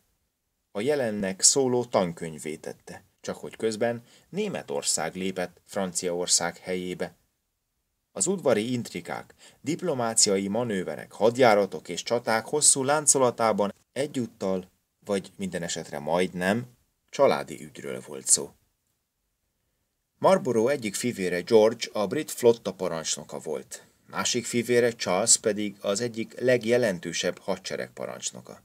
a jelennek szóló tankönyvvé tette, csak hogy közben Németország lépett Franciaország helyébe. Az udvari intrikák, diplomáciai manőverek, hadjáratok és csaták hosszú láncolatában egyúttal, vagy minden esetre majdnem, családi ügyről volt szó. Marlborough egyik fivére, George, a brit flotta parancsnoka volt, másik fivére, Charles pedig az egyik legjelentősebb hadsereg parancsnoka.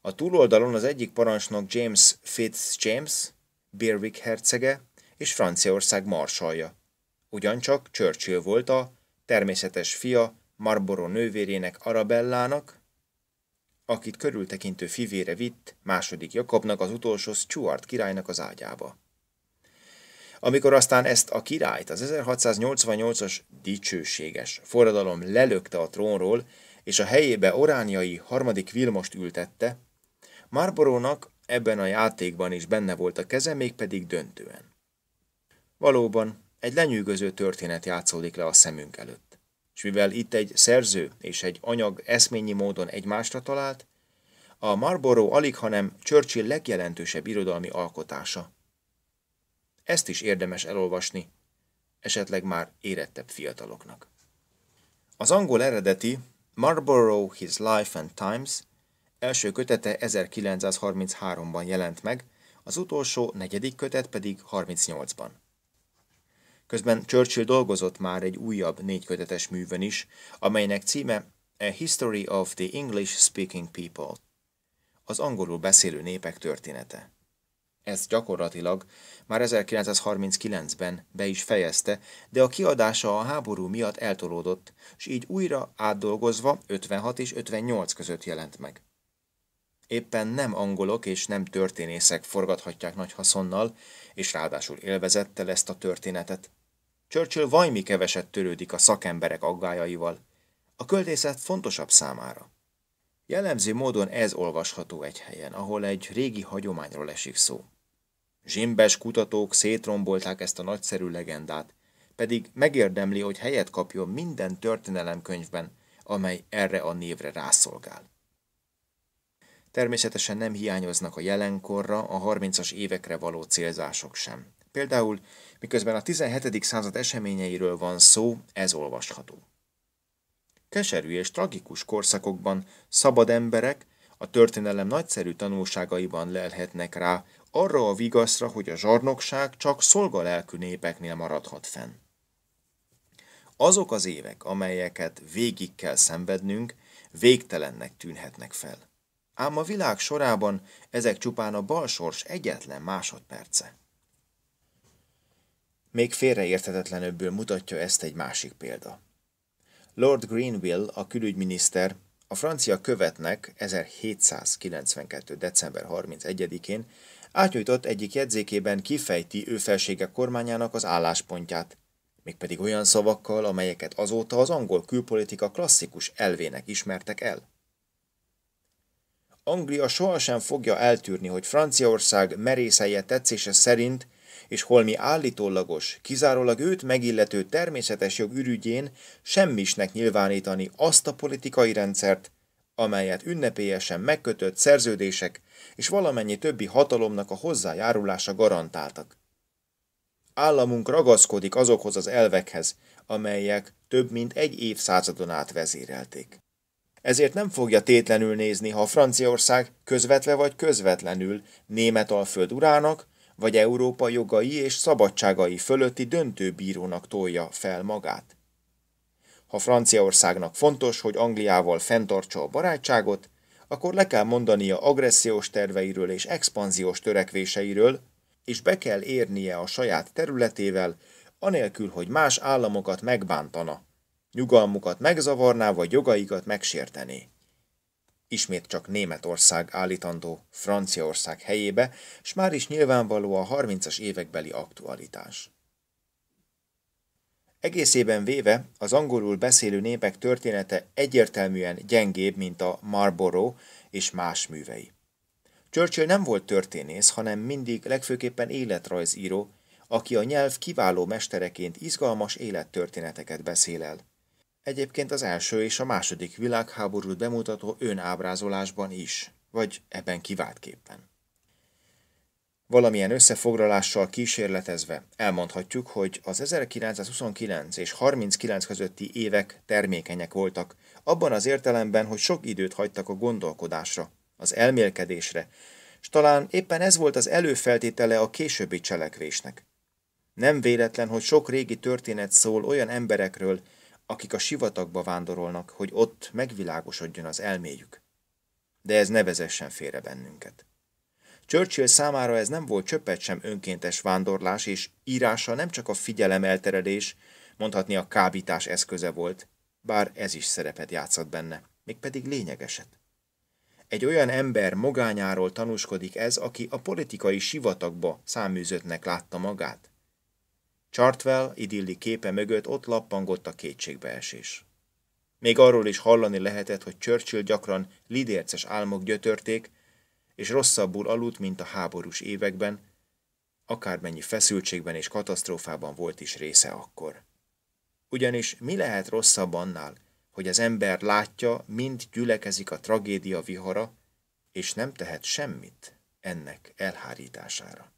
A túloldalon az egyik parancsnok James Fitz-James, Berwick hercege és Franciaország marsalja. Ugyancsak Churchill volt a természetes fia Marlborough nővérének, Arabellának, akit körültekintő fivére vitt második Jakabnak, az utolsó Stuart királynak az ágyába. Amikor aztán ezt a királyt az ezerhatszáznyolcvannyolcas dicsőséges forradalom lelökte a trónról, és a helyébe Orányi harmadik Vilmost ültette, Marlborough-nak ebben a játékban is benne volt a keze, mégpedig döntően. Valóban egy lenyűgöző történet játszódik le a szemünk előtt, és mivel itt egy szerző és egy anyag eszményi módon egymásra talált, a Marlborough alighanem Churchill legjelentősebb irodalmi alkotása. Ezt is érdemes elolvasni, esetleg már érettebb fiataloknak. Az angol eredeti Marlborough, His Life and Times első kötete ezerkilencszázharminchárom-ban jelent meg, az utolsó negyedik kötet pedig harmincnyolcban. Közben Churchill dolgozott már egy újabb négykötetes művön is, amelynek címe A History of the English-Speaking People, az angolul beszélő népek története. Ez gyakorlatilag már ezerkilencszázharminckilencben be is fejezte, de a kiadása a háború miatt eltolódott, és így újra átdolgozva ötvenhat és ötvennyolc között jelent meg. Éppen nem angolok és nem történészek forgathatják nagy haszonnal, és ráadásul élvezettel ezt a történetet. Churchill vajmi keveset törődik a szakemberek aggályaival. A költészet fontosabb számára. Jellemző módon ez olvasható egy helyen, ahol egy régi hagyományról esik szó. Zsimbes kutatók szétrombolták ezt a nagyszerű legendát, pedig megérdemli, hogy helyet kapjon minden történelemkönyvben, amely erre a névre rászolgál. Természetesen nem hiányoznak a jelenkorra, a harmincas évekre való célzások sem. Például, miközben a tizenhetedik század eseményeiről van szó, ez olvasható. Keserű és tragikus korszakokban szabad emberek a történelem nagyszerű tanulságaiban lelhetnek rá arra a vigaszra, hogy a zsarnokság csak szolgalelkű népeknél maradhat fenn. Azok az évek, amelyeket végig kell szenvednünk, végtelennek tűnhetnek fel. Ám a világ sorában ezek csupán a balsors egyetlen másodperce. Még félreérthetetlenebből mutatja ezt egy másik példa. Lord Greenville, a külügyminiszter, a francia követnek ezerhétszázkilencvenkettő december harmincegyedikén átnyújtott egyik jegyzékében kifejti ő felsége kormányának az álláspontját, mégpedig olyan szavakkal, amelyeket azóta az angol külpolitika klasszikus elvének ismertek el. Anglia sohasem fogja eltűrni, hogy Franciaország merészelje tetszése szerint és holmi állítólagos, kizárólag őt megillető természetes jog ürügyén semmisnek nyilvánítani azt a politikai rendszert, amelyet ünnepélyesen megkötött szerződések és valamennyi többi hatalomnak a hozzájárulása garantáltak. Államunk ragaszkodik azokhoz az elvekhez, amelyek több mint egy évszázadon át vezérelték. Ezért nem fogja tétlenül nézni, ha Franciaország közvetve vagy közvetlenül Németalföld urának, vagy Európa jogai és szabadságai fölötti döntőbírónak tolja fel magát. Ha Franciaországnak fontos, hogy Angliával fenntartsa a barátságot, akkor le kell mondania agressziós terveiről és expanziós törekvéseiről, és be kell érnie a saját területével, anélkül, hogy más államokat megbántana, nyugalmukat megzavarná vagy jogaikat megsértené. Ismét csak Németország állítandó Franciaország helyébe, s már is nyilvánvaló a harmincas évekbeli aktualitás. Egészében véve az angolul beszélő népek története egyértelműen gyengébb, mint a Marlborough és más művei. Churchill nem volt történész, hanem mindig legfőképpen életrajzíró, aki a nyelv kiváló mestereként izgalmas élettörténeteket beszél el. Egyébként az első és a második világháborút bemutató önábrázolásban is, vagy ebben kiváltképpen. Valamilyen összefoglalással kísérletezve elmondhatjuk, hogy az ezerkilencszázhuszonkilenc és harminckilenc közötti évek termékenyek voltak, abban az értelemben, hogy sok időt hagytak a gondolkodásra, az elmélkedésre, s talán éppen ez volt az előfeltétele a későbbi cselekvésnek. Nem véletlen, hogy sok régi történet szól olyan emberekről, akik a sivatagba vándorolnak, hogy ott megvilágosodjon az elméjük. De ez ne vezessen félre bennünket. Churchill számára ez nem volt csöppet sem önkéntes vándorlás, és írása nem csak a figyelem elterelés, mondhatni a kábítás eszköze volt, bár ez is szerepet játszott benne, mégpedig lényegeset. Egy olyan ember magányáról tanúskodik ez, aki a politikai sivatagba száműzöttnek látta magát. Chartwell idilli képe mögött ott lappangott a kétségbeesés. Még arról is hallani lehetett, hogy Churchill gyakran lidérces álmok gyötörték, és rosszabbul aludt, mint a háborús években, akármennyi feszültségben és katasztrófában volt is része akkor. Ugyanis mi lehet rosszabb annál, hogy az ember látja, mind gyülekezik a tragédia vihara, és nem tehet semmit ennek elhárítására.